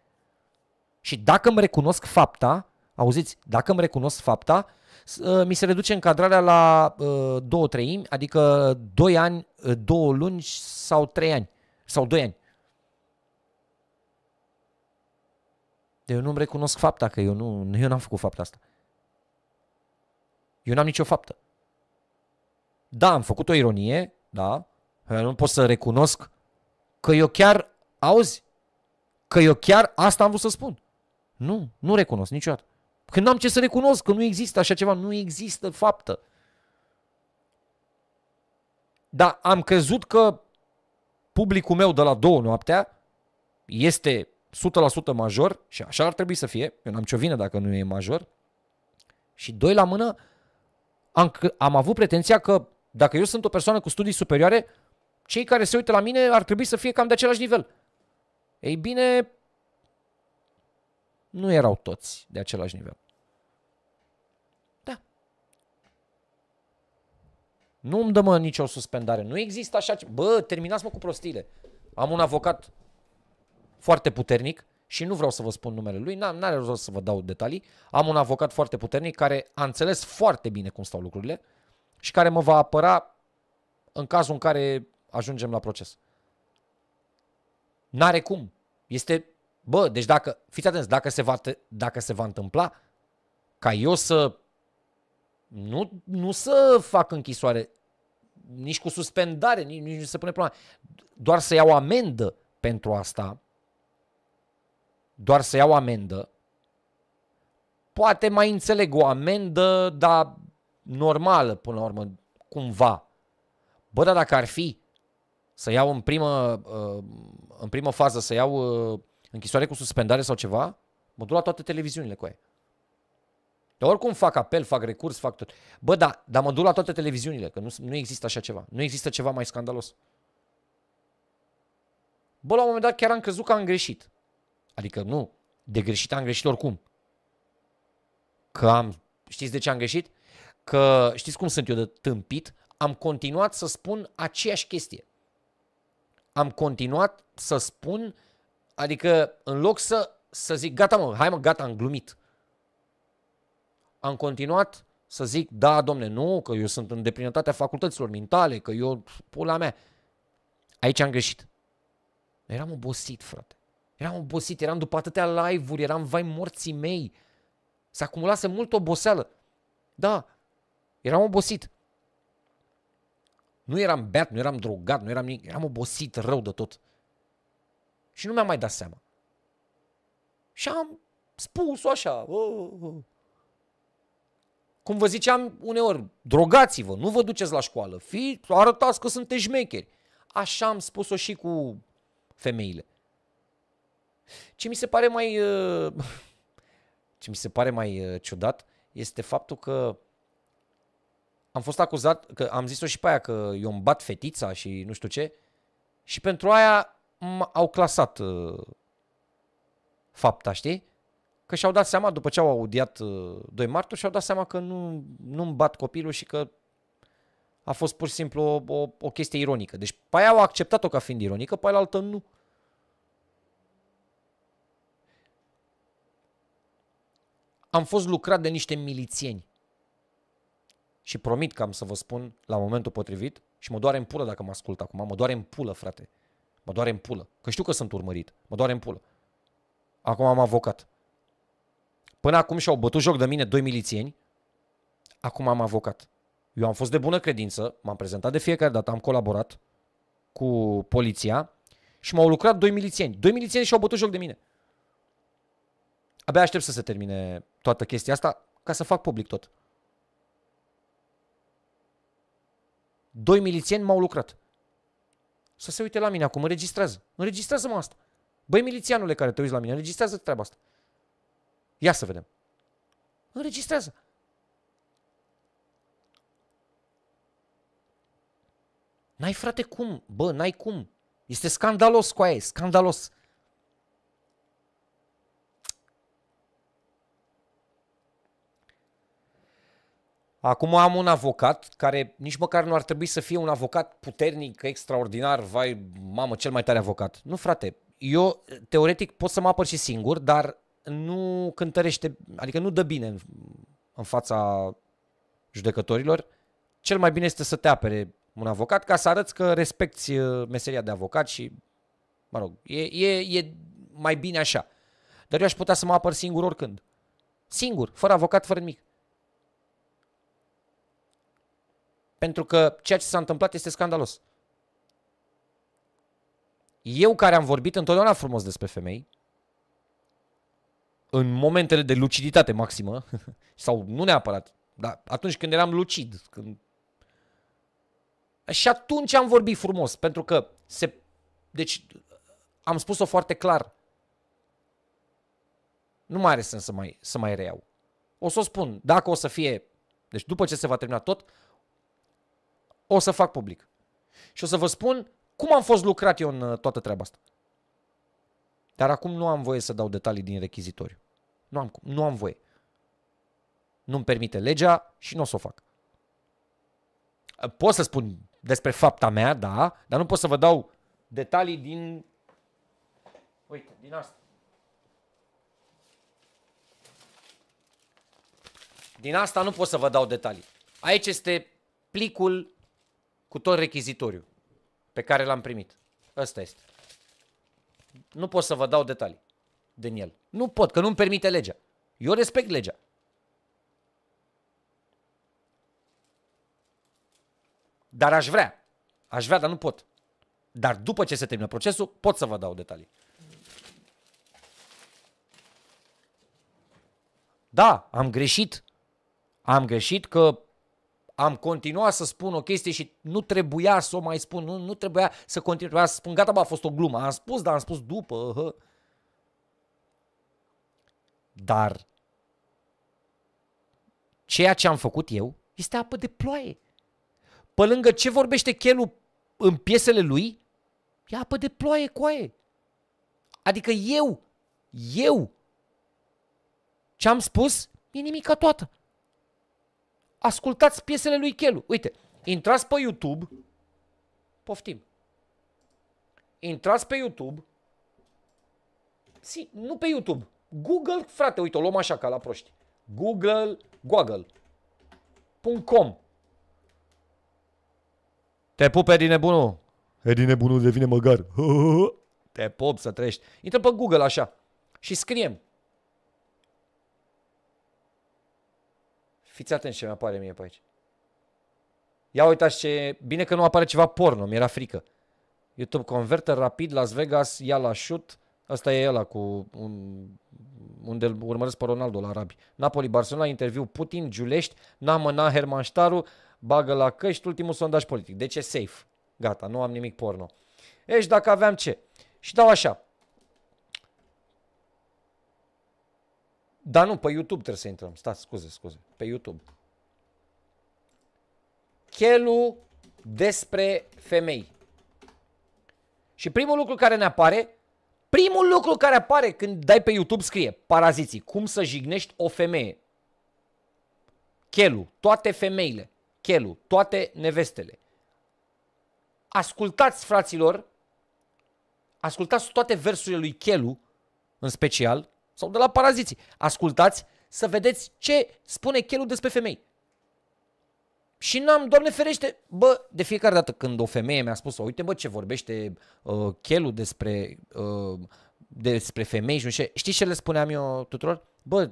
Și dacă îmi recunosc fapta, auziți, mi se reduce încadrarea la 2/3, adică 2 ani, 2 luni sau 3 ani, sau 2 ani. Dar eu nu-mi recunosc fapta, că eu n-am făcut fapta asta. Eu n-am nicio faptă. Da, am făcut o ironie, da, eu nu pot să recunosc că eu chiar, auzi, că eu chiar asta am vrut să spun. Nu, nu recunosc niciodată. Când n-am ce să recunosc, că nu există așa ceva, nu există faptă. Dar am crezut că publicul meu de la 2 noaptea este 100% major și așa ar trebui să fie. Eu n-am nicio vină dacă nu e major. Și 2 la mână, am avut pretenția că dacă eu sunt o persoană cu studii superioare, cei care se uită la mine ar trebui să fie cam de același nivel. Ei bine, nu erau toți de același nivel. Da. Nu-mi dă, mă, nicio suspendare. Nu există așa... Bă, terminați-mă cu prostiile. Am un avocat foarte puternic și nu vreau să vă spun numele lui, n-are rost să vă dau detalii. Am un avocat foarte puternic care a înțeles foarte bine cum stau lucrurile și care mă va apăra în cazul în care ajungem la proces. N-are cum. Este... Bă, deci dacă, fiți atenți, dacă se va întâmpla ca eu să nu să fac închisoare, nici cu suspendare, nici nu se pune problema, doar să iau amendă pentru asta, doar să iau amendă, poate mai înțeleg o amendă, dar normală până la urmă, cumva. Bă, dar dacă ar fi să iau în primă fază, să iau închisoare cu suspendare sau ceva, mă duc la toate televiziunile cu aia. Dar oricum fac apel, fac recurs, fac tot. Bă, dar mă duc la toate televiziunile, că nu există așa ceva. Nu există ceva mai scandalos. Bă, la un moment dat chiar am crezut că am greșit. Adică nu, de greșit am greșit oricum. Că am... Știți de ce am greșit? Că știți cum sunt eu de tâmpit? Am continuat să spun aceeași chestie. Am continuat să spun... Adică în loc să zic, gata mă, hai mă, gata, am glumit. Am continuat să zic, da, domne, nu, că eu sunt în deplinătatea facultăților mentale, că eu, pula mea. Aici am greșit. Eram obosit, frate. Eram obosit, eram după atâtea live-uri, eram vai morții mei. S-a acumulase mult oboseală. Da, eram obosit. Nu eram beat, nu eram drogat, nu eram nimic, eram obosit rău de tot. Și nu mi-am mai dat seama. Și am spus-o așa. Cum vă ziceam uneori, drogați-vă, nu vă duceți la școală, arătați că sunteți șmecheri. Așa am spus-o și cu femeile. Ce mi se pare mai ciudat este faptul că am fost acuzat, că am zis-o și pe aia că eu îmi bat fetița și nu știu ce, și pentru aia au clasat fapta, știi? Că și-au dat seama, după ce au audiat 2 martori, și-au dat seama că nu-mi bat copilul și că a fost pur și simplu o chestie ironică. Deci pe aia au acceptat-o ca fiind ironică, pe aia altă nu. Am fost lucrat de niște milițieni. Și promit că am să vă spun la momentul potrivit, și mă doare în pulă dacă mă ascult acum, mă doare în pulă, frate. Mă doare în pulă. Că știu că sunt urmărit. Mă doare în pulă. Acum am avocat. Până acum și-au bătut joc de mine 2 milițieni. Acum am avocat. Eu am fost de bună credință. M-am prezentat de fiecare dată. Am colaborat cu poliția. Și m-au lucrat 2 milițieni. 2 milițieni și-au bătut joc de mine. Abia aștept să se termine toată chestia asta ca să fac public tot. 2 milițieni m-au lucrat. Să se uite la mine acum, înregistrează. Înregistrează-mă asta. Băi, milițianule care te uiți la mine, înregistrează treaba asta. Ia să vedem. Înregistrează. N-ai, frate, cum. Bă, n-ai cum. Este scandalos cu aia, scandalos. Acum am un avocat care nici măcar nu ar trebui să fie un avocat puternic, extraordinar, vai, mamă, cel mai tare avocat. Nu, frate, eu teoretic pot să mă apăr și singur, dar nu cântărește, adică nu dă bine în fața judecătorilor. Cel mai bine este să te apere un avocat ca să arăți că respecti meseria de avocat și, mă rog, e mai bine așa. Dar eu aș putea să mă apăr singur oricând. Singur, fără avocat, fără nimic. Pentru că ceea ce s-a întâmplat este scandalos. Eu, care am vorbit întotdeauna frumos despre femei, în momentele de luciditate maximă, sau nu neapărat, dar atunci când eram lucid, când... Și atunci am vorbit frumos, pentru că se... Deci, am spus-o foarte clar. Nu mai are sens să mai reiau. O să o spun, dacă o să fie... Deci, după ce se va termina tot, o să fac public. Și o să vă spun cum am fost lucrat eu în toată treaba asta. Dar acum nu am voie să dau detalii din rechizitoriu. Nu am voie. Nu-mi permite legea și nu o să o fac. Pot să spun despre fapta mea, da, dar nu pot să vă dau detalii din... Uite, din asta. Din asta nu pot să vă dau detalii. Aici este plicul cu tot rechizitoriu pe care l-am primit. Ăsta este. Nu pot să vă dau detalii din el. Nu pot, că nu-mi permite legea. Eu respect legea. Dar aș vrea. Aș vrea, dar nu pot. Dar după ce se termină procesul, pot să vă dau detalii. Da, am greșit. Am greșit că am continuat să spun o chestie și nu trebuia să o mai spun. Nu trebuia să continui. Trebuia să spun, gata, bă, a fost o glumă. Am spus, dar am spus după. Dar ceea ce am făcut eu este apă de ploaie. Pe lângă ce vorbește Chelu în piesele lui, e apă de ploaie, coaie. Adică eu, ce am spus, e nimica toată. Ascultați piesele lui Chelu. Uite, intrați pe YouTube, poftim. Intrați pe YouTube, nu pe YouTube, Google, frate, uite, o luăm așa ca la proști. Google.com. Te pup, Edi Nebunul. Edi Nebunul devine măgar. Te pup să treci. Intră pe Google așa și scriem. Fiți atenți ce mi-apare mie pe aici. Ia uitați ce... Bine că nu apare ceva porno, mi-era frică. YouTube Converter, Rapid, Las Vegas, ia la shoot. Asta e ăla cu... unde urmăresc pe Ronaldo la Arabi. Napoli, Barcelona, interviu Putin, Giulești, Namăna, Hermannstadt, bagă la căști, ultimul sondaj politic. Deci e safe. Gata, nu am nimic porno. Ești dacă aveam ce. Și dau așa. Dar nu, pe YouTube trebuie să intrăm. Stați, scuze. Pe YouTube. Chelu despre femei. Și primul lucru care apare când dai pe YouTube scrie Paraziții. Cum să jignești o femeie. Chelu. Toate femeile. Chelu, toate nevestele. Ascultați, fraților, ascultați toate versurile lui Chelu, în special, sau de la Paraziții. Ascultați să vedeți ce spune Chelu despre femei. Și n-am, Doamne ferește, bă, de fiecare dată când o femeie mi-a spus, uite, bă, ce vorbește Chelu despre femei și nu știu, știi ce le spuneam eu tuturor? Bă,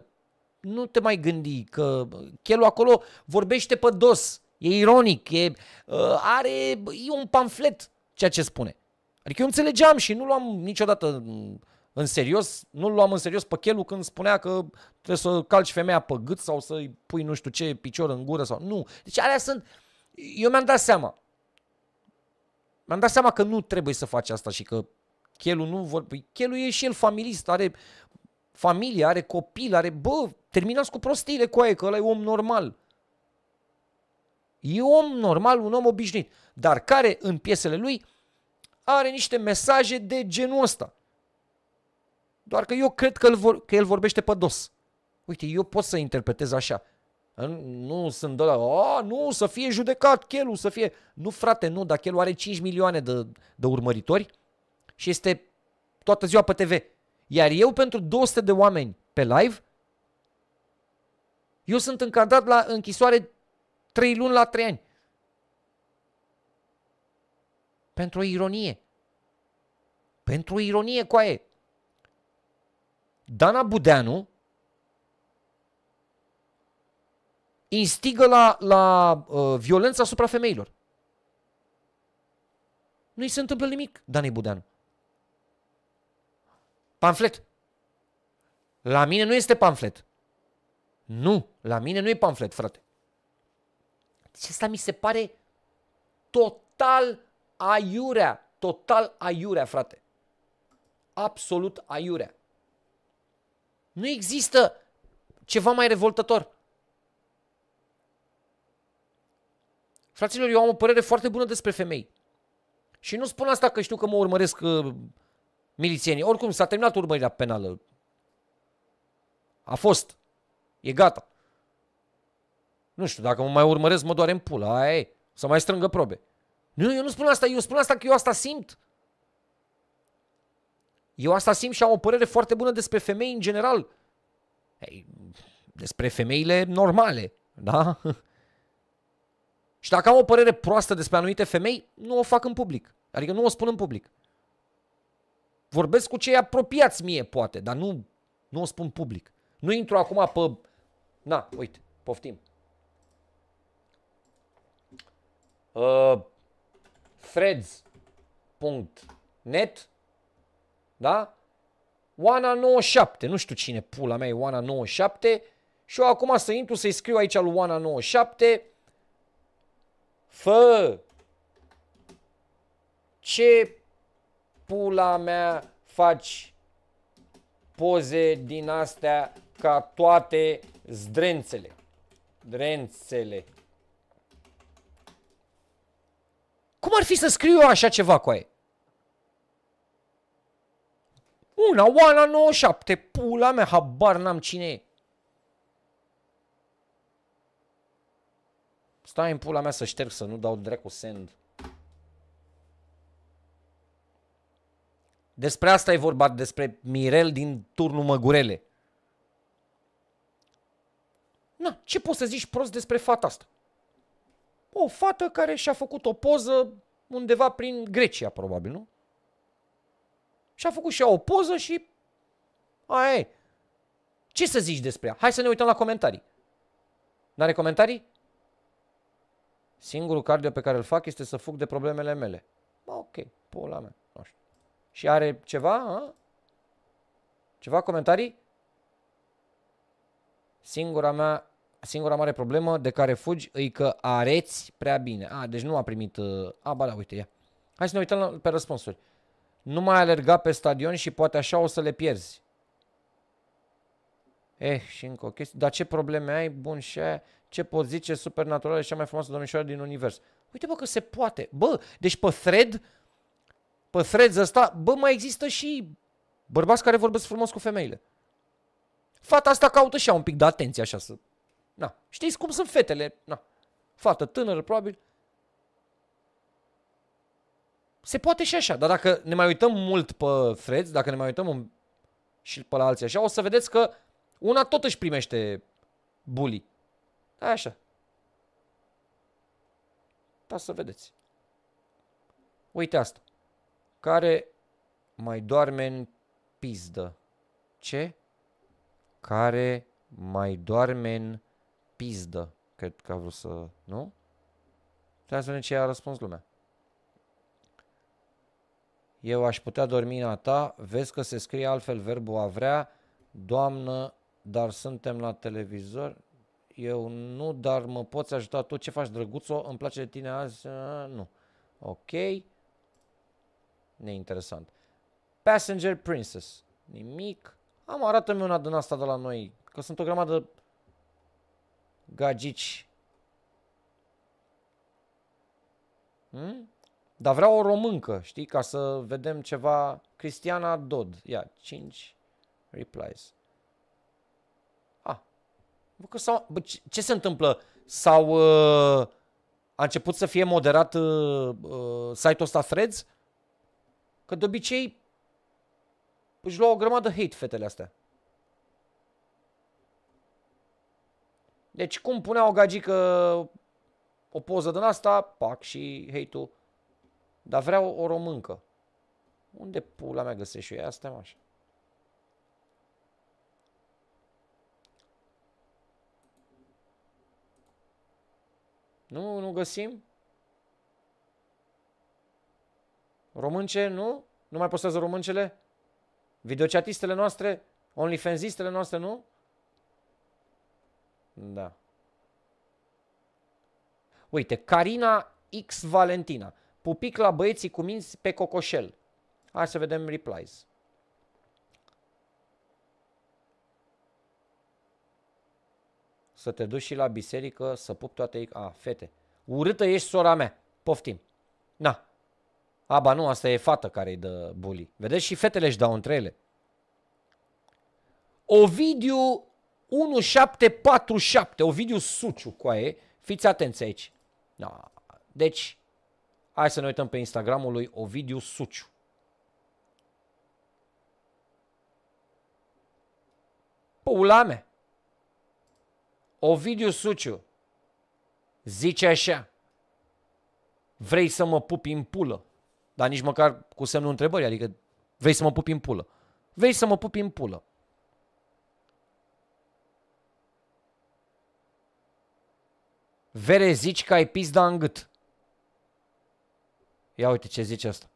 nu te mai gândi că Chelu acolo vorbește pe dos. E ironic, e un pamflet ceea ce spune. Adică eu înțelegeam și nu luam niciodată în serios, pe Chelu când spunea că trebuie să calci femeia pe gât sau să-i pui nu știu ce picior în gură sau nu. Deci alea sunt, eu mi-am dat seama că nu trebuie să faci asta și că Chelu nu vorbește. Chelu e și el familist, are familie, are copil, are, bă, terminați cu prostiile cu aia, că ăla e om normal. E om normal, un om obișnuit, dar care în piesele lui are niște mesaje de genul ăsta. Doar că eu cred că el vorbește pe dos. Uite, eu pot să interpretez așa. Nu sunt de la, nu, să fie judecat Chelu, să fie... Nu, frate, nu, dar Chelu are 5 milioane de urmăritori și este toată ziua pe TV. Iar eu pentru 200 de oameni pe live, eu sunt încadrat la închisoare 3 luni la 3 ani. Pentru o ironie. Pentru o ironie, coaie. Dana Budeanu instigă la violența asupra femeilor. Nu-i se întâmplă nimic, Danei Budeanu. Pamflet. La mine nu este pamflet. Nu, la mine nu e pamflet, frate. Deci asta mi se pare total aiurea. Total aiurea, frate. Absolut aiurea. Nu există ceva mai revoltător. Fraților, eu am o părere foarte bună despre femei. Și nu spun asta că știu că mă urmăresc milițienii. Oricum, s-a terminat urmărirea penală. A fost. E gata. Nu știu, dacă mă mai urmăresc, mă doare în pula. Aia e. Să mai strângă probe. Nu, eu nu spun asta. Eu spun asta că eu asta simt. Eu asta simt și am o părere foarte bună despre femei în general. Ei, despre femeile normale. Da? Și dacă am o părere proastă despre anumite femei, nu o fac în public. Adică nu o spun în public. Vorbesc cu cei apropiați mie, poate, dar nu o spun public. Nu intru acum pe... Na, uite, poftim. Freds.net, da? Oana97, nu știu cine pula mea e Oana97 și eu acum să intru să-i scriu aici lui Oana97 fă ce pula mea faci poze din astea ca toate zdrențele. Drențele. Cum ar fi să scriu eu așa ceva cu aia? Una, Oana 97, pula mea, habar n-am cine e. Stai în pula mea să șterg, să nu dau dracu send. Despre asta e vorba, despre Mirel din turnul Măgurele. Na, ce poți să zici prost despre fata asta? O fată care și-a făcut o poză undeva prin Grecia, probabil, nu? Și-a făcut și ea o poză și... Aia e. Ce să zici despre ea? Hai să ne uităm la comentarii. N-are comentarii? Singurul cardio pe care îl fac este să fug de problemele mele. Ba, ok, pula mea, nu știu. Și are ceva? A? Ceva comentarii? Singura mare problemă de care fugi e că areți prea bine. A, deci nu a primit... A, ba da, uite, ia. Hai să ne uităm pe răspunsuri. Nu mai alerga pe stadion și poate așa o să le pierzi. Și încă o chestie. Dar ce probleme ai? Bun, și aia... Ce pot zice, supernatural și cea mai frumoasă domnișoară din univers. Uite, bă, că se poate. Bă, deci pe threads ăsta, bă, mai există și bărbați care vorbesc frumos cu femeile. Fata asta caută și ea un pic de atenție, așa să... Na, știți cum sunt fetele? Na, fată tânără, probabil. Se poate și așa, dar dacă ne mai uităm mult pe threads, dacă ne mai uităm și pe la alții așa, o să vedeți că una tot își primește bully. Așa. Da, să vedeți. Uite asta. Care mai doarme în pizdă. Ce? Care mai doarme în pizdă. Cred că a vrut să... Nu? Trebuie să vedem ce a răspuns lumea. Eu aș putea dormi în a ta. Vezi că se scrie altfel verbul a vrea. Doamnă, dar suntem la televizor... Eu nu, dar mă poți ajuta tu. Ce faci, drăguțo? Îmi place de tine azi? Nu. Ok. Neinteresant. Passenger Princess. Nimic. Am, arată-mi una din asta de la noi. Că sunt o grămadă gagici. Dar vreau o româncă, știi? Ca să vedem ceva. Cristiana Dod. Ia, 5 replies. Bă, ce se întâmplă? Sau a început să fie moderat site-ul ăsta Threads? Că de obicei își lua o grămadă hate fetele astea. Deci cum punea o gagică o poză din asta, pac și hate-ul. Dar vreau o româncă. Unde pula mea găsești eu? Asta e așa. Nu, nu găsim. Românce, nu? Nu mai postează româncele? Videochatistele noastre, OnlyFans-istele noastre, nu? Da. Uite, Carina X Valentina. Pupic la băieții cu minți pe cocoșel. Hai să vedem replies. Să te duci și la biserică, să pup toate... A, fete. Urâtă ești, sora mea. Poftim. Na. Aba, nu, asta e fată care-i dă bully. Vedeți? Și fetele își dau între ele. Ovidiu 1747. Ovidiu Suciu, coaie. Fiți atenți aici. Na. Deci, hai să ne uităm pe Instagramul lui Ovidiu Suciu. Pula mea. Ovidiu Suciu zice așa: vrei să mă pupi în pulă? Dar nici măcar cu semnul întrebării, adică vrei să mă pupi în pulă? Vrei să mă pupi în pulă? Vere, zici că ai pizda în gât. Ia uite ce zice asta.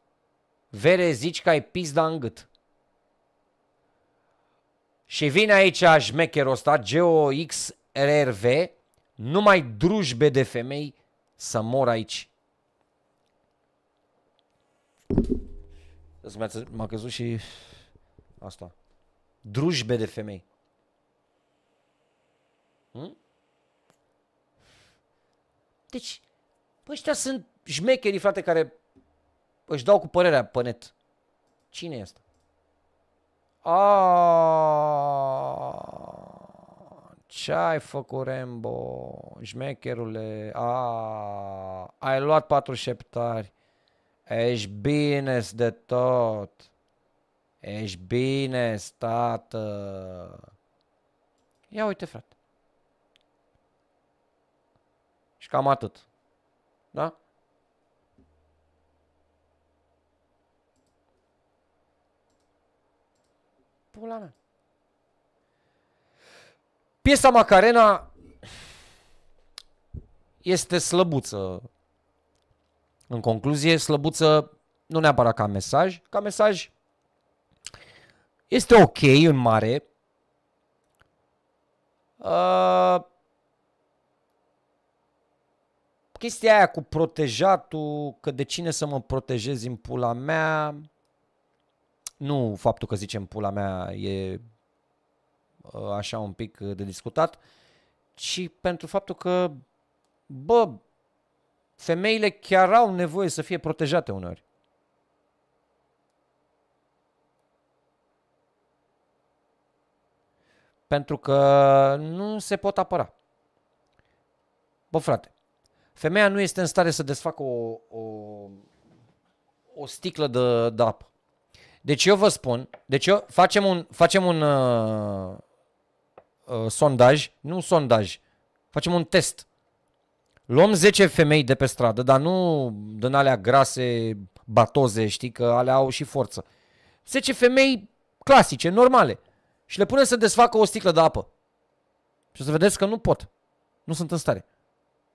Vere, zici că ai pizda în gât. Și vine aici șmecherul ăsta, GOXRRV, numai drujbe de femei să mor aici. M-a căzut și asta. Drujbe de femei. Hm? Deci, ăștia sunt șmecherii, frate, care își dau cu părerea pe net. Cine e asta? Ce-ai făcut, Rembo, șmecherule? Ai luat 4 șeptari. Ești bine de tot. Ești bine, tată. Ia uite, frate. Și cam atât. Da? Pula mea. Piesa Macarena este slăbuță. În concluzie, slăbuță nu neapărat ca mesaj. Ca mesaj este ok în mare. Chestia aia cu protejatul, că de cine să mă protejezi în pula mea, nu faptul că zicem pula mea e așa un pic de discutat, ci pentru faptul că, bă, femeile chiar au nevoie să fie protejate uneori. Pentru că nu se pot apăra. Bă, frate, femeia nu este în stare să desfacă o sticlă de apă. Deci eu vă spun, deci eu facem un test. Luăm 10 femei de pe stradă, dar nu din alea grase, batoze, știi, că alea au și forță. 10 femei clasice, normale, și le punem să desfacă o sticlă de apă. Și o să vedeți că nu pot, nu sunt în stare.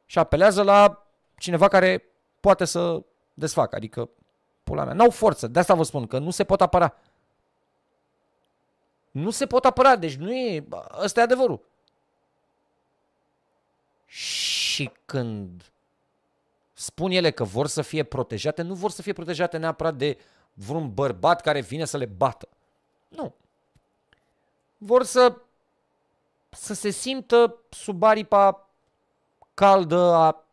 Și apelează la cineva care poate să desfacă, adică pula mea. N-au forță, de asta vă spun, că nu se pot apăra. Nu se pot apăra, deci nu e... Ăsta e adevărul. Și când spun ele că vor să fie protejate, nu vor să fie protejate neapărat de vreun bărbat care vine să le bată. Nu. Vor să se simtă sub aripa caldă a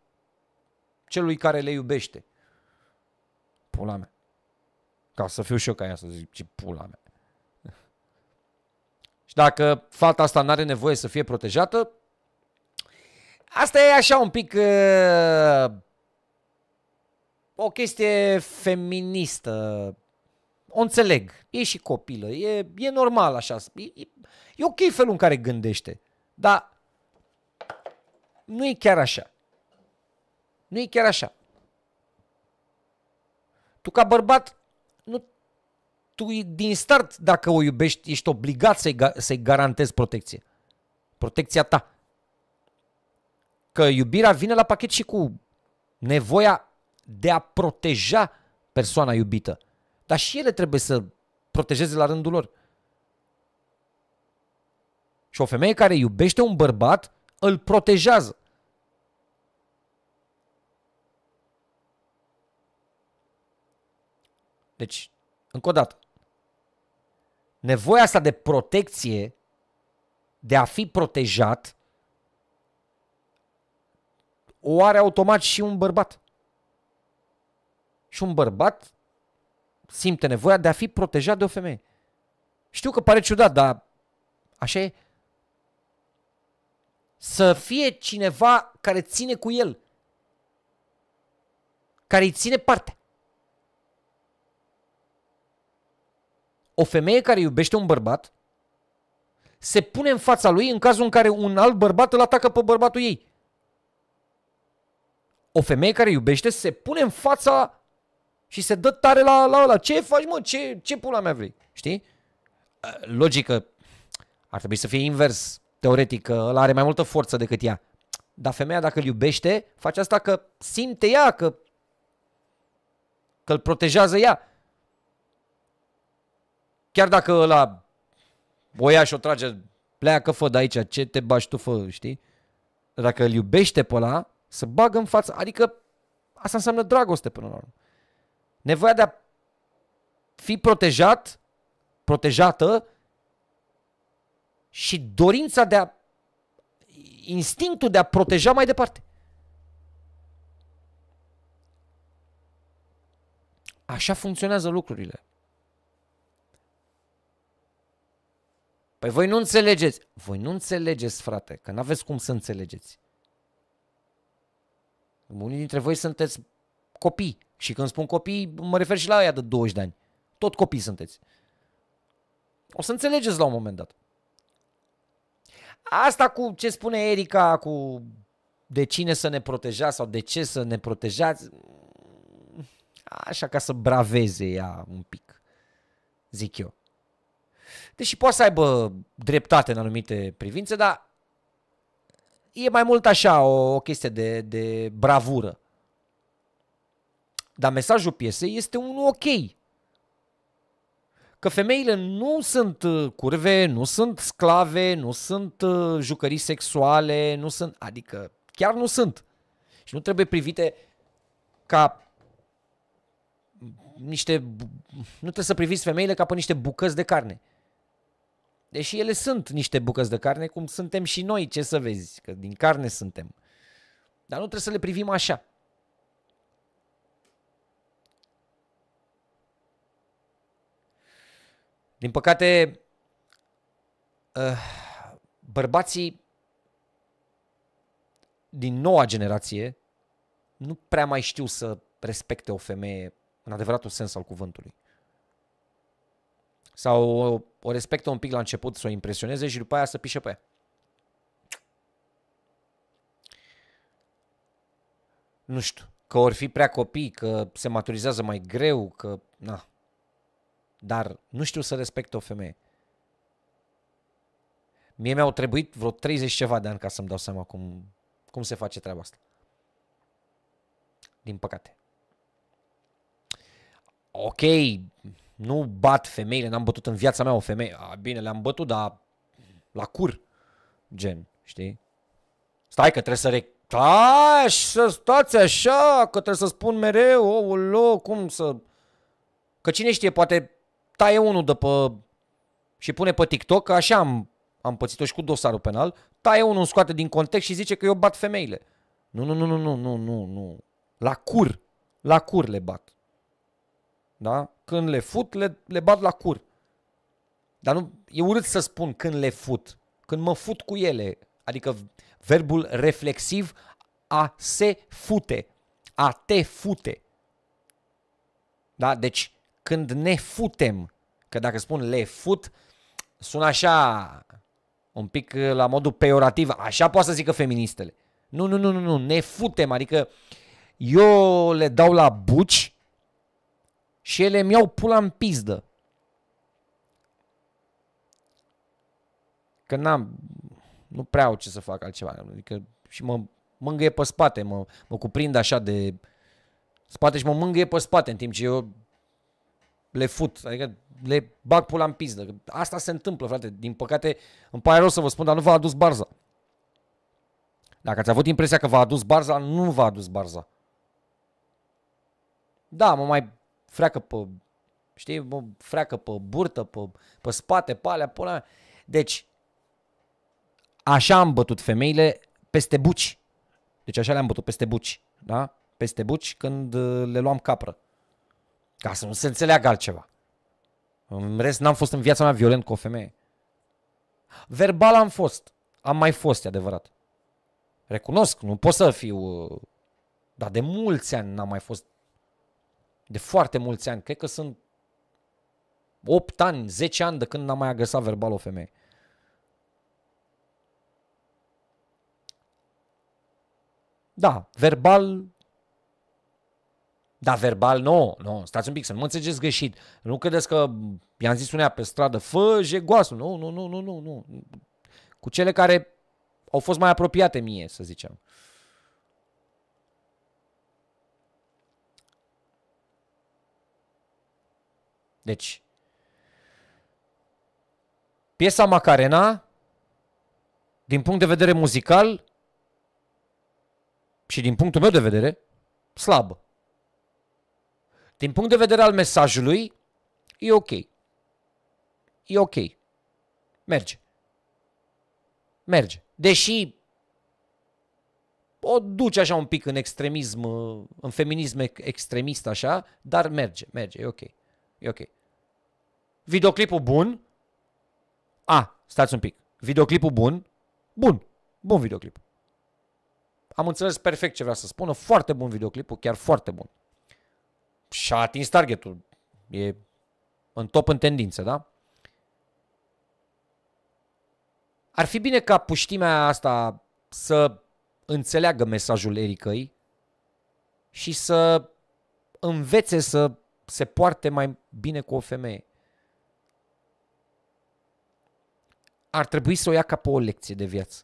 celui care le iubește. Pula mea. Ca să fiu și eu ca ea să zic, ce pula mea. Și dacă fata asta n-are nevoie să fie protejată, asta e așa un pic o chestie feministă. O înțeleg. E și copilă. E normal așa. E ok felul în care gândește. Dar nu e chiar așa. Nu e chiar așa. Tu ca bărbat, tu din start, dacă o iubești, ești obligat să-i garantezi protecția ta. că iubirea vine la pachet și cu nevoia de a proteja persoana iubită. Dar și ele trebuie să protejeze la rândul lor. Și o femeie care iubește un bărbat, îl protejează. Deci, încă o dată, nevoia asta de protecție, de a fi protejat, o are automat și un bărbat. Și un bărbat simte nevoia de a fi protejat de o femeie. Știu că pare ciudat, dar așa e. Să fie cineva care ține cu el, care îi ține partea. O femeie care iubește un bărbat se pune în fața lui în cazul în care un alt bărbat îl atacă pe bărbatul ei. O femeie care iubește se pune în fața și se dă tare la ăla. Ce faci, mă? Ce pula mea vrei? Știi? Logică. Ar trebui să fie invers. Teoretic, că ăla are mai multă forță decât ea. Dar femeia, dacă îl iubește, face asta că simte ea, că îl protejează ea. Chiar dacă ăla o ia și o trage, pleacă, fă de aici, ce te bagi tu, fă, știi? Dacă îl iubește pe ăla, se bagă în față. Adică asta înseamnă dragoste până la urmă. Nevoia de a fi protejat, protejată, și dorința de a, instinctul de a proteja mai departe. Așa funcționează lucrurile. Păi voi nu înțelegeți. Voi nu înțelegeți, frate, că n-aveți cum să înțelegeți. Unii dintre voi sunteți copii. Și când spun copii, mă refer și la aia de 20 de ani. Tot copii sunteți. O să înțelegeți la un moment dat. Asta cu ce spune Erika, cu de cine să ne protejați sau de ce să ne protejați, așa ca să braveze ea un pic, zic eu. Deși poate să aibă dreptate în anumite privințe, dar e mai mult așa o chestie de bravură. Dar mesajul piesei este unul ok. Că femeile nu sunt curve, nu sunt sclave, nu sunt jucării sexuale, nu sunt, adică chiar nu sunt. Și nu trebuie privite ca niște, nu trebuie să priviți femeile ca pe niște bucăți de carne. Deși ele sunt niște bucăți de carne, cum suntem și noi, ce să vezi, că din carne suntem. Dar nu trebuie să le privim așa. Din păcate, bărbații din noua generație nu prea mai știu să respecte o femeie în adevăratul sens al cuvântului. Sau o respectă un pic la început să o impresioneze și după aia să pișe pe ea. Nu știu, că ori fi prea copii, că se maturizează mai greu, că... na. Dar nu știu să respecte o femeie. Mie mi-au trebuit vreo 30 ceva de ani ca să-mi dau seama cum se face treaba asta. Din păcate. Ok, nu bat femeile, n-am bătut în viața mea o femeie. Bine, le-am bătut, dar la cur. Gen, știi? Stai că trebuie să să stați așa, că trebuie să spun mereu, oulo, cum să... Că cine știe, poate... taie unul de pe și pune pe TikTok, că așa am pățit-o și cu dosarul penal, taie unul, scoate din context și zice că eu bat femeile. Nu. La cur le bat. Da? Când le fut, le bat la cur. Dar nu, e urât să spun când le fut, când mă fut cu ele, adică verbul reflexiv a se fute, a te fute. Da? Deci când ne futem, că dacă spun le fut, sună așa un pic la modul peiorativ, așa poate să zică feministele. Nu, ne futem, adică eu le dau la buci și ele mi-au pula în pizdă. Că nu prea au ce să fac altceva, adică și mă mângâie pe spate, mă cuprind așa de spate și mă mângâie pe spate în timp ce eu le fut, adică le bag pula în pizdă. Asta se întâmplă, frate, din păcate, îmi pare rău să vă spun, dar nu v-a adus Barza. Dacă ați avut impresia că v-a adus Barza, nu v-a adus Barza. Da, mă mai freacă pe, știi, mă freacă pe burtă, pe spate, pe alea, pe alea. Deci, așa am bătut femeile peste buci. Deci așa le-am bătut peste buci, da? Peste buci când le luam capră. Ca să nu se înțeleagă altceva. În rest, n-am fost în viața mea violent cu o femeie. Verbal am fost. Am mai fost, e adevărat. Recunosc, nu pot să fiu... Dar de mulți ani n-am mai fost. De foarte mulți ani. Cred că sunt 8 ani, 10 ani de când n-am mai agresat verbal o femeie. Da, verbal... Dar verbal nu, nu, stați un pic, să nu mă înțelegeți greșit. Nu credeți că i-am zis unea pe stradă, fă jegoasul, nu, nu, nu, nu, nu, nu. Cu cele care au fost mai apropiate mie, să zicem. Deci, piesa Macarena, din punct de vedere muzical și din punctul meu de vedere, slabă. Din punct de vedere al mesajului, e ok. E ok. Merge. Merge. Deși o duce așa un pic în extremism, în feminism extremist așa, dar merge, merge, e ok. E ok. Videoclipul bun. A, stați un pic. Videoclipul bun. Bun. Bun videoclip. Am înțeles perfect ce vrea să spună. Foarte bun videoclipul, chiar foarte bun. Și-a atins targetul. E în top în tendință, da? Ar fi bine ca puștimea asta să înțeleagă mesajul Ericăi și să învețe să se poarte mai bine cu o femeie. Ar trebui să o ia ca pe o lecție de viață.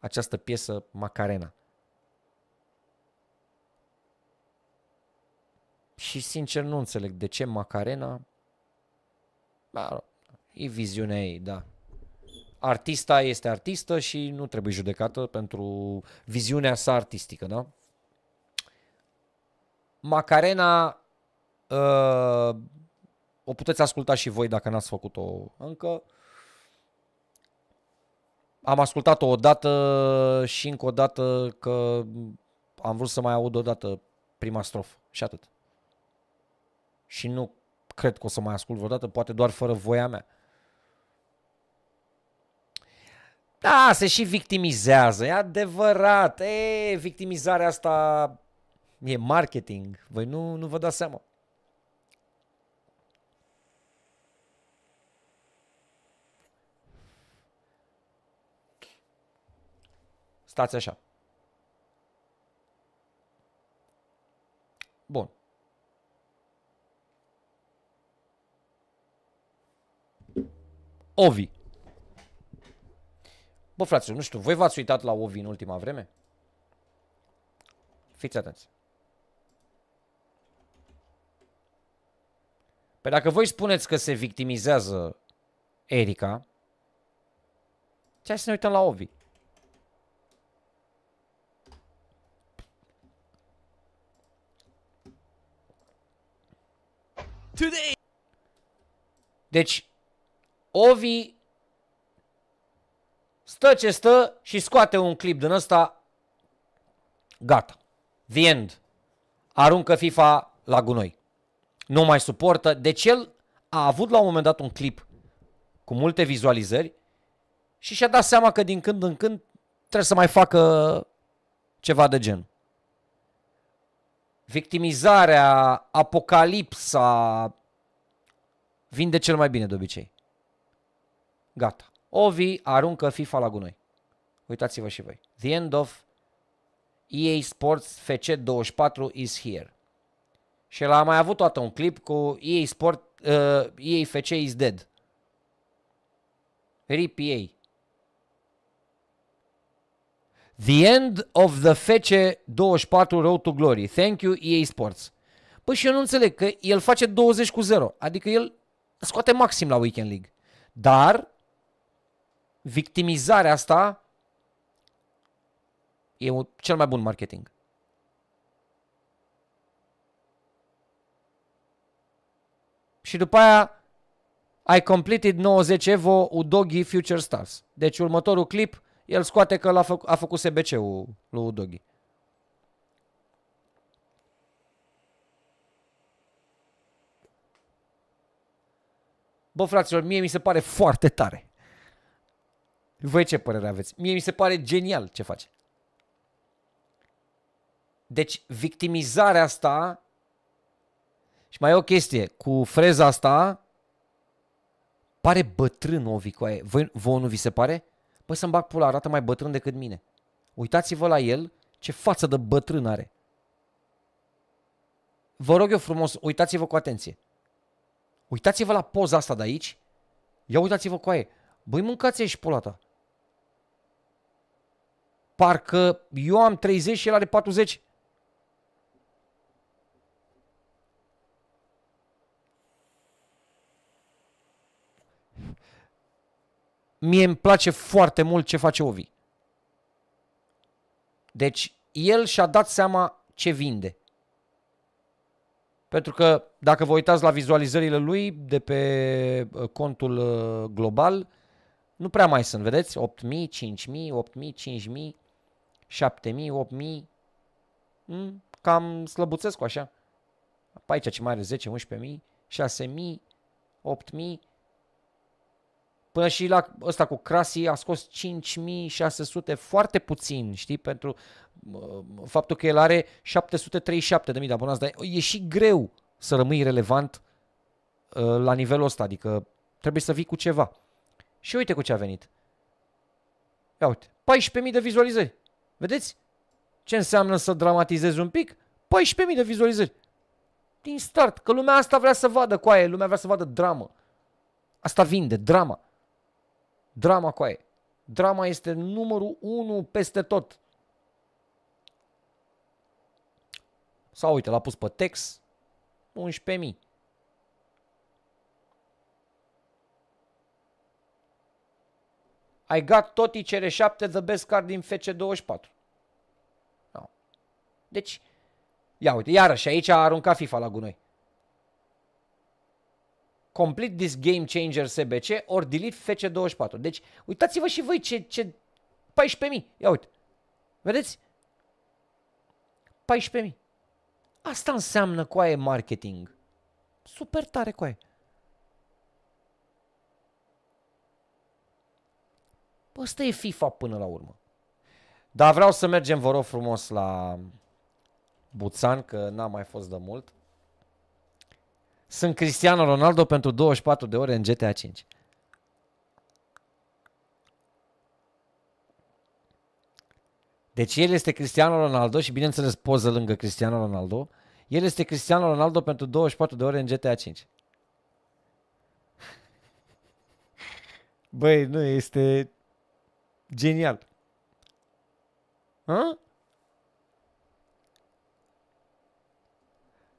Această piesă Macarena. Și sincer nu înțeleg de ce Macarena, da, e viziunea ei, da. Artista este artistă și nu trebuie judecată pentru viziunea sa artistică, da? Macarena o puteți asculta și voi dacă n-ați făcut-o încă. Am ascultat-o odată și încă o dată că am vrut să mai aud odată prima strofă și atât. Și nu cred că o să mai ascult vreodată, poate doar fără voia mea. Da, se și victimizează, e adevărat. E, victimizarea asta e marketing. Voi nu vă dați seama. Stați așa. Bun. Ovi. Bă, fraților, nu știu, voi v-ați uitat la Ovi în ultima vreme? Fiți atenți. Pe dacă voi spuneți că se victimizează Erika, hai să ne uităm la Ovi. Deci, Ovi stă ce stă și scoate un clip din ăsta, gata, the end, aruncă FIFA la gunoi, nu mai suportă. Deci el a avut la un moment dat un clip cu multe vizualizări și și-a dat seama că din când în când trebuie să mai facă ceva de gen. Victimizarea, apocalipsa, vinde cel mai bine de obicei. Gata. Ovi aruncă FIFA la gunoi. Uitați-vă și voi. The end of EA Sports FC24 is here. Și el a mai avut toată un clip cu EA Sport, EA FC is dead. RIP EA. The end of the FC24 Road to Glory. Thank you, EA Sports. Păi și eu nu înțeleg că el face 20-0. Adică el scoate maxim la Weekend League. Dar victimizarea asta e cel mai bun marketing. Și după aia I completed 90 Evo Udogi Future Stars. Deci următorul clip el scoate că a făcut SBC-ul lui Udogi. Bă, fraților, mie mi se pare foarte tare. Voi ce părere aveți? Mie mi se pare genial ce face. Deci victimizarea asta. Și mai e o chestie. Cu freza asta pare bătrân Ovi coaie. Vouă nu vi se pare? Bă, să-mi bag pula, arată mai bătrân decât mine. Uitați-vă la el ce față de bătrân are. Vă rog eu frumos, uitați-vă cu atenție. Uitați-vă la poza asta de aici. Ia uitați-vă coaie. Băi, mâncați-i și pula ta. Parcă eu am 30 și el are 40. Mie îmi place foarte mult ce face Ovi. Deci el și-a dat seama ce vinde. Pentru că dacă vă uitați la vizualizările lui de pe contul global, nu prea mai sunt, vedeți? 8.000, 5.000, 8.000, 5.000, 7.000, 8.000, cam slăbuțesc așa. Pe aici ce mai are 10, 11.000, 6.000, 8.000. Până și la ăsta cu Crasii a scos 5.600, foarte puțin, știi, pentru faptul că el are 737.000 de abonați, dar e și greu să rămâi relevant la nivelul ăsta, adică trebuie să vii cu ceva. Și uite cu ce a venit. Ia uite, 14.000 de vizualizări. Vedeți? Ce înseamnă să dramatizezi un pic? 14.000 de vizualizări. Din start, că lumea asta vrea să vadă coaie, lumea vrea să vadă dramă. Asta vinde, drama. Drama coaie. Drama este numărul 1 peste tot. Sau uite, l-a pus pe text 11.000. I got Toti CR7 the best card din FC24. No. Deci, ia uite, iarăși aici a aruncat FIFA la gunoi. Complete this game changer SBC or delete FC24. Deci, uitați-vă și voi ce 14.000. Ia uite. Vedeți? 14.000. Asta înseamnă coaie marketing. Super tare coaie. Asta e FIFA până la urmă. Dar vreau să mergem, vă rog frumos, la Buțan, că n-a mai fost de mult. Sunt Cristiano Ronaldo pentru 24 de ore în GTA 5. Deci el este Cristiano Ronaldo și bineînțeles poză lângă Cristiano Ronaldo. El este Cristiano Ronaldo pentru 24 de ore în GTA 5. Băi, nu, este genial. Hă?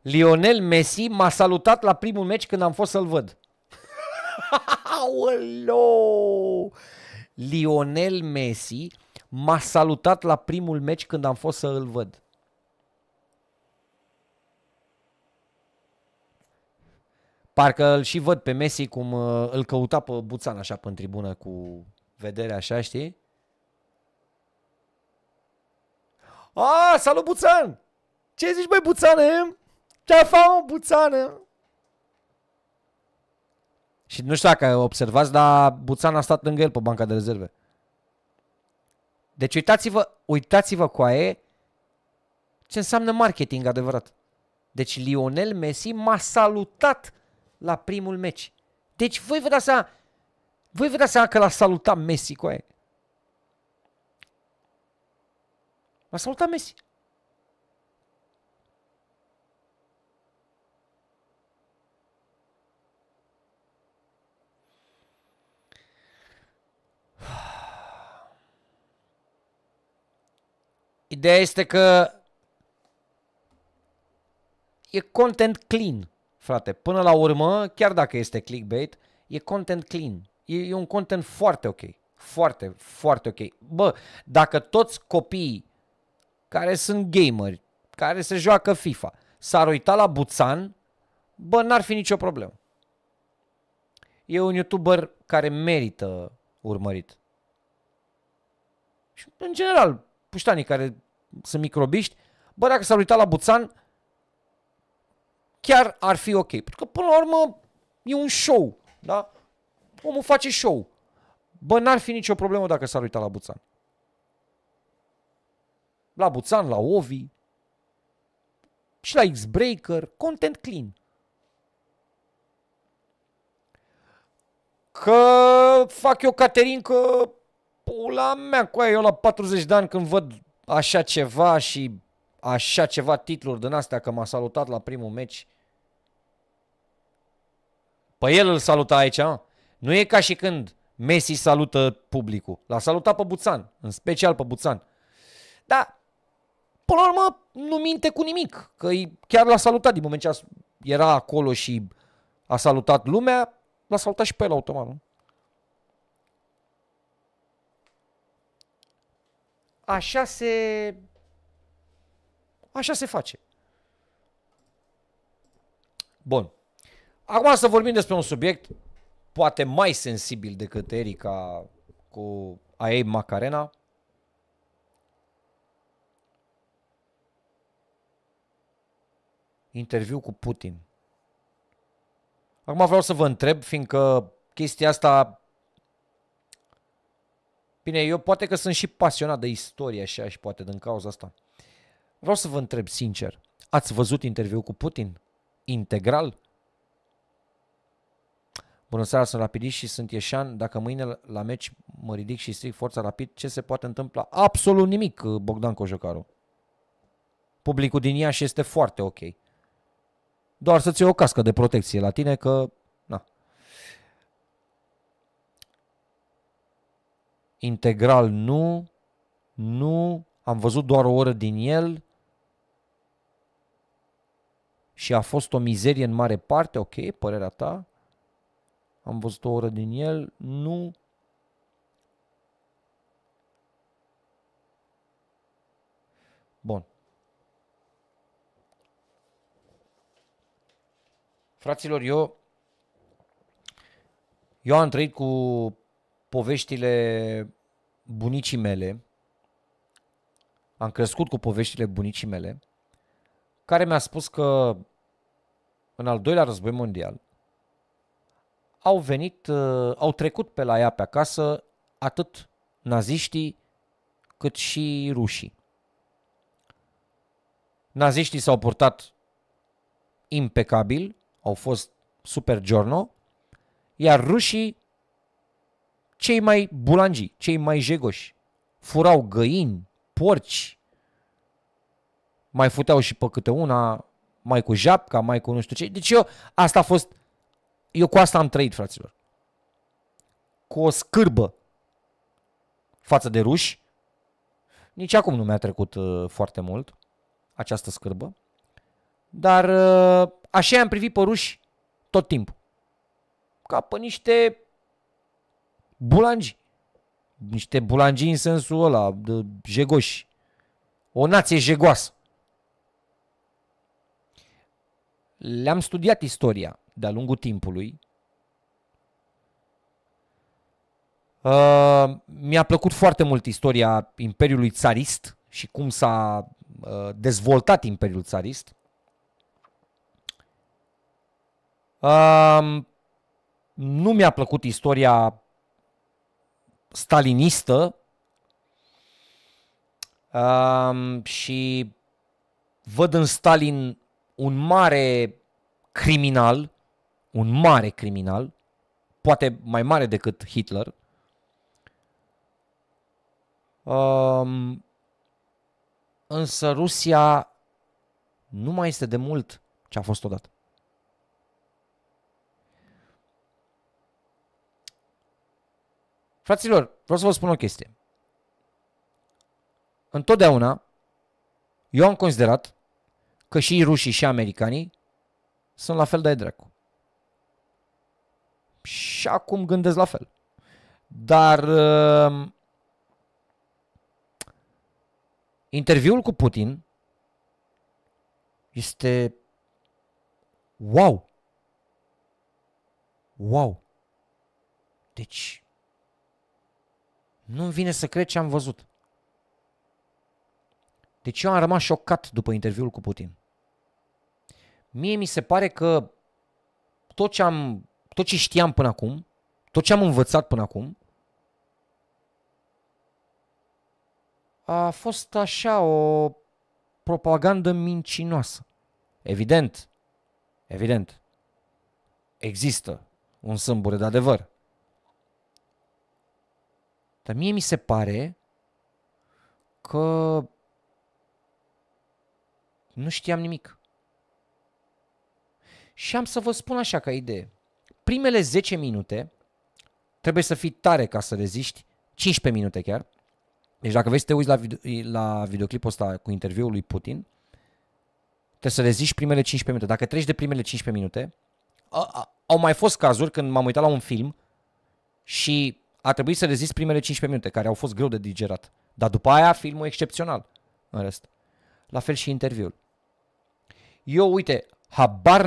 Lionel Messi m-a salutat la primul meci când am fost să-l văd. Aoleu! Lionel Messi m-a salutat la primul meci când am fost să-l văd. Parcă îl și văd pe Messi cum îl căuta pe Buțan așa pe-n tribună cu vedere așa, știi? A, salut Buțan! Ce zici, băi, Buțane? Ce-a făcut, Buțană? Și nu știu dacă observați, dar Buțan a stat lângă el pe banca de rezerve. Deci uitați-vă, uitați-vă coaie ce înseamnă marketing adevărat. Deci Lionel Messi m-a salutat la primul meci. Deci voi vă dați seama, voi vă dați seama că l-a salutat Messi coaie. L-a salutat Messi. Ideea este că e content clean, frate. Până la urmă, chiar dacă este clickbait, e content clean. E un content foarte ok. Foarte, foarte ok. Bă, dacă toți copiii care sunt gameri, care se joacă FIFA, s-ar uita la Buțan, bă, n-ar fi nicio problemă. E un YouTuber care merită urmărit. Și, în general, puștanii care sunt microbiști, bă, dacă s-ar uita la Buțan, chiar ar fi ok. Pentru că, până la urmă, e un show, da? Omul face show. Bă, n-ar fi nicio problemă dacă s-ar uita la Buțan. La Buțan, la Ovi, și la X-Breaker, content clean. Că fac eu, Caterin, că pula mea, cu aia, eu la 40 de ani când văd așa ceva și așa ceva titluri din astea, că m-a salutat la primul meci. Pe el îl salută aici, mă. Nu e ca și când Messi salută publicul. L-a salutat pe Buțan, în special pe Buțan. Dar, până la urmă, nu minte cu nimic, că chiar l-a salutat din moment ce era acolo și a salutat lumea. L-a salutat și pe el automat, nu? Așa se face. Bun. Acum să vorbim despre un subiect poate mai sensibil decât Erika cu a ei Macarena. Interviu cu Putin. Acum vreau să vă întreb, fiindcă chestia asta... Bine, eu poate că sunt și pasionat de istorie așa și poate din cauza asta. Vreau să vă întreb sincer, ați văzut interviul cu Putin? Integral? Bună seara, sunt rapidiști și sunt ieșan. Dacă mâine la meci mă ridic și stric Forța Rapid, ce se poate întâmpla? Absolut nimic, Bogdan Cojocaru. Publicul din Iași este foarte ok. Doar să-ți iei o cască de protecție la tine, că... Na. Integral nu. Nu. Am văzut doar o oră din el. Și a fost o mizerie în mare parte. Ok, părerea ta. Am văzut o oră din el. Nu. Bun. Fraților, eu am trăit cu poveștile bunicii mele, am crescut cu poveștile bunicii mele, care mi-a spus că în al doilea război mondial au trecut pe la ea pe acasă atât naziștii cât și rușii. Naziștii s-au purtat impecabil, au fost super giorno, iar rușii, cei mai bulangii, cei mai jegoși, furau găini, porci, mai futeau și pe câte una, mai cu japca, mai cu nu știu ce. Deci eu cu asta am trăit, fraților. Cu o scârbă față de ruși. Nici acum nu mi-a trecut foarte mult această scârbă, dar așa i-am privit pe ruși tot timpul. Ca pe niște bulangi. Niște bulangi în sensul ăla, de jegoși. O nație jegoasă. Le-am studiat istoria de-a lungul timpului. Mi-a plăcut foarte mult istoria Imperiului Țarist și cum s-a dezvoltat Imperiul Țarist. Nu mi-a plăcut istoria stalinistă și văd în Stalin un mare criminal, poate mai mare decât Hitler. Însă Rusia nu mai este de mult ce a fost odată. Fraților, vreau să vă spun o chestie. Întotdeauna Eu am considerat că și rușii și americanii sunt la fel de dracu. Și acum gândesc la fel. Dar interviul cu Putin este wow. Wow. Deci nu-mi vine să cred ce am văzut. Deci eu am rămas șocat după interviul cu Putin. Mie mi se pare că tot ce știam până acum, tot ce am învățat până acum, a fost așa o propagandă mincinoasă. Evident, evident, există un sâmbure de adevăr. Dar mie mi se pare că nu știam nimic. Și am să vă spun așa ca idee. Primele 10 minute trebuie să fii tare ca să reziști, 15 minute chiar. Deci dacă vrei să te uiți la videoclipul ăsta cu interviul lui Putin, trebuie să reziști primele 15 minute. Dacă treci de primele 15 minute, au mai fost cazuri când m-am uitat la un film și a trebuit să rezist primele 15 minute, care au fost greu de digerat. Dar după aia filmul excepțional, în rest. La fel și interviul. Eu, uite, habar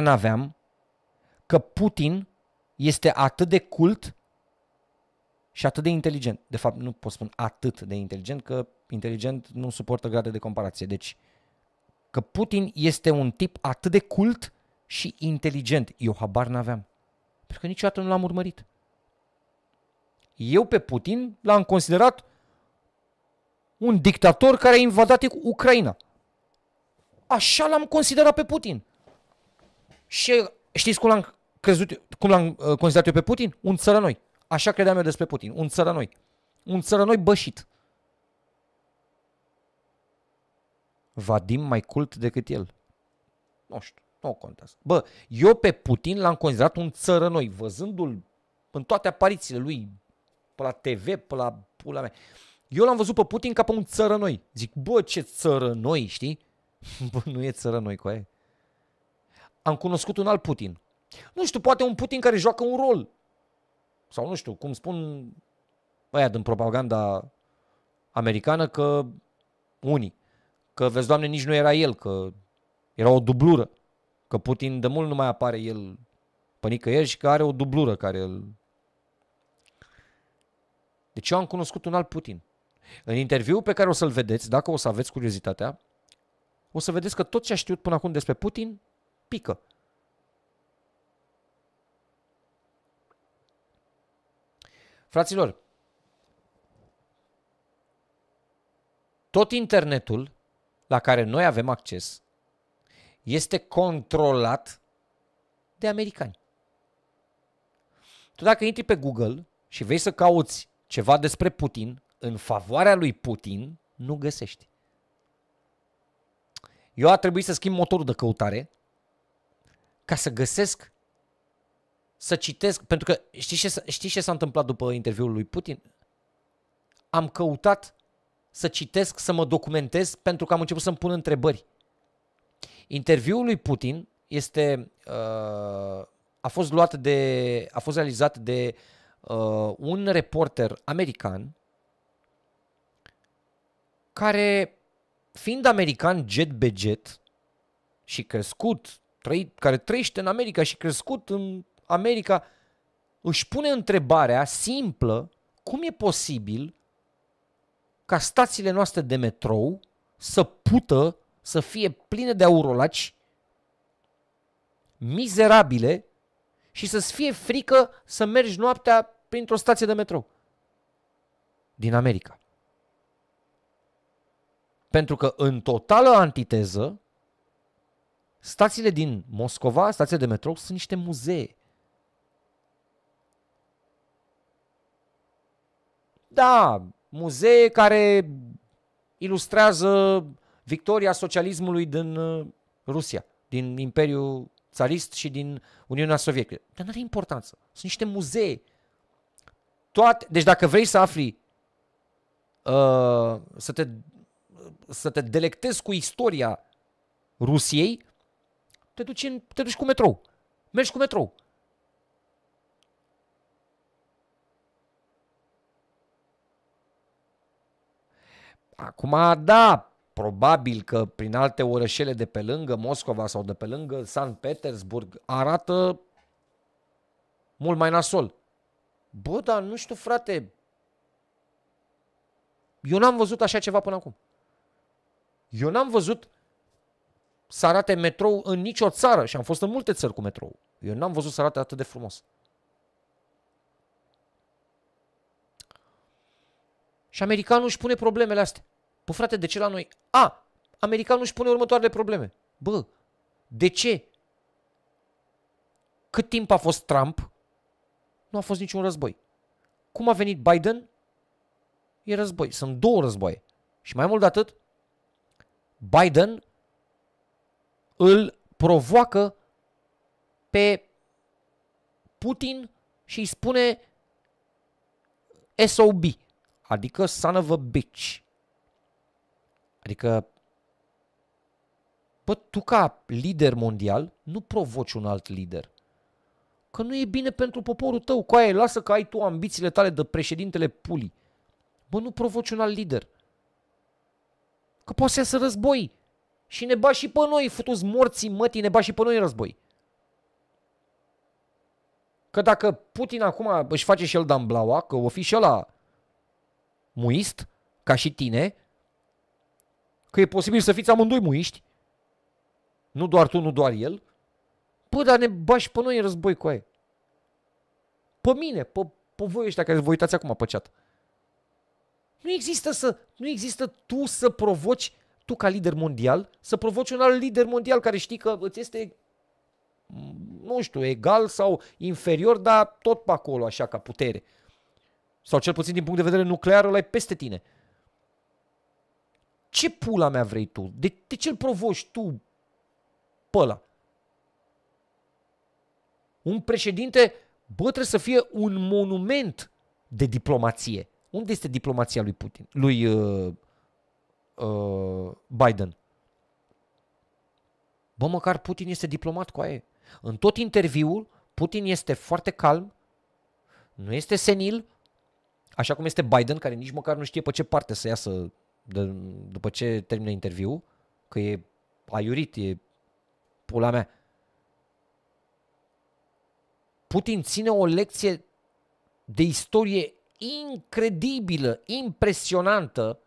n-aveam că Putin este atât de cult și atât de inteligent. De fapt, nu pot spune atât de inteligent, că inteligent nu suportă grade de comparație. Deci, că Putin este un tip atât de cult și inteligent. Eu habar n-aveam. Pentru că niciodată nu l-am urmărit. Eu pe Putin l-am considerat un dictator care a invadat Ucraina. Așa l-am considerat pe Putin. Și știți cum l-am considerat eu pe Putin? Un țărănoi. Așa credeam eu despre Putin. Un țărănoi. Un țărănoi bășit. Vadim mai cult decât el. Nu știu. Nu contează. Bă, eu pe Putin l-am considerat un țărănoi, văzându-l în toate aparițiile lui, pe la TV, pe la pula mea. Eu l-am văzut pe Putin ca pe un țărănoi. Zic, bă, ce țărănoi, știi? Bă, nu e țărănoi cu aia. Am cunoscut un alt Putin. Nu știu, poate un Putin care joacă un rol. Sau nu știu, cum spun ăia din propaganda americană, că unii, că vezi, Doamne, nici nu era el, că era o dublură. Că Putin de mult nu mai apare el pe nicăieri și că are o dublură care îl... Deci eu am cunoscut un alt Putin. În interviul pe care o să-l vedeți, dacă o să aveți curiozitatea, o să vedeți că tot ce a știut până acum despre Putin pică. Fraților, tot internetul la care noi avem acces este controlat de americani. Tu dacă intri pe Google și vei să cauți ceva despre Putin, în favoarea lui Putin, nu găsești. Eu a trebuit să schimb motorul de căutare ca să găsesc, să citesc, pentru că știi ce s-a întâmplat după interviul lui Putin? Am căutat să citesc, să mă documentez, pentru că am început să-mi pun întrebări. Interviul lui Putin este, a fost realizat de un reporter american care, fiind american jet be jet și crescut, care trăiește în America și crescut în America, își pune întrebarea simplă: cum e posibil ca stațiile noastre de metrou să pută, să fie pline de aurolaci mizerabile și să-ți fie frică să mergi noaptea printr-o stație de metrou din America? Pentru că în totală antiteză, stațiile din Moscova, stațiile de metrou, sunt niște muzee. Da, muzee care ilustrează victoria socialismului din Rusia, din Imperiul Țarist și din Uniunea Sovietică. Dar nu are importanță. Sunt niște muzee. Deci dacă vrei să afli să te delectezi cu istoria Rusiei, te duci cu metrou. Mergi cu metrou. Acum, da, probabil că prin alte orășele de pe lângă Moscova sau de pe lângă Sankt Petersburg arată mult mai nasol. Bă, dar nu știu, frate, eu n-am văzut așa ceva până acum. Eu n-am văzut să arate metrou în nicio țară și am fost în multe țări cu metrou. Eu n-am văzut să arate atât de frumos. Și americanul își pune problemele astea. Bă, frate, de ce la noi? A, americanul își pune următoarele probleme. Bă, de ce? Cât timp a fost Trump, nu a fost niciun război. Cum a venit Biden, e război. Sunt două războaie. Și mai mult de atât, Biden îl provoacă pe Putin și îi spune SOB, adică son of a bitch. Adică, bă, tu ca lider mondial nu provoci un alt lider. Că nu e bine pentru poporul tău, coaie, lasă că ai tu ambițiile tale de președintele pulii. Bă, nu provoci un alt lider. Că poate să iasă război și ne bași și pe noi, futu-ți morții mătii, ne bași și pe noi în război. Că dacă Putin acum își face și el damblaua, că o fi și ăla muist, ca și tine, că e posibil să fiți amândoi muiști, nu doar tu, nu doar el, bă, dar ne bași pe noi în război cu aia. Pe mine, pe voi ăștia care vă uitați acum pe chat. Nu există tu să provoci, tu ca lider mondial, să provoci un alt lider mondial care știi că îți este, nu știu, egal sau inferior, dar tot pe acolo, așa, ca putere. Sau cel puțin din punct de vedere nuclear, ăla e peste tine. Ce pula mea vrei tu? De ce îl provoci tu pe ăla? Un președinte, bă, trebuie să fie un monument de diplomație. Unde este diplomația lui Putin, lui Biden? Bă, măcar Putin este diplomat cu aia. În tot interviul, Putin este foarte calm, nu este senil, așa cum este Biden, care nici măcar nu știe pe ce parte să iasă după ce termină interviul, că e aiurit, e pula mea. Putin ține o lecție de istorie incredibilă, impresionantă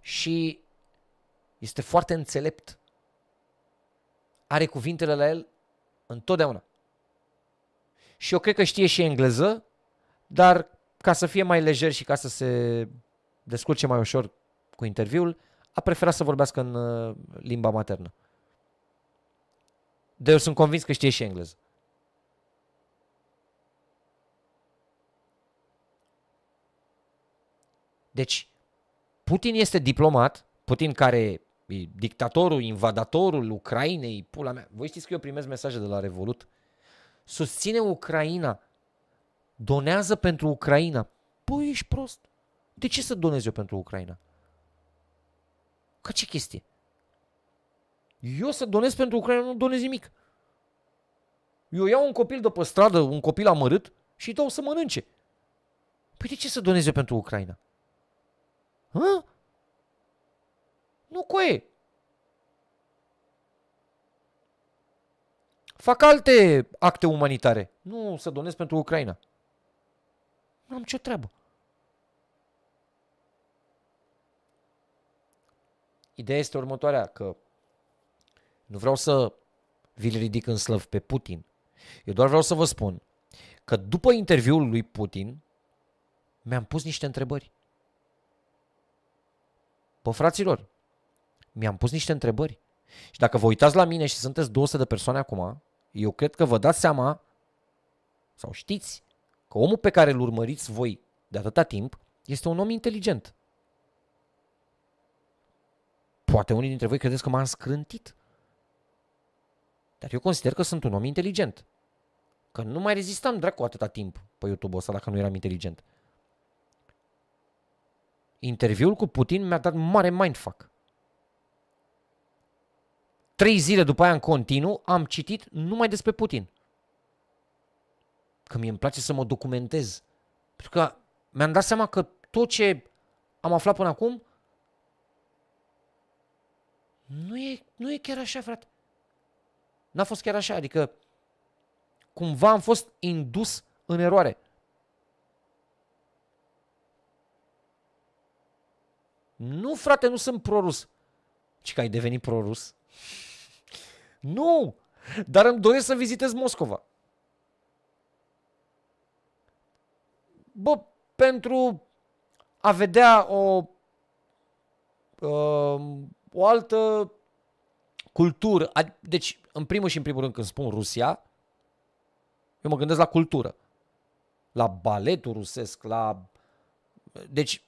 și este foarte înțelept. Are cuvintele la el întotdeauna. Și eu cred că știe și engleză, dar ca să fie mai lejer și ca să se descurce mai ușor cu interviul, a preferat să vorbească în limba maternă. Dar eu sunt convins că știe și engleză. Deci, Putin este diplomat, Putin care e dictatorul, invadatorul Ucrainei, pula mea. Voi știți că eu primesc mesaje de la Revolut. Susține Ucraina, donează pentru Ucraina. Păi, ești prost. De ce să donez eu pentru Ucraina? Ca ce chestie? Eu să donez pentru Ucraina, nu donez nimic. Eu iau un copil de pe stradă, un copil amărât și îi dau să mănânce. Păi de ce să donez eu pentru Ucraina? Hă? Nu, coe. Fac alte acte umanitare. Nu să donez pentru Ucraina. Nu am nicio treabă. Ideea este următoarea, că nu vreau să vi-l ridic în slăv pe Putin. Eu doar vreau să vă spun că după interviul lui Putin mi-am pus niște întrebări. Bă, fraților, mi-am pus niște întrebări. Și dacă vă uitați la mine și sunteți 200 de persoane acum, eu cred că vă dați seama sau știți că omul pe care îl urmăriți voi de atâta timp este un om inteligent. Poate unii dintre voi credeți că m-am scrântit. Dar eu consider că sunt un om inteligent. Că nu mai rezistam, dracu, atâta timp pe YouTube-ul ăsta dacă nu eram inteligent. Interviul cu Putin mi-a dat mare mindfuck. 3 zile după aia în continuu am citit numai despre Putin. Că mie îmi place să mă documentez. Pentru că mi-am dat seama că tot ce am aflat până acum nu e chiar așa, frate. N-a fost chiar așa, adică cumva am fost indus în eroare. Nu, frate, nu sunt prorus. Ci că ai devenit prorus? Nu! Dar îmi doresc să vizitez Moscova. Bă, pentru a vedea o altă cultură. Deci, în primul și în primul rând, când spun Rusia, eu mă gândesc la cultură. La baletul rusesc, la... Deci,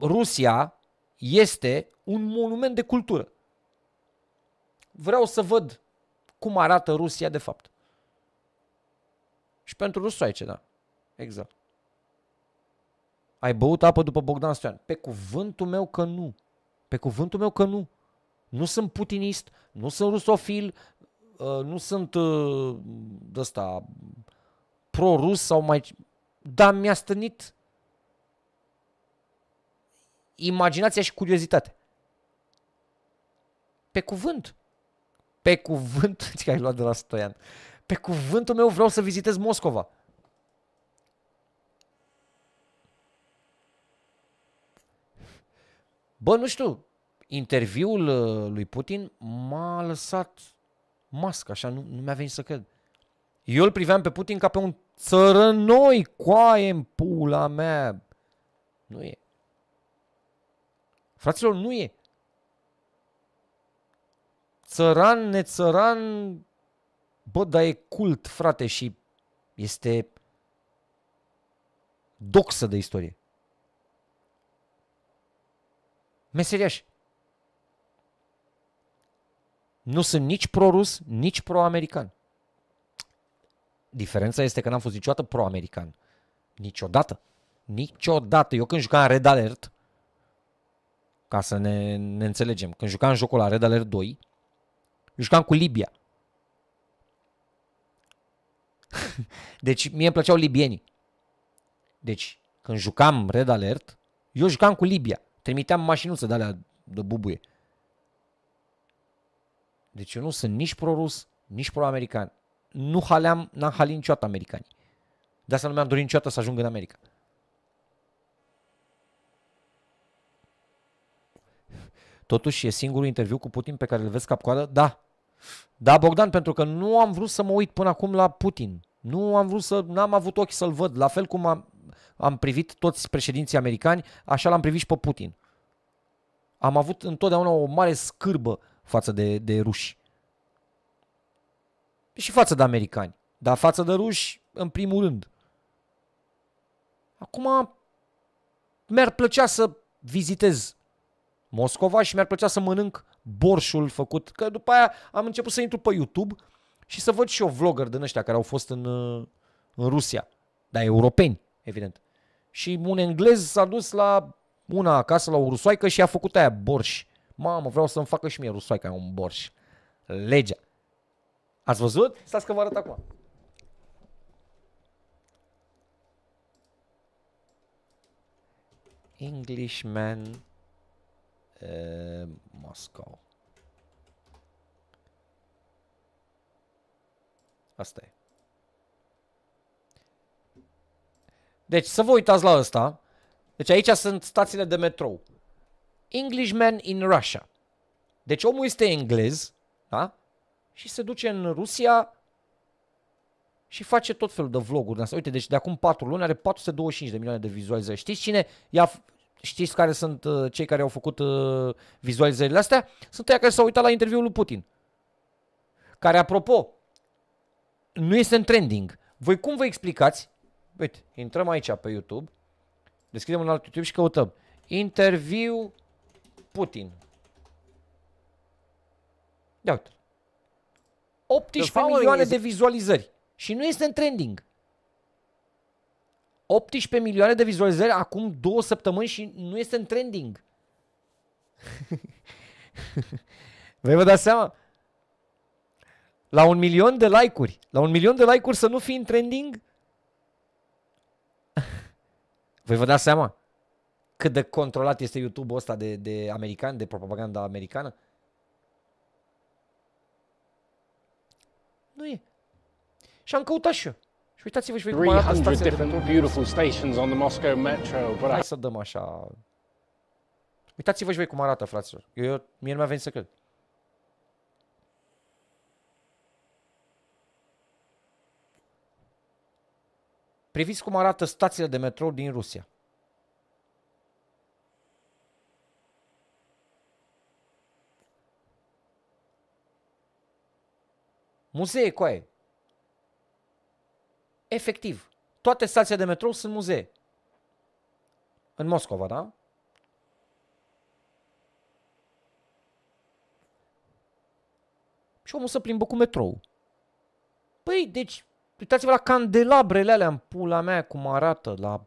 Rusia este un monument de cultură. Vreau să văd cum arată Rusia de fapt. Și pentru rusoaice, da. Exact. Ai băut apă după Bogdan Stoian? Pe cuvântul meu că nu. Pe cuvântul meu că nu. Nu sunt putinist, nu sunt rusofil, nu sunt ăsta pro-rus sau mai... Dar mi-a stănit imaginația și curiozitatea. Pe cuvânt. Pe cuvânt. Ce ai luat de la Stoian? Pe cuvântul meu vreau să vizitez Moscova. Bă, nu știu, interviul lui Putin m-a lăsat mască, așa, nu mi-a venit să cred. Eu îl priveam pe Putin ca pe un țărănoi, coaie în pula mea. Nu e. Fraților, nu e. Țăran, nețăran, bă, dar e cult, frate, și este doxă de istorie. Meseriași. Nu sunt nici pro-rus, nici pro-american. Diferența este că n-am fost niciodată pro-american. Niciodată. Niciodată. Eu când jucam Red Alert, ca să ne înțelegem, când jucam jocul la Red Alert 2, jucam cu Libia. Deci mie îmi plăceau libienii. Deci când jucam Red Alert, eu jucam cu Libia. Trimiteam mașinuță de alea de bubuie. Deci eu nu sunt nici pro-rus, nici pro-american. Nu haleam, n-am halit niciodată americanii. De asta nu mi-am dorit niciodată să ajung în America. Totuși e singurul interviu cu Putin pe care îl vezi cap-coadă? Da. Da, Bogdan, pentru că nu am vrut să mă uit până acum la Putin. Nu am vrut să, n-am avut ochi să-l văd. La fel cum am privit toți președinții americani, așa l-am privit și pe Putin. Am avut întotdeauna o mare scârbă față de ruși. Și față de americani. Dar față de ruși, în primul rând. Acum mi-ar plăcea să vizitez Moscova și mi-ar plăcea să mănânc borșul făcut. Că după aia am început să intru pe YouTube și să văd și eu vlogger din ăștia care au fost în Rusia. Dar europeni, evident. Și un englez s-a dus la una acasă, la o rusoaică și a făcut aia borș. Mamă, vreau să-mi facă și mie rusoaica un borș. Legea. Ați văzut? Stați că vă arăt acum. Englishman Moscow. Asta e. Deci să vă uitați la ăsta. Deci aici sunt stațiile de metrou. Englishman in Russia. Deci omul este englez, da? Și se duce în Rusia și face tot felul de vloguri. Uite, deci de acum 4 luni are 425 de milioane de vizualizări. Știți cine i-a... Știți care sunt cei care au făcut vizualizările astea? Sunt aia care s-au uitat la interviul lui Putin. Care, apropo, nu este în trending. Voi cum vă explicați? Uite, intrăm aici pe YouTube, deschidem un alt YouTube și căutăm interviu Putin. Ia uite. 18 milioane de vizualizări. și nu este în trending. 18 milioane de vizualizări acum 2 săptămâni și nu este în trending. Vă dați seama? La 1 milion de like-uri, la 1 milion de like-uri să nu fii în trending? Vă dați seama cât de controlat este YouTube-ul ăsta de american, de propaganda americană? Nu e. Și am căutat și eu. Și uitați-vă și voi cum arată stațiile de... Hai să dăm așa. Uitați-vă și voi cum arată, fraților. Mie nu mi-a venit să cred. Priviți cum arată stațiile de metrou din Rusia. Muzee, coaie. Efectiv. Toate stațiile de metrou sunt muzee. În Moscova, da? Și omul se plimbă cu metrou. Păi, deci, uitați-vă la candelabrele alea în pula mea, cum arată, la...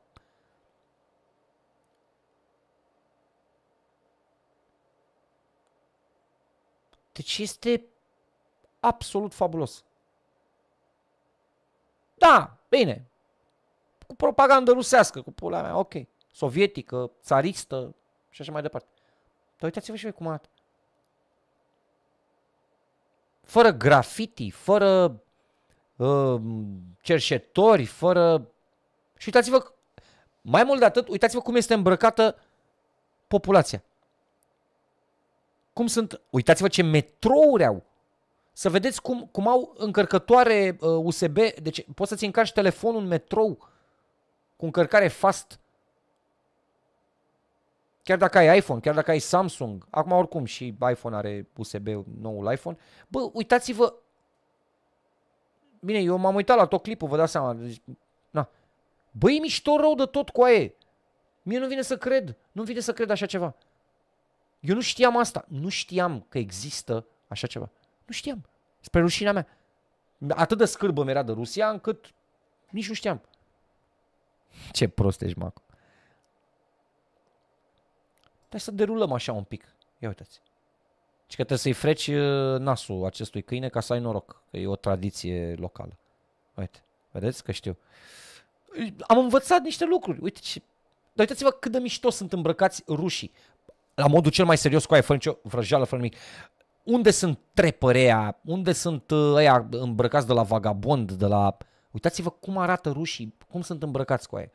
Deci este absolut fabulos. Da, bine. Cu propagandă rusească, cu pula mea, ok. Sovietică, țaristă și așa mai departe. Dar uitați-vă și voi cum arată. Fără grafiti, fără cerșetori, fără... Și uitați-vă, mai mult de atât, uitați-vă cum este îmbrăcată populația. Cum sunt... Uitați-vă ce metrouri au. Să vedeți cum au încărcătoare USB. Deci poți să-ți încarci telefonul în metrou cu încărcare fast. Chiar dacă ai iPhone, chiar dacă ai Samsung. Acum oricum și iPhone are USB, noul iPhone. Bă, uitați-vă. Bine, eu m-am uitat la tot clipul, vă dați seama. Deci, na. Bă, e mișto rău de tot, coaie. Mie nu vine să cred. Nu vine să cred așa ceva. Eu nu știam asta. Nu știam că există așa ceva. Nu știam. Spre rușinea mea. Atât de scârbă mi-era de Rusia, încât nici nu știam. Ce prost ești, Macu. Dar să derulăm așa un pic. Ia uitați. Deci că trebuie să-i freci nasul acestui câine ca să ai noroc. Că e o tradiție locală. Uite. Vedeți că știu. Am învățat niște lucruri. Uite ce... Dar uitați-vă cât de mișto sunt îmbrăcați rușii. La modul cel mai serios, cu aia, fără nicio vrăjeală, fără nimic. Unde sunt trepărea? Unde sunt ăia îmbrăcați de la vagabond? De la... Uitați-vă cum arată rușii, cum sunt îmbrăcați cu aia.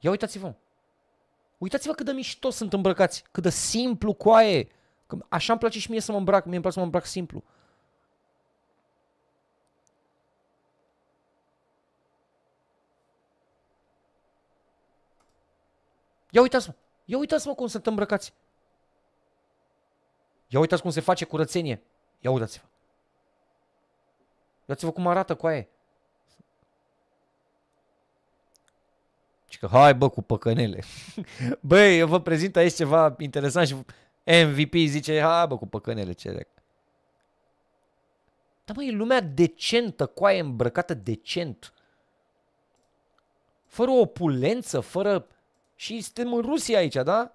Ia uitați-vă. Uitați-vă cât de mișto sunt îmbrăcați, cât de simplu, coaie. Că așa îmi place și mie să mă îmbrac, mie îmi place să mă îmbrac simplu. Ia uitați-mă, ia uitați-mă cum sunt îmbrăcați. Ia uitați cum se face curățenie. Ia uitați-vă. Uitați-vă cum arată, coaie. Și că hai bă cu păcănele. Băi, eu vă prezint aici ceva interesant și MVP zice hai bă cu păcănele. Ce... Dar măi, e lumea decentă, coaie, îmbrăcată decent. Fără opulență, fără... Și suntem în Rusia aici, da?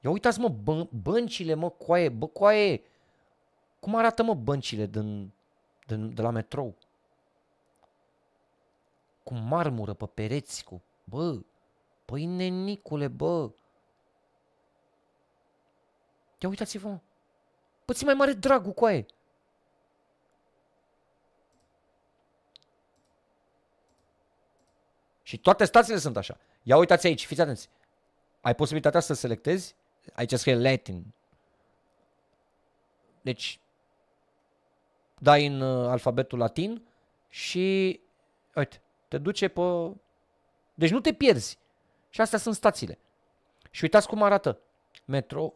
Ia uitați mă, băncile mă, coaie, bă coaie. Cum arată mă băncile de la metrou? Cu marmură pe pereți, cu... Bă, păi nenicule, bă. Ia uitați-vă, mă. Bă, ți mai mare dragul, coaie. Și toate stațiile sunt așa. Ia uitați aici, fiți atenți. Ai posibilitatea să selectezi? Aici scrie Latin. Deci, dai în alfabetul latin și... Uite. Te duce pe... Deci nu te pierzi. Și astea sunt stațiile. Și uitați cum arată. Metro.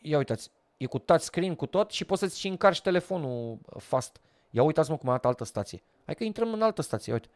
Ia uitați. E cu touchscreen, cu tot și poți să-ți și încarci telefonul fast. Ia uitați-mă cum arată altă stație. Hai că intrăm în altă stație. Uite.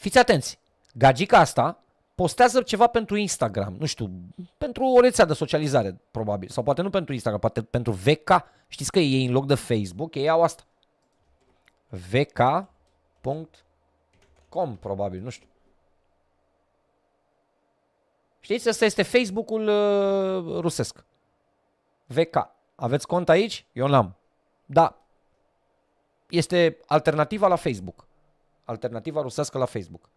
Fiți atenți, gagica asta postează ceva pentru Instagram, nu știu, pentru o rețea de socializare, probabil, sau poate nu pentru Instagram, poate pentru VK, știți că ei în loc de Facebook, ei au asta, vk.com, probabil, nu știu. Știți, asta este Facebook-ul rusesc, VK. Aveți cont aici? Eu n-am. Da. Este alternativa la Facebook. Alternativa rusească la Facebook.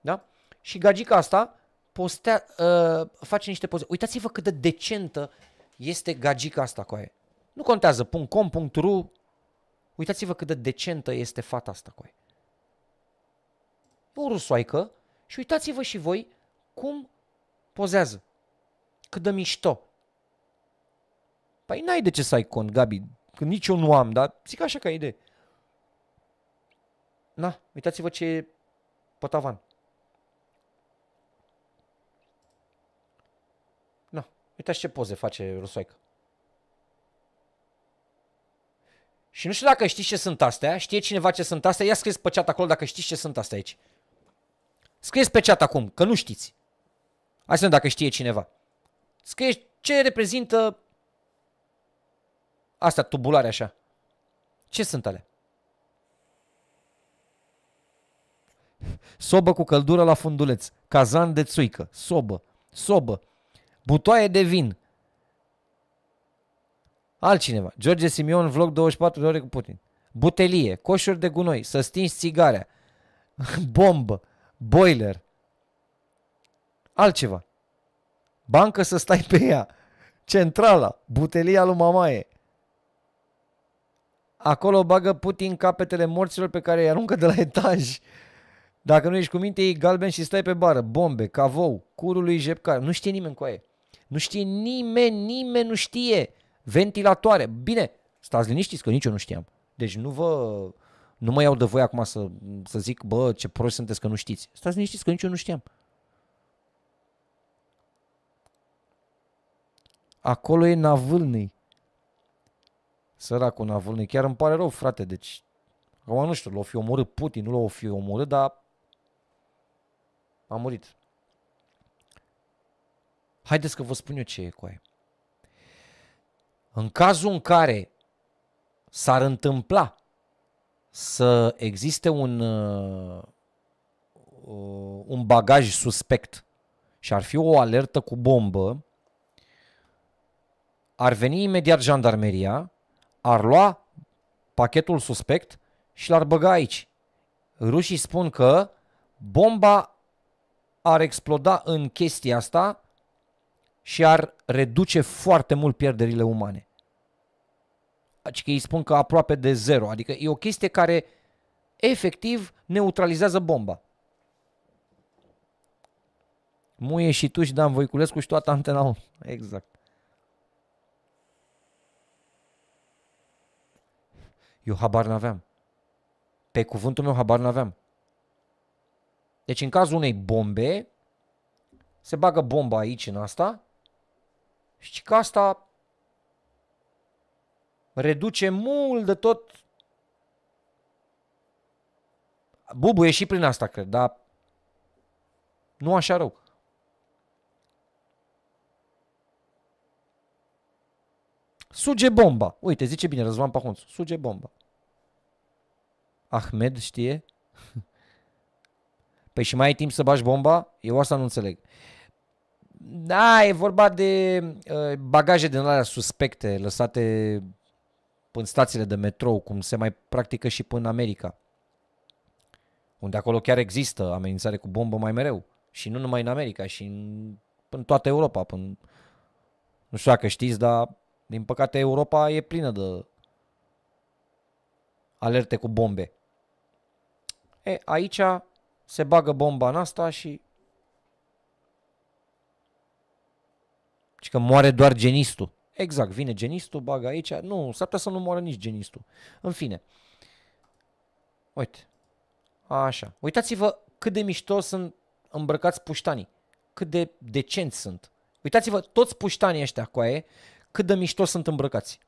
Da? Și gagica asta postea, face niște poze. Uitați-vă cât de decentă este gagica asta cu aia. Nu contează .com, .ru. Uitați-vă cât de decentă este fata asta cu aia. O rusoaică. Și uitați-vă și voi cum pozează. Cât de mișto. Păi n-ai de ce să ai cont, Gabi, că nici eu nu am, dar zic așa ca idee. Na, uitați-vă ce e pe tavan. Na, uitați ce poze face rusoaică. Și nu știu dacă știți ce sunt astea, știe cineva ce sunt astea, ia scrieți pe chat acolo dacă știți ce sunt astea aici. Scrieți pe chat acum, că nu știți. Hai să vedem dacă știe cineva. Scrieți ce reprezintă astea tubulare așa. Ce sunt alea? Sobă cu căldură la funduleț, cazan de țuică, sobă, butoaie de vin. Altcineva, George Simion, vlog 24 de ore cu Putin. Butelie, coșuri de gunoi, să stingi țigarea, bombă, boiler. Altceva, bancă să stai pe ea, centrala, butelia lui mamaie. Acolo bagă Putin capetele morților pe care îi aruncă de la etaj. Dacă nu ești cu minte, iei galben și stai pe bară. Bombe, cavou, curul lui Jepcar. Nu știe nimeni cu aia. Nu știe nimeni, nimeni nu știe. Ventilatoare. Bine, stați liniștiți că nici eu nu știam. Deci nu mă iau de voi acum să zic, bă, ce proști sunteți că nu știți. Stați liniștiți că nici eu nu știam. Acolo e Navâlnei. Săracul Navâlnei. Chiar îmi pare rău, frate, deci... Acum nu știu, l-o fi omorât Putin, nu l-o fi omorât, dar... A murit. Haideți că vă spun eu ce e cu aia. În cazul în care s-ar întâmpla să existe un bagaj suspect și ar fi o alertă cu bombă, ar veni imediat jandarmeria, ar lua pachetul suspect și l-ar băga aici. Rușii spun că bomba ar exploda în chestia asta și ar reduce foarte mult pierderile umane. Adică ei spun că aproape de zero. Adică e o chestie care efectiv neutralizează bomba. Muie și tu și Dan Voiculescu și toată Antena 1. Exact. Eu habar n-aveam. Pe cuvântul meu habar n-aveam. Deci în cazul unei bombe, se bagă bomba aici în asta și că asta reduce mult de tot. Bubuie și prin asta, cred, dar nu așa rău. Suge bomba. Uite, zice bine Răzvan Pahunț. Suge bomba. Ahmed știe? Păi și mai ai timp să bagi bomba? Eu asta nu înțeleg. Da, e vorba de bagaje din alea suspecte lăsate în stațiile de metrou, cum se mai practică și până în America. Unde acolo chiar există amenințare cu bombă mai mereu. Și nu numai în America, și în toată Europa. Până... Nu știu dacă știți, dar din păcate Europa e plină de alerte cu bombe. E, aici se bagă bomba în asta și... Și că moare doar genistul. Exact, vine genistul, bagă aici. Nu, s-ar putea să nu moară nici genistul. În fine. Uite. Așa. Uitați-vă cât de mișto sunt îmbrăcați puștanii. Cât de decenți sunt. Uitați-vă toți puștanii ăștia coaie, cât de mișto sunt îmbrăcați.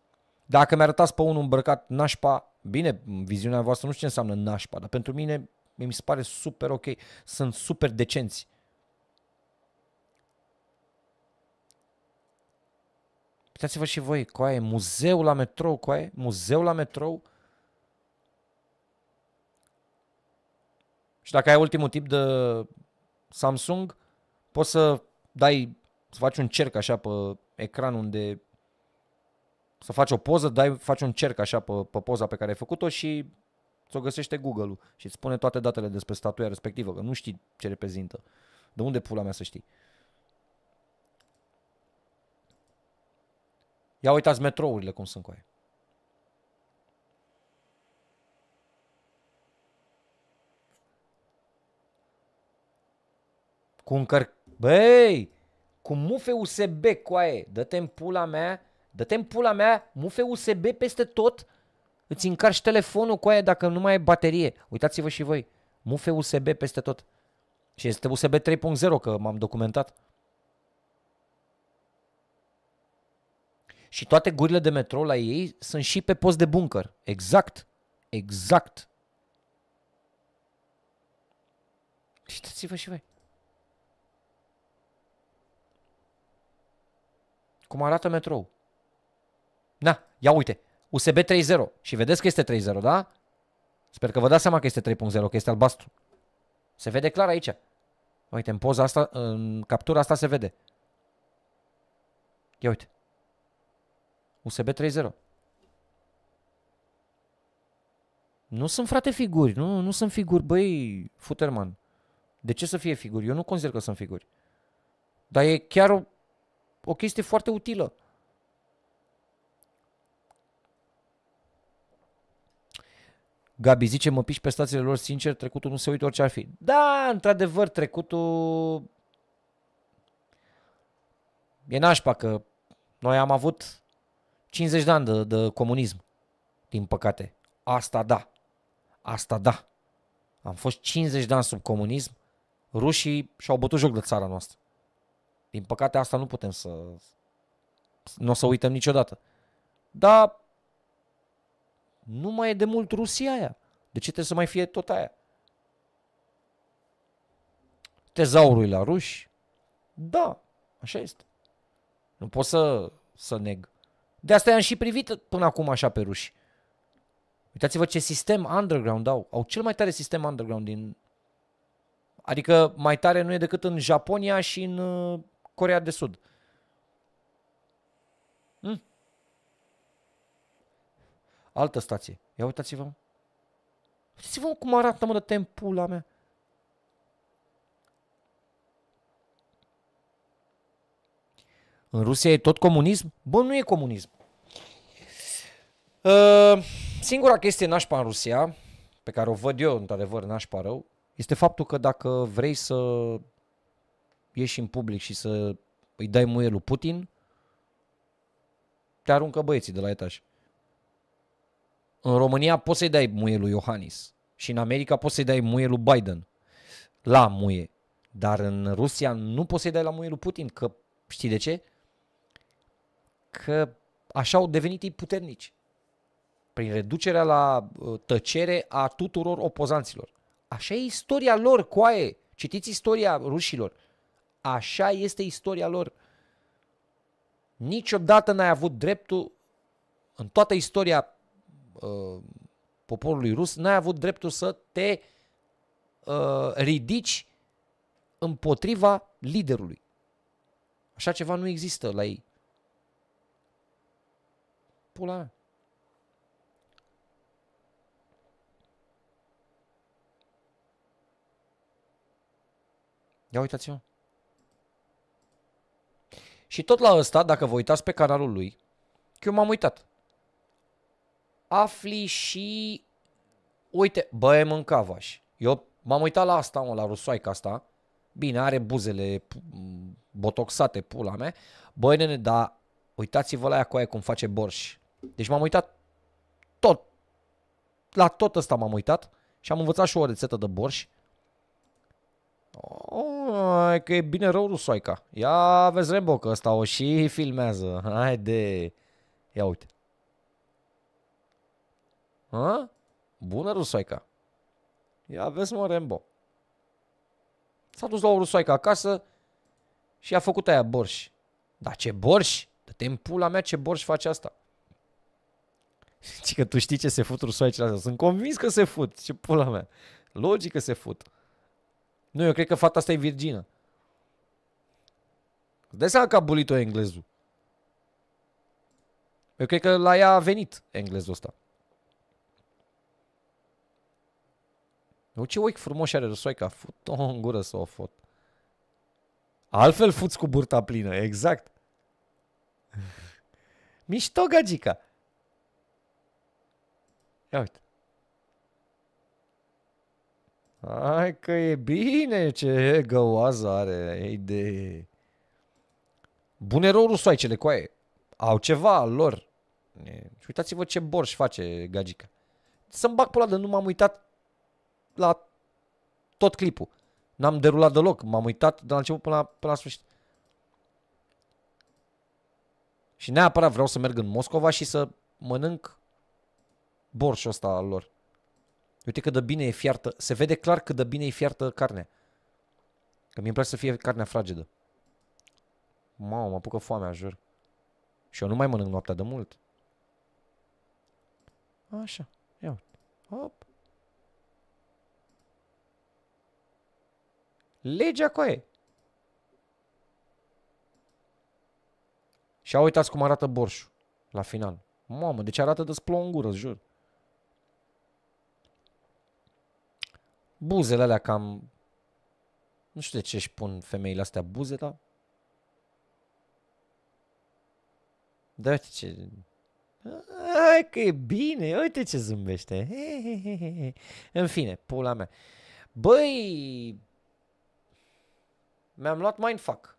Dacă mi-arătați pe unul îmbrăcat nașpa, bine, viziunea voastră nu știu ce înseamnă nașpa, dar pentru mine mi se pare super ok, sunt super decenți. Uitați-vă și voi, coaie, muzeu la metrou, coaie, muzeu la metrou. Și dacă ai ultimul tip de Samsung, poți să dai, să faci un cerc așa pe ecran unde să faci o poză, dai, faci un cerc așa pe poza pe care ai făcut-o și ți-o găsește Google-ul și îți spune toate datele despre statuia respectivă, că nu știi ce reprezintă. De unde pula mea să știi? Ia uitați metrourile cum sunt cu aia. Cu încărc... Băi! Cu mufe USB cu aia. Dă-te-mi pula mea. Dă-te-mi pula mea. Mufe USB peste tot. Îți încarci telefonul cu aia dacă nu mai ai baterie. Uitați-vă și voi. Mufe USB peste tot. Și este USB 3.0 că m-am documentat. Și toate gurile de metrou la ei sunt și pe post de bunker. Exact. Exact. Uitați-vă și voi. Cum arată metrou? Na, ia uite. USB 3.0. Și vedeți că este 3.0, da? Sper că vă dați seama că este 3.0, că este albastru. Se vede clar aici. Uite, în poza asta, în captura asta se vede. Ia uite. USB 3.0. Nu sunt, frate, figuri. Nu sunt figuri. Băi, Futerman. De ce să fie figuri? Eu nu consider că sunt figuri. Dar e chiar o chestie foarte utilă. Gabi zice, mă piși pe stațiile lor, sincer, trecutul nu se uită orice ar fi. Da, într-adevăr, trecutul e nașpa, că noi am avut 50 de ani de comunism, din păcate. Asta da. Asta da. Am fost 50 de ani sub comunism, rușii și-au bătut joc de țara noastră. Din păcate asta nu putem să... Nu o să uităm niciodată. Dar nu mai e de mult Rusia aia. De ce trebuie să mai fie tot aia? Tezaurul e la ruși? Da, așa este. Nu pot să neg. De asta i-am și privit până acum așa pe ruși. Uitați-vă ce sistem underground au. Au cel mai tare sistem underground din... Adică mai tare nu e decât în Japonia și în Coreea de Sud. Altă stație. Ia uitați-vă. Uitați-vă cum arată, mă, de tempula mea. În Rusia e tot comunism? Bă, nu e comunism. Singura chestie nașpa în Rusia, pe care o văd eu, într-adevăr, nașpa rău, este faptul că dacă vrei să ieși în public și să îi dai muie lui Putin, te aruncă băieții de la etaj. În România poți să-i dai muie lui Iohannis și în America poți să-i dai muie lui Biden la muie, dar în Rusia nu poți să-i dai la muie lui Putin, că știi de ce? Că așa au devenit ei puternici, prin reducerea la tăcere a tuturor opozanților. Așa e istoria lor, coaie. Citiți istoria rușilor. Așa este istoria lor. Niciodată n-ai avut dreptul, în toată istoria poporului rus, n-ai avut dreptul să te ridici împotriva liderului. Așa ceva nu există la ei. Pula mea. Ia uitați-vă. Și tot la ăsta, dacă vă uitați pe canalul lui, că eu m-am uitat, afli și... Uite, bă, mâncavaș. Eu m-am uitat la asta, mă, la rusoaica asta. Bine, are buzele botoxate, pula mea. Băi, nene, dar uitați-vă la ea cu aia cum face borș. Deci m-am uitat tot. La tot ăsta m-am uitat și am învățat și o rețetă de borș. Oh, că e bine rău rusoaica. Ia vezi, Rembo, că ăsta o și filmează. Haide. Ia uite. Ha? Bună rusoaica. Ia vezi, mă, Rembo. S-a dus la o rusoaică acasă și a făcut aia borș. Dar ce borș? Dă-te în pula mea, ce borș face asta? Zici că tu știi ce se fut rusoaicele astea. Sunt convins că se fut. Ce pula mea. Logic că se fut. Nu, eu cred că fata asta e virgină. Îți dai seama că a bulit-o englezul. Eu cred că la ea a venit englezul ăsta. Eu, ce ochi frumos are rusoaica. Fut-o în gură să o fot. Altfel fuți cu burta plină. Exact. Mișto, gagica. Ia uite. Hai că e bine ce găoază are. Ei de... Bune rău rusoaicele, coaie. Au ceva al lor. Uitați-vă ce borș face gagica. Să-mi bag pula de nu m-am uitat la tot clipul. N-am derulat deloc. M-am uitat de la început până la sfârșit. Și neapărat vreau să merg în Moscova și să mănânc borșul ăsta al lor. Uite cât de bine e fiartă. Se vede clar cât de bine e fiartă carnea. Că mi-e place să fie carnea fragedă. Mamă, mă apucă foamea, jur. Și eu nu mai mănânc noaptea de mult. Așa, ia uite. Hop. Legea coaie. Și uitați cum arată borșul la final. Mamă, deci arată de splo în gură, jur. Buzele alea cam... Nu știu de ce își pun femeile astea buze, dar... Da, uite ce... Hai că e bine, uite ce zâmbește. He, he, he, he. În fine, pula mea. Băi... Mi-am luat mindfuck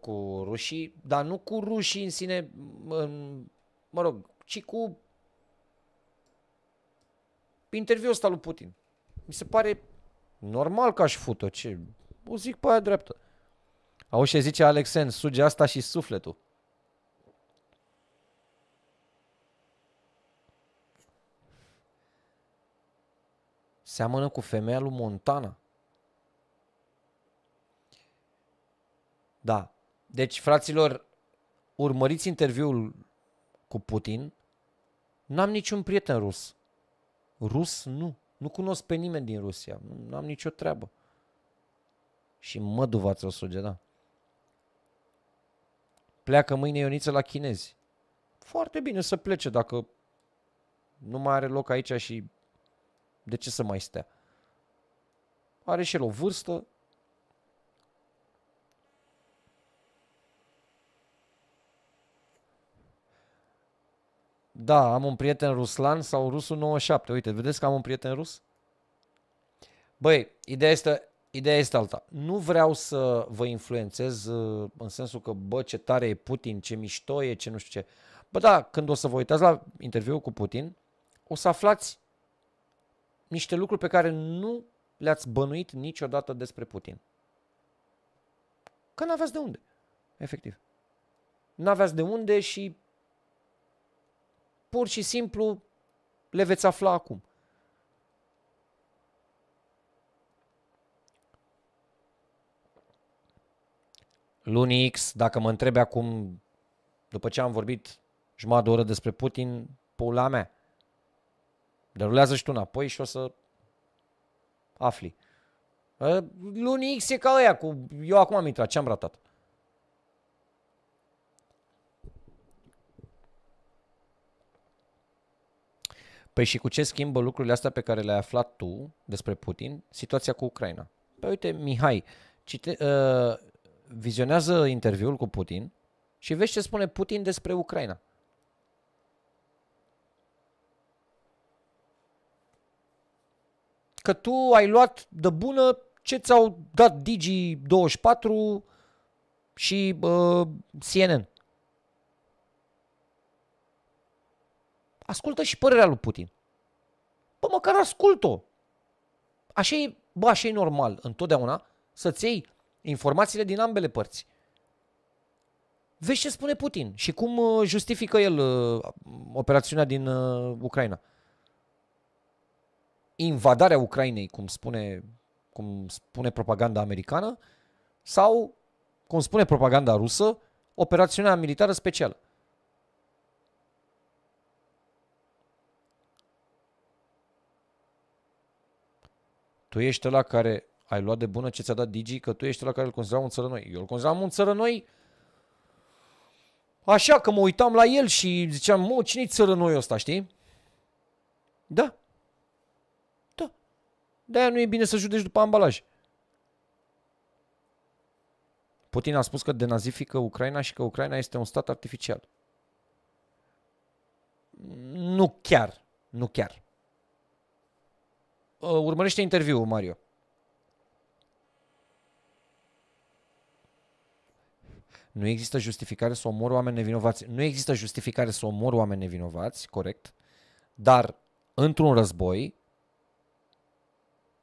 cu rușii, dar nu cu rușii în sine, mă rog, ci cu interviul ăsta lui Putin. Mi se pare normal că aș fut-o, ce? O zic pe aia dreaptă. Auzi ce zice Alexen, suge asta și sufletul. Seamănă cu femeia lui Montana. Da. Deci, fraților, urmăriți interviul cu Putin. N-am niciun prieten rus. Rus? Nu. Nu cunosc pe nimeni din Rusia. N-am nicio treabă. Și măduva ți-o suge, da. Pleacă mâine Ioniță la chinezi. Foarte bine să plece dacă nu mai are loc aici și de ce să mai stea. Are și el o vârstă. Da, am un prieten Ruslan sau Rusul 97. Uite, vedeți că am un prieten rus? Băi, ideea este alta. Nu vreau să vă influențez în sensul că, bă, ce tare e Putin, ce mișto e, ce nu știu ce. Bă, da, când o să vă uitați la interviul cu Putin, o să aflați niște lucruri pe care nu le-ați bănuit niciodată despre Putin. Că n-aveați de unde, efectiv. N-aveați de unde și... Pur și simplu le veți afla acum. Luni X, dacă mă întrebe acum, după ce am vorbit jumătate de oră despre Putin, pula mea, derulează și tu înapoi și o să afli. Luni X e ca aia, eu acum am intrat, ce am ratat? Păi și cu ce schimbă lucrurile astea pe care le-ai aflat tu despre Putin, situația cu Ucraina? Păi uite, Mihai, vizionează interviul cu Putin și vezi ce spune Putin despre Ucraina. Că tu ai luat de bună ce ți-au dat Digi24 și CNN. Ascultă și părerea lui Putin. Bă, măcar ascult-o. Așa e normal întotdeauna să-ți iei informațiile din ambele părți. Vezi ce spune Putin și cum justifică el operațiunea din Ucraina. invadarea Ucrainei, cum spune propaganda americană, sau, cum spune propaganda rusă, operațiunea militară specială. Tu ești ăla care ai luat de bună ce ți-a dat Digi, că tu ești ăla care îl consideram un țărănoi. Eu îl consideram un țărănoi așa că mă uitam la el și ziceam, mă, cine-i țărănoiul ăsta, știi? Da. Da. De-aia nu e bine să judeci după ambalaj. Putin a spus că denazifică Ucraina și că Ucraina este un stat artificial. Nu chiar. Nu chiar. Urmărește interviul, Mario. Nu există justificare să omori oameni nevinovați. Nu există justificare să omori oameni nevinovați, corect, dar într-un război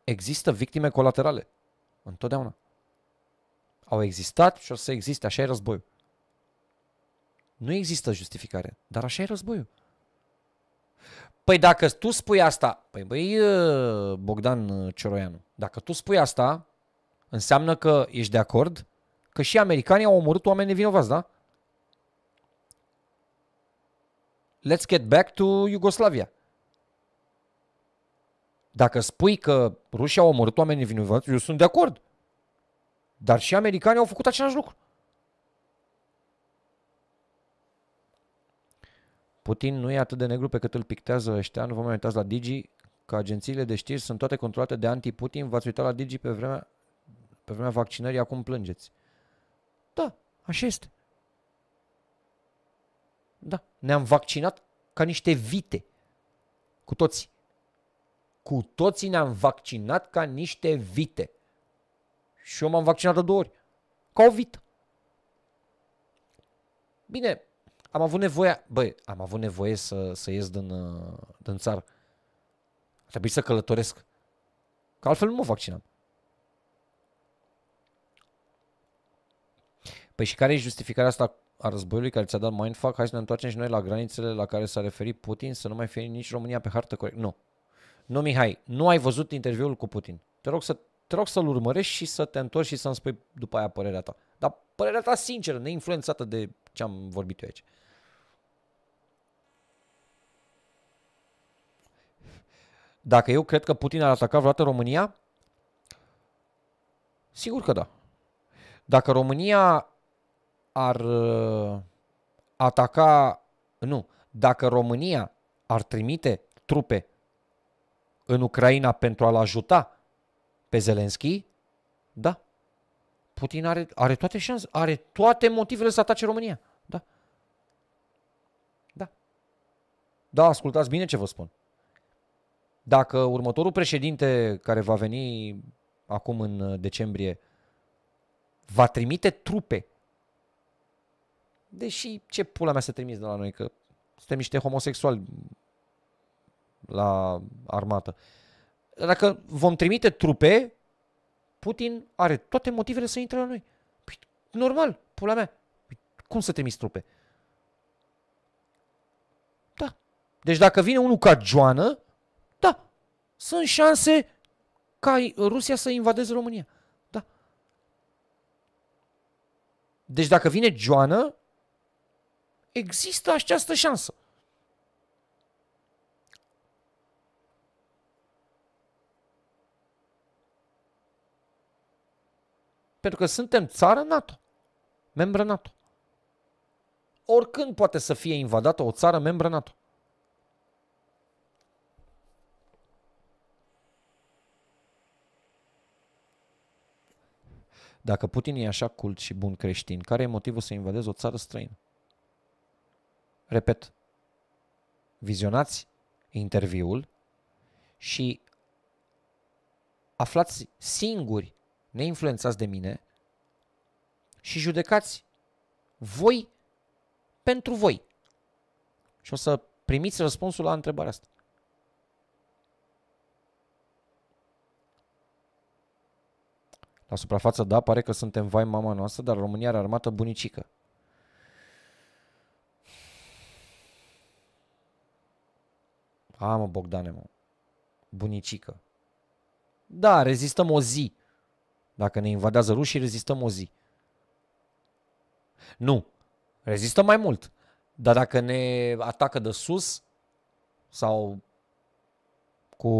există victime colaterale. Întotdeauna. Au existat și o să existe, așa e războiul. Nu există justificare, dar așa e războiul. Păi dacă tu spui asta, păi băi Bogdan Cioroianu, dacă tu spui asta, înseamnă că ești de acord că și americanii au omorât oameni nevinovați, da? Let's get back to Iugoslavia. Dacă spui că rușii au omorât oameni nevinovați, eu sunt de acord. Dar și americanii au făcut același lucru. Putin nu e atât de negru pe cât îl pictează ăștia, nu vă mai uitați la Digi, că agențiile de știri sunt toate controlate de anti-Putin, v-ați uitat la Digi pe vremea vaccinării, acum plângeți. Da, așa este. Da, ne-am vaccinat ca niște vite. Cu toții. Cu toții ne-am vaccinat ca niște vite. Și eu m-am vaccinat de 2 ori. Ca o vită. Bine, am avut nevoie, băi, am avut nevoie să ies din țară. A trebuit să călătoresc. Că altfel nu mă vaccinam. Păi și care e justificarea asta a războiului care ți-a dat mindfuck? Hai să ne întoarcem și noi la granițele la care s-a referit Putin, să nu mai fie nici România pe hartă corect. Nu. Nu, Mihai, nu ai văzut interviul cu Putin. Te rog să-l urmărești și să te întorci și să-mi spui după aia părerea ta. Dar părerea ta sinceră, neinfluențată de ce am vorbit eu aici. Dacă eu cred că Putin ar ataca vreodată România? Sigur că da. Dacă România ar ataca... Nu. Dacă România ar trimite trupe în Ucraina pentru a-l ajuta pe Zelenski, da. Putin are toate șansele, are toate motivele să atace România. Da. Da. Da, ascultați bine ce vă spun. Dacă următorul președinte care va veni acum în decembrie va trimite trupe, deși ce pula mea să trimiți de la noi, că suntem niște homosexuali la armată. Dacă vom trimite trupe, Putin are toate motivele să intre la noi. Păi, normal, pula mea. Păi, cum să trimiți trupe? Da. Deci dacă vine unul ca Joana, da, sunt șanse ca Rusia să invadeze România. Da. Deci dacă vine Joana, există această șansă. Pentru că suntem țară NATO, membră NATO. Oricând poate să fie invadată o țară membră NATO. Dacă Putin e așa cult și bun creștin, care e motivul să invadeze o țară străină? Repet, vizionați interviul și aflați singuri, neinfluențați de mine, și judecați voi pentru voi. Și o să primiți răspunsul la întrebarea asta. La suprafață, da, pare că suntem vai mama noastră, dar România are armată bunicică. A, mă, Bogdane, mă. bunicică. Da, rezistăm o zi. Dacă ne invadează rușii, rezistăm o zi. Nu, rezistăm mai mult. Dar dacă ne atacă de sus sau cu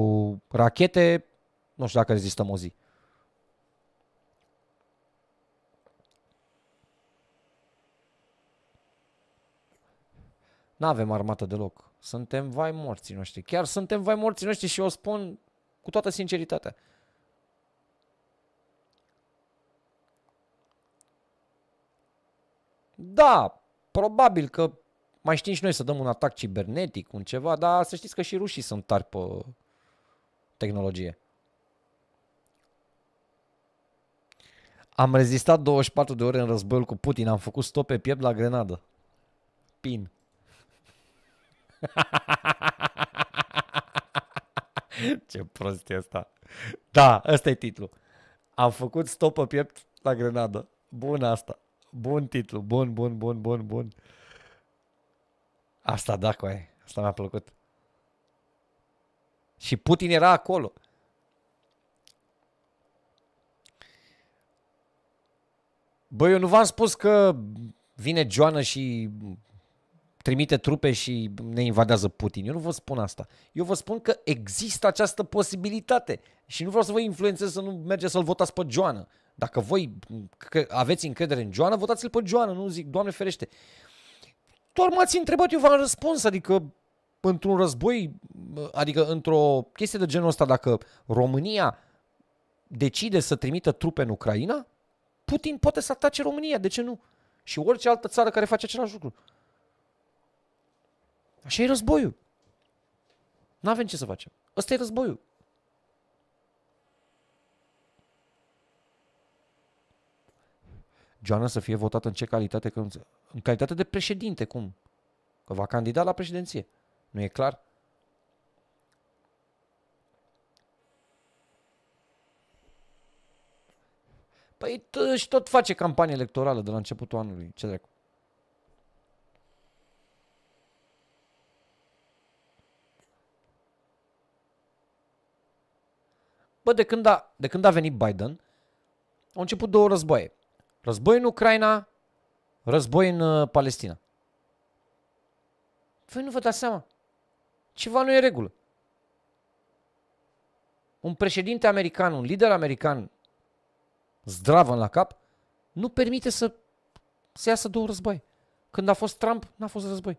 rachete, nu știu dacă rezistăm o zi. N-avem armată deloc. Suntem vai morții noștri. Chiar suntem vai morții noștri și o spun cu toată sinceritatea. Da, probabil că mai știm și noi să dăm un atac cibernetic, un ceva, dar să știți că și rușii sunt tari pe tehnologie. Am rezistat 24 de ore în războiul cu Putin, am făcut stop pe piept la grenadă. Pin. Ce prost e asta. Da, ăsta e titlul. Am făcut stop pe piept la grenadă. Bun asta. Bun titlu, bun. Asta da, coaie. Asta mi-a plăcut. Și Putin era acolo. Băi, eu nu v-am spus că vine Joana și trimite trupe și ne invadează Putin. Eu nu vă spun asta. Eu vă spun că există această posibilitate și nu vreau să vă influențez să nu mergeți să-l votați pe Joana. Dacă voi aveți încredere în Joana, votați-l pe Joana, nu zic, Doamne ferește. Doar m-ați întrebat, eu v-am răspuns, adică într-un război, adică într-o chestie de genul ăsta, dacă România decide să trimită trupe în Ucraina, Putin poate să atace România, de ce nu? Și orice altă țară care face același lucru. Așa e războiul. N-avem ce să facem. Ăsta e războiul. Joana să fie votată în ce calitate? În calitate de președinte, cum? Că va candida la președinție. Nu e clar? Păi și tot face campanie electorală de la începutul anului. Ce dracu? Bă, de când a venit Biden, au început două războaie. Război în Ucraina, război în Palestina. Voi nu vă dați seama. Ceva nu e regulă. Un președinte american, un lider american zdravăn la cap, nu permite să iasă două război. Când a fost Trump, n-a fost război.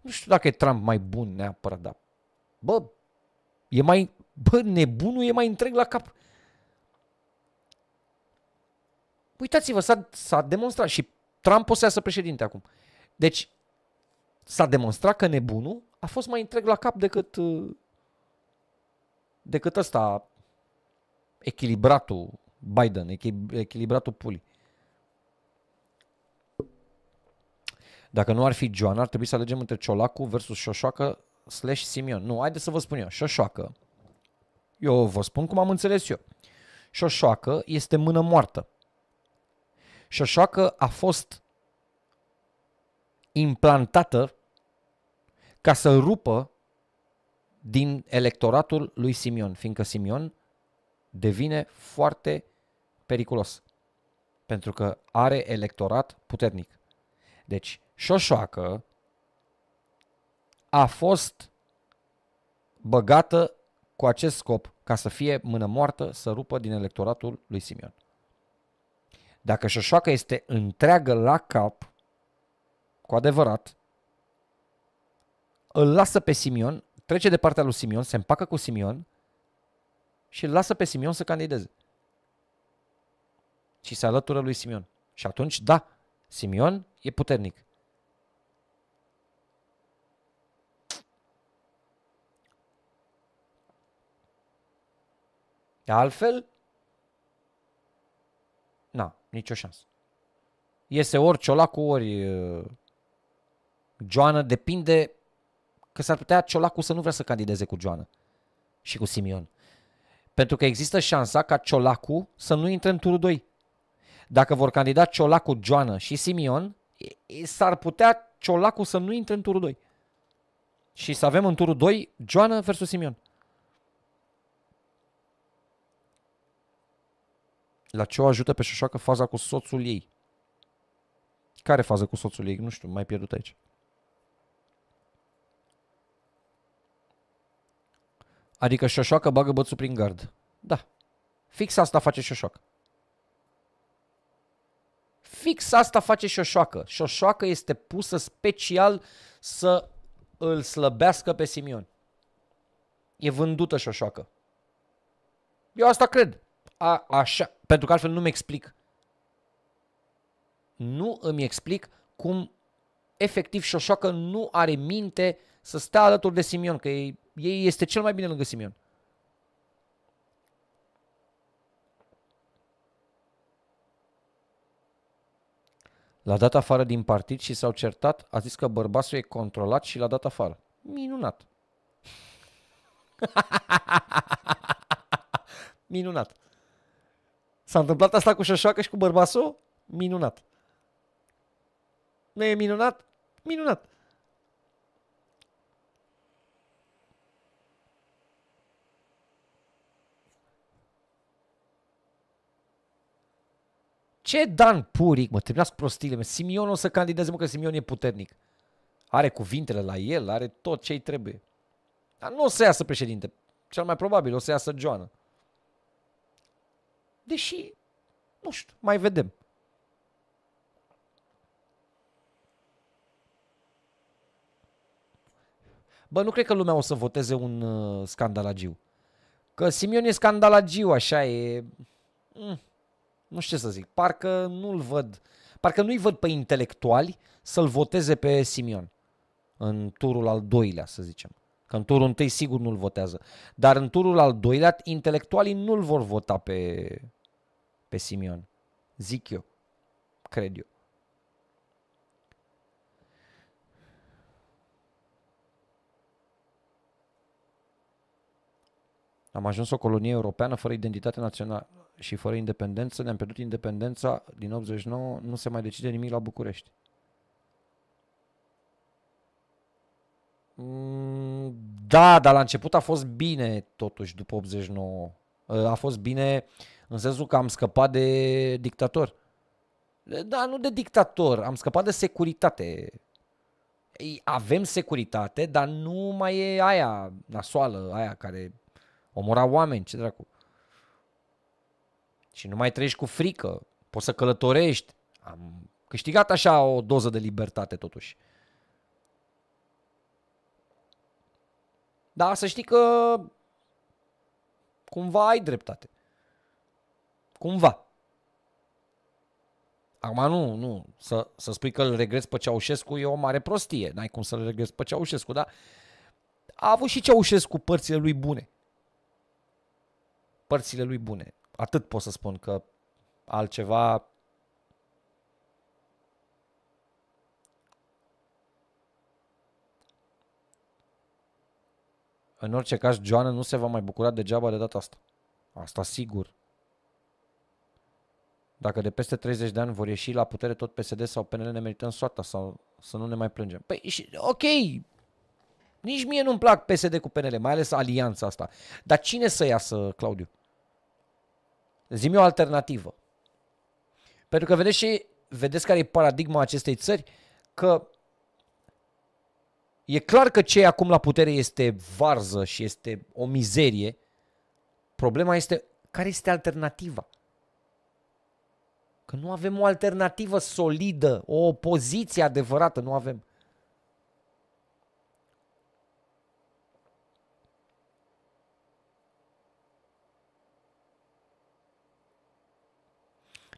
Nu știu dacă e Trump mai bun neapărat, dar bă, nebunul e mai întreg la cap. Uitați-vă, s-a demonstrat și Trump o să iasă președinte acum. Deci s-a demonstrat că nebunul a fost mai întreg la cap decât ăsta, echilibratul Biden, echilibratul Puli. Dacă nu ar fi Joana, ar trebui să alegem între Ciolacu versus Șoșoacă / Simion. Nu, haideți să vă spun eu. Șoșoacă, eu vă spun cum am înțeles eu. Șoșoacă este mână moartă. Șoșoacă a fost implantată ca să rupă din electoratul lui Simion, fiindcă Simion devine foarte periculos, pentru că are electorat puternic. Deci, Șoșoacă a fost băgată cu acest scop, ca să fie mână moartă, să rupă din electoratul lui Simion. Dacă Șoșoacă este întreagă la cap, cu adevărat, îl lasă pe Simion, trece de partea lui Simion, se împacă cu Simion și îl lasă pe Simion să candideze. Și se alătură lui Simion. Și atunci, da, Simion e puternic. De altfel, na, nicio șansă. Iese ori Ciolacu, ori Joana, depinde că s-ar putea Ciolacu să nu vrea să candideze cu Joana și cu Simion. Pentru că există șansa ca Ciolacu să nu intre în turul 2. Dacă vor candida Ciolacu, Joana și Simion, s-ar putea Ciolacu să nu intre în turul 2. Și să avem în turul 2 Joana versus Simion. La ce o ajută pe Șoșoacă faza cu soțul ei? Care fază cu soțul ei? Nu știu, mai pierdut aici. Adică Șoșoacă bagă bățul prin gard. Da. Fix asta face Șoșoacă. Fix asta face Șoșoacă. Șoșoacă este pusă special să îl slăbească pe Simion. E vândută Șoșoacă. Eu asta cred. Așa. Pentru că altfel nu-mi explic. Nu îmi explic cum efectiv Șoșoacă nu are minte să stea alături de Simion, că ei este cel mai bine lângă Simion. L-a dat afară din partid și s-au certat, a zis că bărbatul e controlat și l-a dat afară. Minunat. Minunat. S-a întâmplat asta cu Șoșoacă și cu bărbatul? Minunat. Nu e minunat? Minunat. Ce Dan Puric, mă, terminați prostiile mele. Simion o să candideze, mă, că Simion e puternic. Are cuvintele la el, are tot ce-i trebuie. Dar nu o să iasă președinte. Cel mai probabil o să iasă Joana. Deși, nu știu, mai vedem. Bă, nu cred că lumea o să voteze un scandalagiu. Că Simion e scandalagiu, așa e... Nu știu ce să zic, parcă nu-l văd, parcă nu-i văd pe intelectuali să-l voteze pe Simion în turul al doilea, să zicem. Că în turul întâi sigur nu-l votează, dar în turul al doilea intelectualii nu-l vor vota pe Simion, zic eu, cred eu. Am ajuns o colonie europeană fără identitate națională și fără independență, ne-am pierdut independența din 89, nu se mai decide nimic la București. Da, dar la început a fost bine totuși după 89. A fost bine în sensul că am scăpat de dictator. Da, nu de dictator, am scăpat de securitate. Avem securitate, dar nu mai e aia nasoală, aia care omora oameni, ce dracu. Și nu mai trăiești cu frică, poți să călătorești. Am câștigat așa o doză de libertate totuși. Dar să știi că cumva ai dreptate. Cumva. Acum nu. Să spui că îl regreți pe Ceaușescu e o mare prostie. N-ai cum să-l regreți pe Ceaușescu, dar a avut și Ceaușescu părțile lui bune. Părțile lui bune. Atât pot să spun, că altceva... În orice caz, Joana nu se va mai bucura degeaba de data asta. Asta sigur. Dacă de peste 30 de ani vor ieși la putere tot PSD sau PNL, ne merităm soarta sau să nu ne mai plângem. Păi, și, ok, nici mie nu-mi plac PSD cu PNL, mai ales alianța asta. Dar cine să iasă, Claudiu? Zi-mi o alternativă. Pentru că vedeți care e paradigma acestei țări? Că e clar că ce e acum la putere este varză și este o mizerie. Problema este care este alternativa. Că nu avem o alternativă solidă, o opoziție adevărată, nu avem.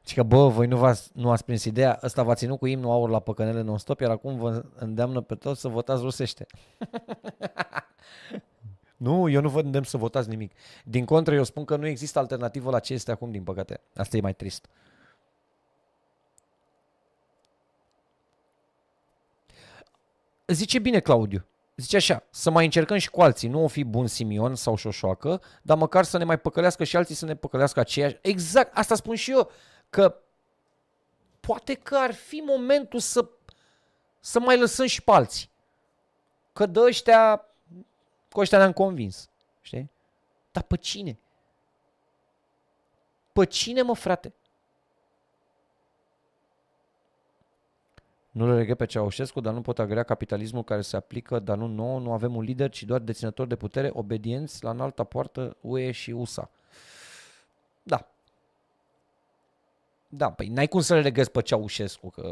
Și că, bă, voi nu ați prins ideea, ăsta v-a ținut cu imnul aur la păcănele non-stop, iar acum vă îndeamnă pe toți să votați rusește. Nu, eu nu vă îndemn să votați nimic. Din contră, eu spun că nu există alternativă la ce este acum, din păcate. Asta e mai trist. Zice bine Claudiu, zice așa, să mai încercăm și cu alții, nu o fi bun Simion sau Șoșoacă, dar măcar să ne mai păcălească și alții să ne păcălească aceiași. Exact, asta spun și eu. Că poate că ar fi momentul să mai lăsăm și pe alții. Că de ăștia, cu ăștia ne-am convins, știi? Dar pe cine? Pe cine, mă, frate? Nu le regret pe Ceaușescu, dar nu pot agrea capitalismul care se aplică, dar nu nouă, nu avem un lider, ci doar deținători de putere, obedienți la înalta poartă UE și USA. Da. Da, păi n-ai cum să le regăsi pe Ceaușescu, că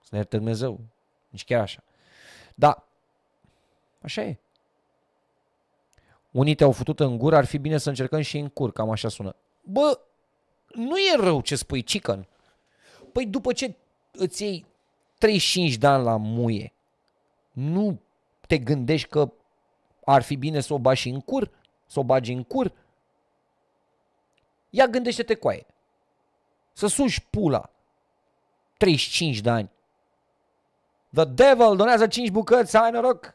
să ne ierte Dumnezeu, nici chiar așa. Da, așa e. Unii te-au futut în gură, ar fi bine să încercăm și în cur, cam așa sună. Bă, nu e rău ce spui, chicken. Păi după ce îți iei 35 de ani la muie, nu te gândești că ar fi bine să o bagi în cur? Să o bagi în cur? Ia gândește-te, coaie. Să suși pula 35 de ani. The devil donează 5 bucăți, hai noroc.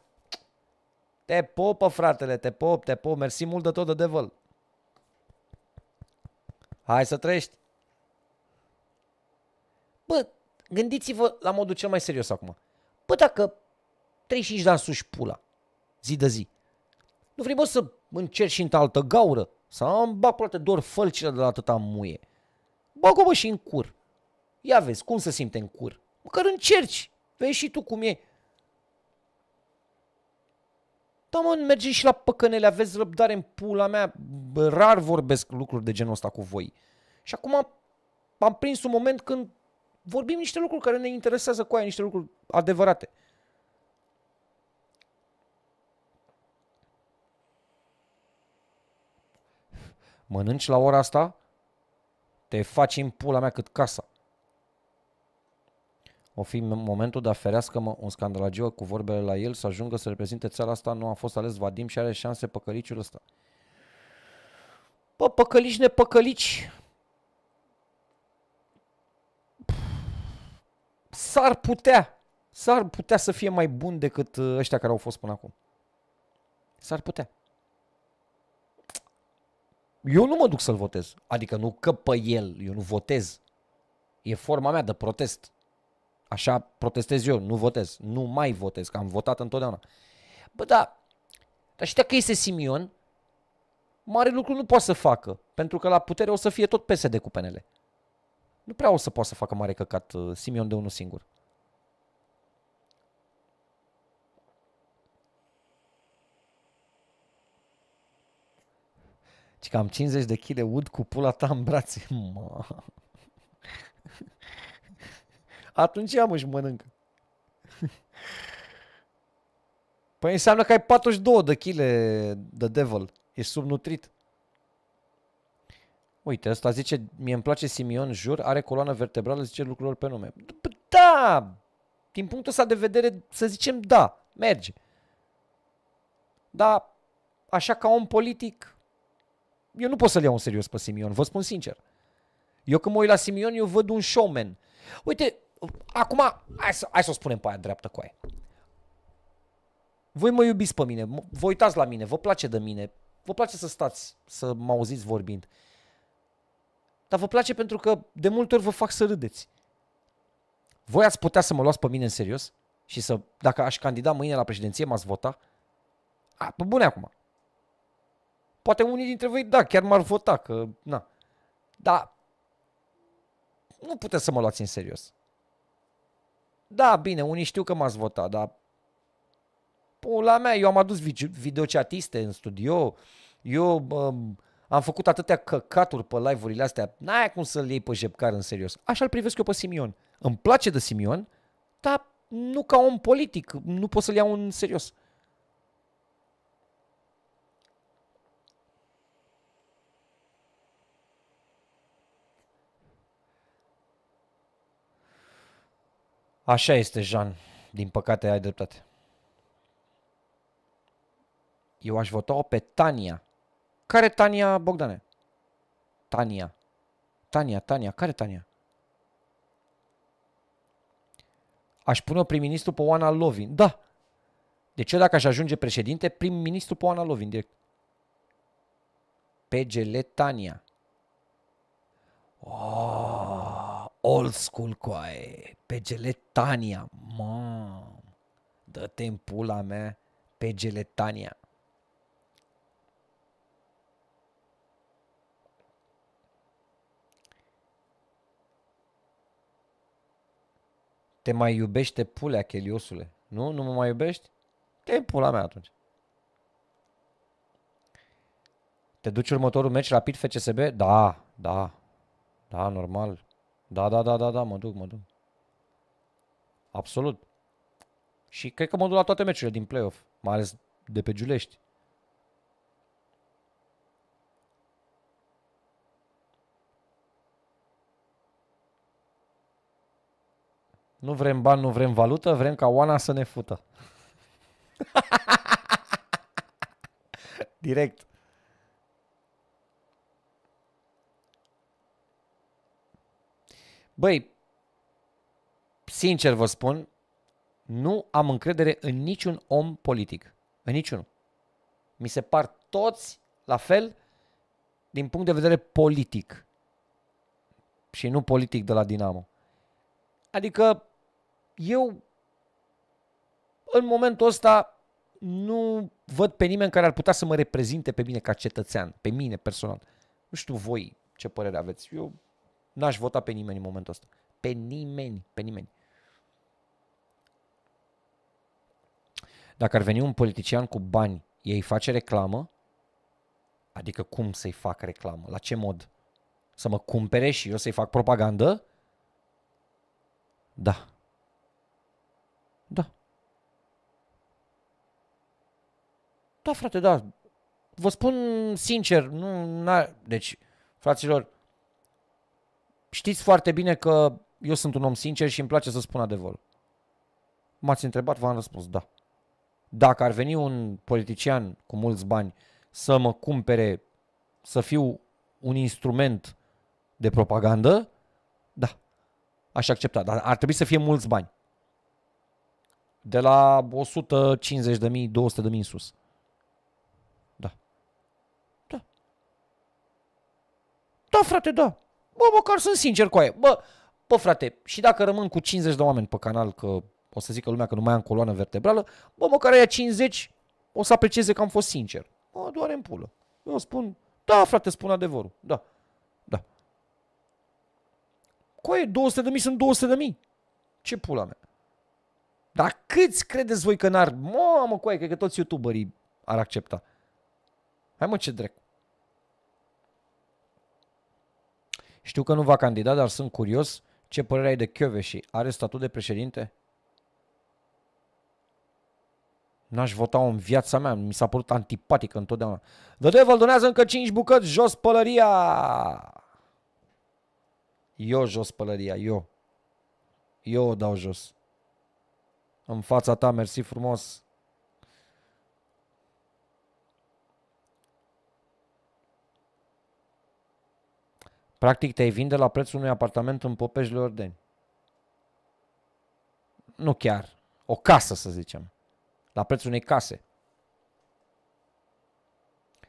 Te popă, fratele, te pop, mersi mult de tot, the devil. Hai să trăiești. Bă, gândiți-vă la modul cel mai serios acum. Bă, dacă 35 de ani suși pula, zi de zi, nu vrei, bă, să încerci și într-o altă gaură? Sau îmi bag poate doar fălcile de la atâta muie. Bag-o, bă, și în cur. Ia vezi cum se simte în cur. Măcar încerci. Vezi și tu cum e. Da, mă, merge și la păcănele, aveți răbdare în pula mea. Bă, rar vorbesc lucruri de genul ăsta cu voi. Și acum am prins un moment când vorbim niște lucruri care ne interesează, cu aia, niște lucruri adevărate. Mănânci la ora asta, te faci în pula mea cât casa. O fi momentul de a ferească-mă un scandalagiu cu vorbele la el să ajungă să reprezinte țara asta, nu a fost ales Vadim și are șanse păcăliciul ăsta. Bă, păcălici nepăcălici, s-ar putea să fie mai bun decât ăștia care au fost până acum. S-ar putea. Eu nu mă duc să-l votez. Adică nu că pe el, eu nu votez. E forma mea de protest. Așa protestez eu, nu votez. Nu mai votez, că am votat întotdeauna. Bă, dar știa că este Simion, mare lucru nu poate să facă. Pentru că la putere o să fie tot PSD cu PNL. Nu prea o să poată să facă mare căcat Simion de unul singur. Și cam 50 de kg ud cu pula ta în brațe. Mă. Atunci am își mănâncă. Păi înseamnă că ai 42 de kg de devil. Ești subnutrit. Uite, ăsta zice, mie îmi place Simion, jur, are coloană vertebrală, zice lucrurilor pe nume. Da! Din punctul ăsta de vedere, să zicem, da, merge. Dar, așa ca om politic, eu nu pot să-l iau în serios pe Simion, vă spun sincer. Eu când mă uit la Simion, eu văd un showman. Uite, acum, hai să o spunem pe aia dreaptă, cu aia. Voi mă iubiți pe mine, vă uitați la mine, vă place de mine, vă place să stați, să mă auziți vorbind. Dar vă place pentru că de multe ori vă fac să râdeți. Voi ați putea să mă luați pe mine în serios? Și să, dacă aș candida mâine la președinție, m-ați vota? A, pe bune acum. Poate unii dintre voi, da, chiar m-ar vota, că, na. Dar nu puteți să mă luați în serios. Da, bine, unii știu că m-ați votat, dar pula mea, eu am adus videochatiste în studio, eu am făcut atâtea căcaturi pe live-urile astea, n-ai cum să-l iei pe Jepcar în serios. Așa-l privesc eu pe Simion. Îmi place de Simion, dar nu ca om politic, nu pot să-l iau în serios. Așa este, Jean. Din păcate ai dreptate. Eu aș vota-o pe Tania. Care Tania, Bogdane? Tania. Care Tania? Aș pune-o prim-ministru pe Oana Lovin. Da. Deci eu dacă aș ajunge președinte, prim-ministru pe Oana Lovin, direct. PGL Tania. Oh, old school, coaie. PGL Tania. Mă. Dă-te în pula mea pe Geletania. Te mai iubește pulea, Cheliosule? Nu? Nu mă mai iubești? Te pula mea atunci. Te duci următorul meci Rapid FCSB? Da, da. Da, normal. Da, mă duc. Absolut. Și cred că mă duc la toate meciurile din play-off, mai ales de pe Giulești. Nu vrem bani, nu vrem valută, vrem ca Oana să ne fută. Direct. Băi, sincer vă spun, nu am încredere în niciun om politic. În niciunul. Mi se par toți la fel din punct de vedere politic. Și nu politic de la Dinamo. Adică eu în momentul ăsta nu văd pe nimeni care ar putea să mă reprezinte pe mine ca cetățean, pe mine personal. Nu știu voi ce părere aveți. Eu n-aș vota pe nimeni în momentul ăsta. Pe nimeni, pe nimeni. Dacă ar veni un politician cu bani, ei face reclamă? Adică cum să-i fac reclamă? La ce mod? Să mă cumpere și eu să-i fac propagandă? Da. Da. Da, frate, da. Vă spun sincer, deci, fraților, știți foarte bine că eu sunt un om sincer și îmi place să spun adevărul. M-ați întrebat, v-am răspuns, da. Dacă ar veni un politician cu mulți bani să mă cumpere, să fiu un instrument de propagandă, da. Aș accepta, dar ar trebui să fie mulți bani. De la 150.000, 200.000 în sus. Da. Da. Da, frate, da. Bă, măcar sunt sincer cu aia. Bă, frate, și dacă rămân cu 50 de oameni pe canal, că o să zică lumea că nu mai am coloană vertebrală, bă, măcar aia 50 o să aprecieze că am fost sincer. Mă, doare în pulă. Eu spun, da, frate, spun adevărul. Da. Coie, 200.000 sunt 200.000. Ce pula mea. Dar câți credeți voi că n-ar... Mamă, coie, cred că toți youtuberii ar accepta. Hai mă, ce drept. Știu că nu va candida, dar sunt curios. Ce părere ai de Chioveși? Are statut de președinte? N-aș vota-o în viața mea. Mi s-a părut antipatică întotdeauna. Dădeval donează încă 5 bucăți. Jos pălăria! Eu jos pălăria, eu. Eu o dau jos. În fața ta, mersi frumos. Practic te-ai vinde la prețul unui apartament în Popeșle Ordeni. Nu chiar. O casă, să zicem. La prețul unei case.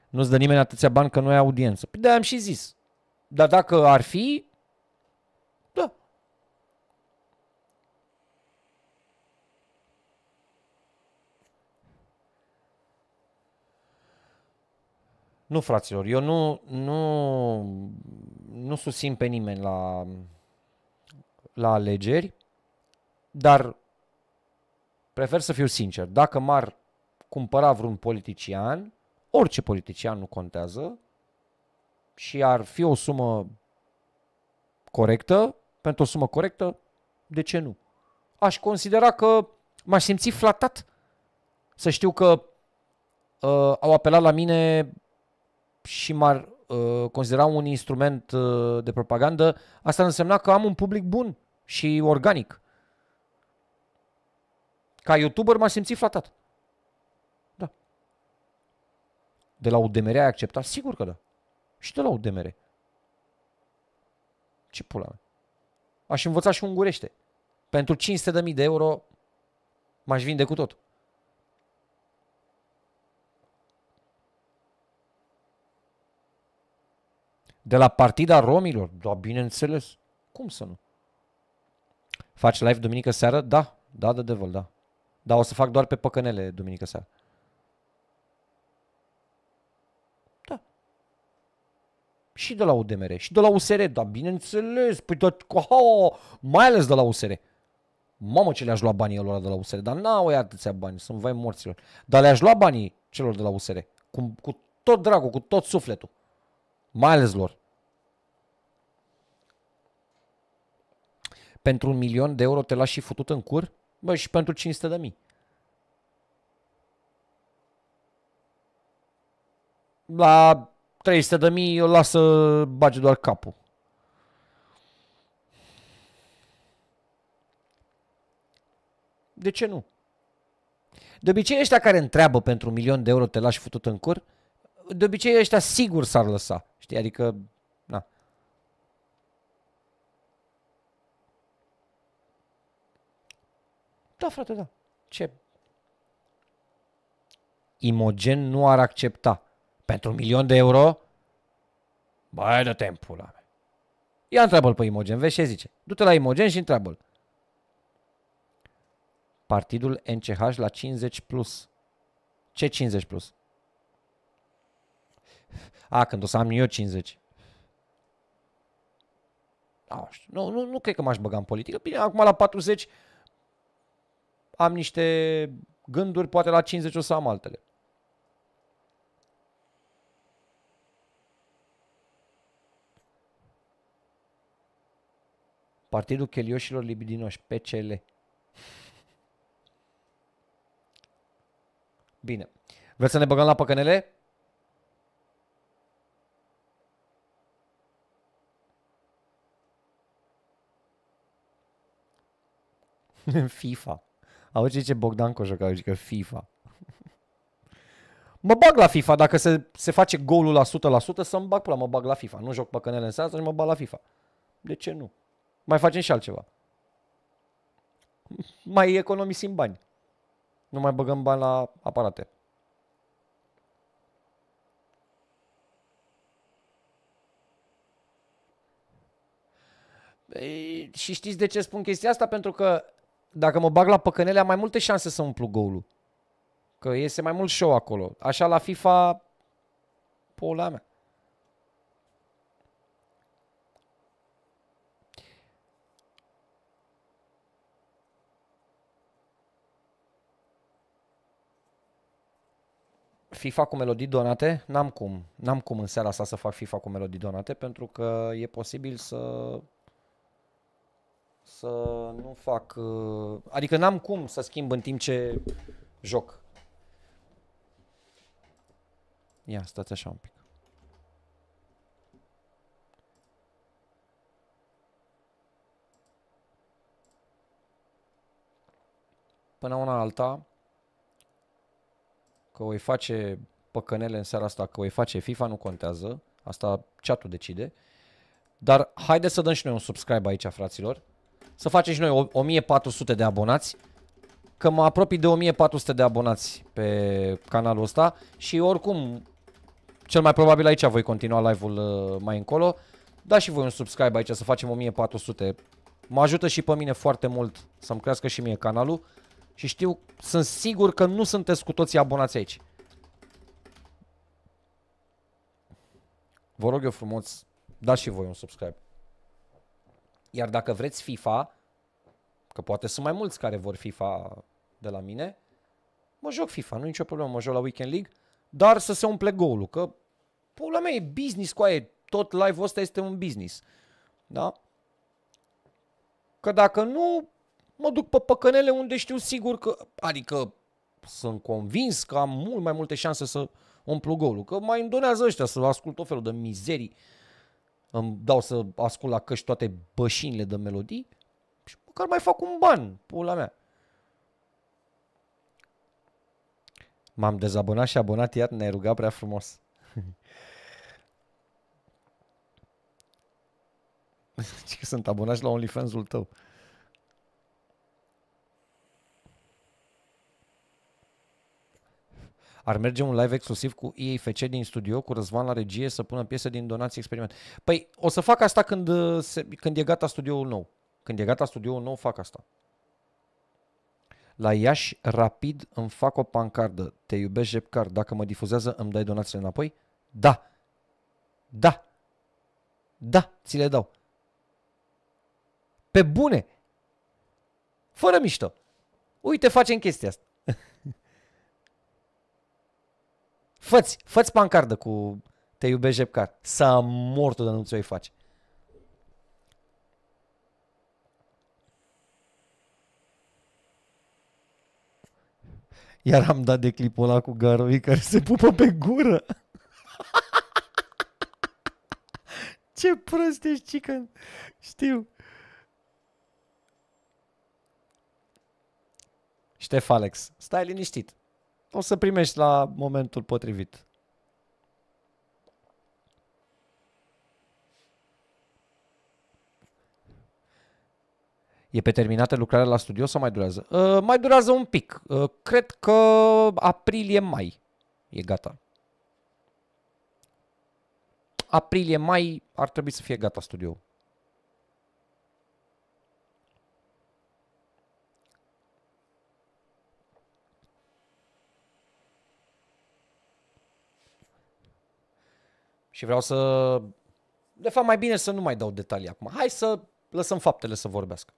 Nu-ți dă nimeni atâția bani că nu ai audiență. Păi de-aia am și zis. Dar dacă ar fi... Nu, fraților, eu nu susțin pe nimeni la alegeri, dar prefer să fiu sincer. Dacă m-ar cumpăra vreun politician, orice politician nu contează, și ar fi o sumă corectă, pentru o sumă corectă, de ce nu? Aș considera că m-aș simți flatat să știu că au apelat la mine... și m-ar considera un instrument de propagandă, asta însemna că am un public bun și organic. Ca youtuber m-aș simți flatat. Da. De la UDMR ai acceptat? Sigur că da. Și de la UDMR. Ce pula mea. Aș învăța și ungurește. Pentru 500.000 de euro m-aș vinde cu tot. De la Partida Romilor? Da, bineînțeles. Cum să nu? Faci live duminică seară? Da, da, da, da. Dar o să fac doar pe păcănele duminică seara. Da. Și de la UDMR, și de la USR, da, bineînțeles, păi tot, oh, mai ales de la USR. Mamă, ce le-aș lua banii lor de la USR, dar n-au ei atâția bani, sunt vai morților. Dar le-aș lua banii celor de la USR, cu tot dragul, cu tot sufletul, mai ales lor. Pentru 1.000.000 de euro te lași și futut în cur? Bă, și pentru 500.000. La 300.000 o lasă, bage doar capul. De ce nu? De obicei ăștia care întreabă pentru 1.000.000 de euro te lași futut în cur, de obicei ăștia sigur s-ar lăsa. Știi? Adică, na. Da, frate, da. Ce? Imogen nu ar accepta. Pentru 1.000.000 de euro? Băi, dă-te în pula mea. Ia întreabă-l pe Imogen, vezi ce zice. Du-te la Imogen și întreabă-l. Partidul NCH la 50 plus. Ce 50 plus? A, când o să am eu 50. A, nu cred că m-aș băga în politică. Bine, acum la 40... am niște gânduri, poate la 50 o să am altele. Partidul Chelioșilor Libidinoși, PCL. Bine. Vreți să ne băgăm la păcănele? FIFA. Auzi ce Bogdan Cojoca, zice că FIFA. Mă bag la FIFA, dacă se face golul la 100%, să-mi bag pula, mă bag la FIFA. Nu joc păcănele în seara asta și mă bag la FIFA. De ce nu? Mai facem și altceva. Mai economisim bani. Nu mai băgăm bani la aparate. Ei, și știți de ce spun chestia asta? Pentru că dacă mă bag la păcănele, am mai multe șanse să umplu golul. Că iese mai mult show acolo. Așa la FIFA, pula mea. FIFA cu melodii donate? N-am cum. N-am cum în seara asta să fac FIFA cu melodii donate, pentru că e posibil să nu fac, adică n-am cum să schimb în timp ce joc. Ia, stați așa un pic. Până una alta, că o face păcănele în seara asta, că o face FIFA, nu contează, asta chat-ul decide, dar haideți să dăm și noi un subscribe aici, fraților. Să facem și noi 1400 de abonați, că mă apropii de 1400 de abonați pe canalul ăsta și oricum, cel mai probabil aici voi continua live-ul mai încolo. Da și voi un subscribe aici să facem 1400. Mă ajută și pe mine foarte mult să-mi crească și mie canalul și știu, sunt sigur că nu sunteți cu toții abonați aici. Vă rog eu frumos, dați și voi un subscribe. Iar dacă vreți FIFA, că poate sunt mai mulți care vor FIFA de la mine, mă joc FIFA, nu e nicio problemă, mă joc la Weekend League, dar să se umple goalul, că pula mea e business cu aia, tot live-ul ăsta este un business. Da? Că dacă nu, mă duc pe păcănele unde știu sigur că, adică sunt convins că am mult mai multe șanse să umplu goalul, că mai îmi donează ăștia să ascult tot felul de mizerii. Îmi dau să ascult la căști toate bășinile de melodii și măcar mai fac un ban, pula mea. M-am dezabonat și abonat iar, ne-ai rugat prea frumos. Sunt abonat și la OnlyFans-ul tău. Ar merge un live exclusiv cu IFC din studio, cu Răzvan la regie, să pună piese din Donații Experiment. Păi o să fac asta când e gata studioul nou. Când e gata studioul nou, fac asta. La Iași, Rapid, îmi fac o pancardă. Te iubesc, Jepcar. Dacă mă difuzează, îmi dai donațiile înapoi? Da. Da. Da, ți le dau. Pe bune. Fără mișto. Uite, facem chestia asta. Fă-ți pancardă cu te iubesc, Jepcar. S-a mortul de nu ți-o faci. Iar am dat de clipul ăla cu garoi care se pupă pe gură. Ce prost ești, chicken. Știu. Ștef Alex, stai liniștit. O să primești la momentul potrivit. E pe terminată lucrarea la studio sau mai durează? Mai durează un pic. Cred că aprilie-mai e gata. Aprilie-mai ar trebui să fie gata studioul. Și vreau să... De fapt, mai bine să nu mai dau detalii acum. Hai să lăsăm faptele să vorbească.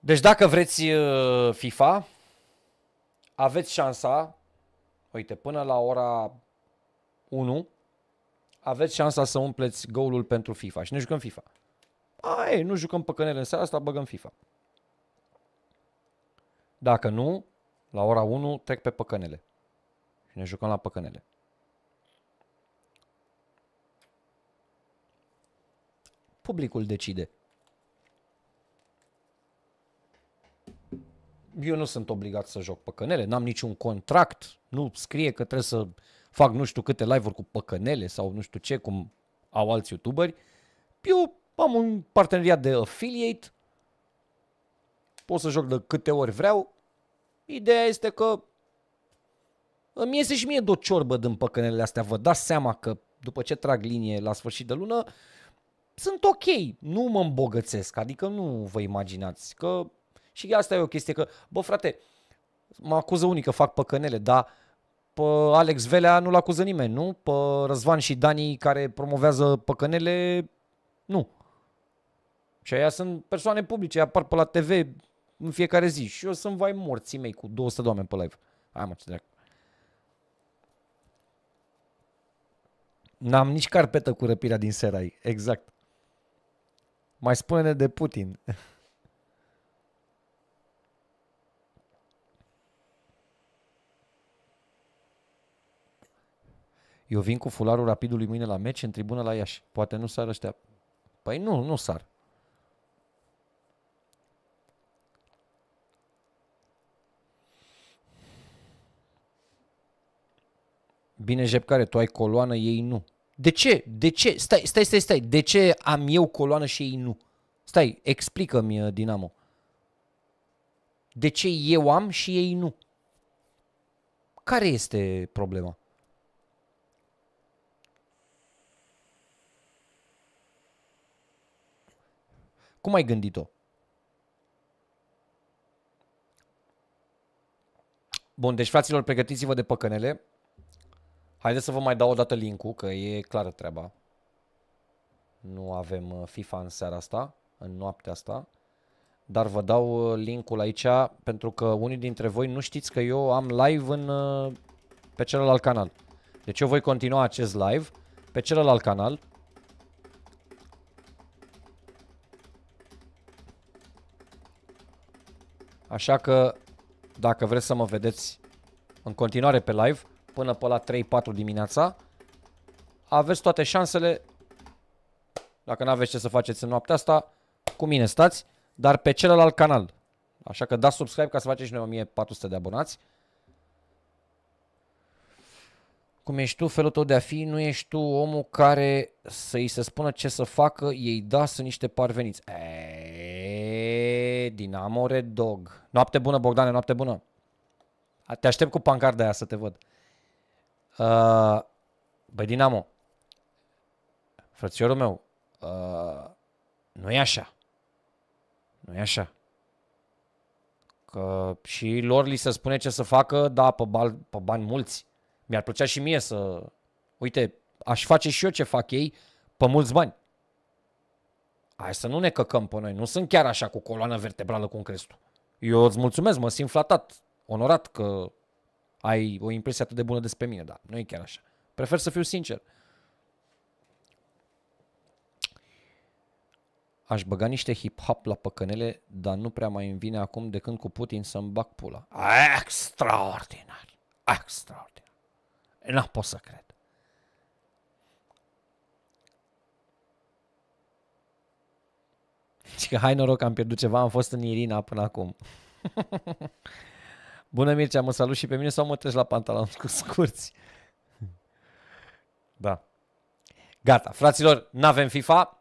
Deci dacă vreți FIFA, aveți șansa, uite, până la ora 1, aveți șansa să umpleți goalul pentru FIFA. Și ne jucăm FIFA. Ai, nu jucăm păcănele în seara asta, băgăm FIFA. Dacă nu, la ora 1 trec pe păcănele. Și ne jucăm la păcănele. Publicul decide. Eu nu sunt obligat să joc păcănele, n-am niciun contract, nu scrie că trebuie să fac nu știu câte live-uri cu păcănele sau nu știu ce, cum au alți youtuberi. Eu am un parteneriat de affiliate, pot să joc de câte ori vreau. Ideea este că îmi iese și mie de o ciorbă din păcănele astea. Vă dați seama că după ce trag linie la sfârșit de lună, sunt ok, nu mă îmbogățesc, adică nu vă imaginați că... Și asta e o chestie că, bă frate, mă acuză unii că fac păcănele, dar pe Alex Velea nu-l acuză nimeni, nu? Pe Răzvan și Dani care promovează păcănele, nu. Și aia sunt persoane publice, apar pe la TV în fiecare zi și eu sunt vai morții mei cu 200 de oameni pe live. Hai mă, ce dracu. N-am nici carpetă cu răpirea din Serai, exact. Mai spune-ne de Putin. Eu vin cu fularul Rapidului mâine la meci în tribună la Iași. Poate nu sar ăștia. Păi nu, nu sar. Bine, Jepcare, tu ai coloană, ei nu. De ce? De ce? Stai. De ce am eu coloană și ei nu? Stai, explică-mi, Dinamo. De ce eu am și ei nu? Care este problema? Cum ai gândit-o? Bun, deci fraților, pregătiți-vă de păcănele. Haideți să vă mai dau o dată link-ul, că e clară treaba. Nu avem FIFA în seara asta, în noaptea asta. Dar vă dau link-ul aici, pentru că unii dintre voi nu știți că eu am live pe celălalt canal. Deci eu voi continua acest live pe celălalt canal. Așa că, dacă vreți să mă vedeți în continuare pe live, până pe la 3-4 dimineața, aveți toate șansele, dacă nu aveți ce să faceți în noaptea asta, cu mine stați, dar pe celălalt canal. Așa că dați subscribe ca să faceți și noi 1400 de abonați. Cum ești tu, felul tău de a fi, nu ești tu omul care să-i se spună ce să facă, ei da, sunt niște parveniți. Dinamo Red Dog. Noapte bună, Bogdane, noapte bună. Te aștept cu pancarda aia să te văd. Băi, Dinamo, frățiorul meu, Nu-i așa. Nu-i așa. Că și lor li se spune ce să facă, da, pe bani mulți. Mi-ar plăcea și mie să... Uite, aș face și eu ce fac ei pe mulți bani. Hai să nu ne căcăm pe noi. Nu sunt chiar așa cu coloană vertebrală cum crezi tu. Eu îți mulțumesc, mă simt flatat, onorat că ai o impresie atât de bună despre mine, dar nu e chiar așa. Prefer să fiu sincer. Aș băga niște hip-hop la păcănele, dar nu prea mai îmi vine acum de când cu Putin să-mi bag pula. Extraordinar! Extraordinar! N-am pot să cred. Și că hai noroc, am pierdut ceva, am fost în Irina până acum. Bună Mircea, mă salut și pe mine sau mă treci la pantaloni cu scurți? Da. Gata, fraților, n-avem FIFA,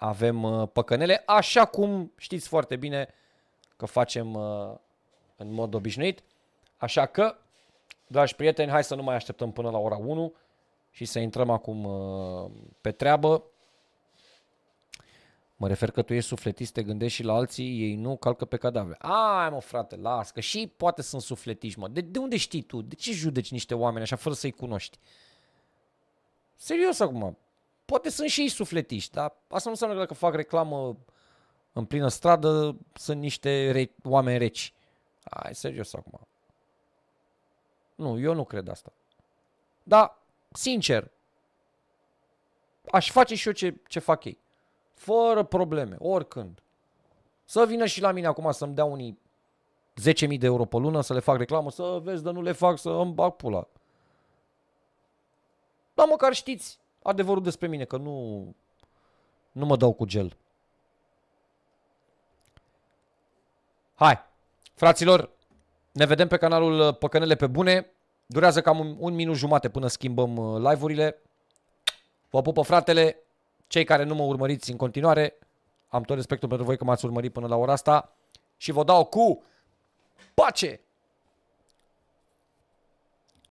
avem păcănele, așa cum știți foarte bine că facem în mod obișnuit. Așa că, dragi prieteni, hai să nu mai așteptăm până la ora 1 și să intrăm acum pe treabă. Mă refer că tu ești sufletist, te gândești și la alții, ei nu calcă pe cadavre. Ai mă frate, las, că și poate sunt sufletiști, mă. De unde știi tu? De ce judeci niște oameni așa fără să-i cunoști? Serios acum, poate sunt și ei sufletiști, dar asta nu înseamnă că dacă fac reclamă în plină stradă sunt niște oameni reci. Ai, serios acum. Nu, eu nu cred asta. Dar, sincer, aș face și eu ce fac ei. Fără probleme, oricând. Să vină și la mine acum să-mi dea unii 10.000 de euro pe lună, să le fac reclamă, să vezi, dar nu le fac, să îmi bag pula. Dar măcar știți adevărul despre mine, că nu mă dau cu gel. Hai, fraților, ne vedem pe canalul Păcănele pe Bune. Durează cam un minut jumate până schimbăm live-urile. Vă pupă fratele. Cei care nu mă urmăriți în continuare, am tot respectul pentru voi că m-ați urmărit până la ora asta și vă dau cu pace!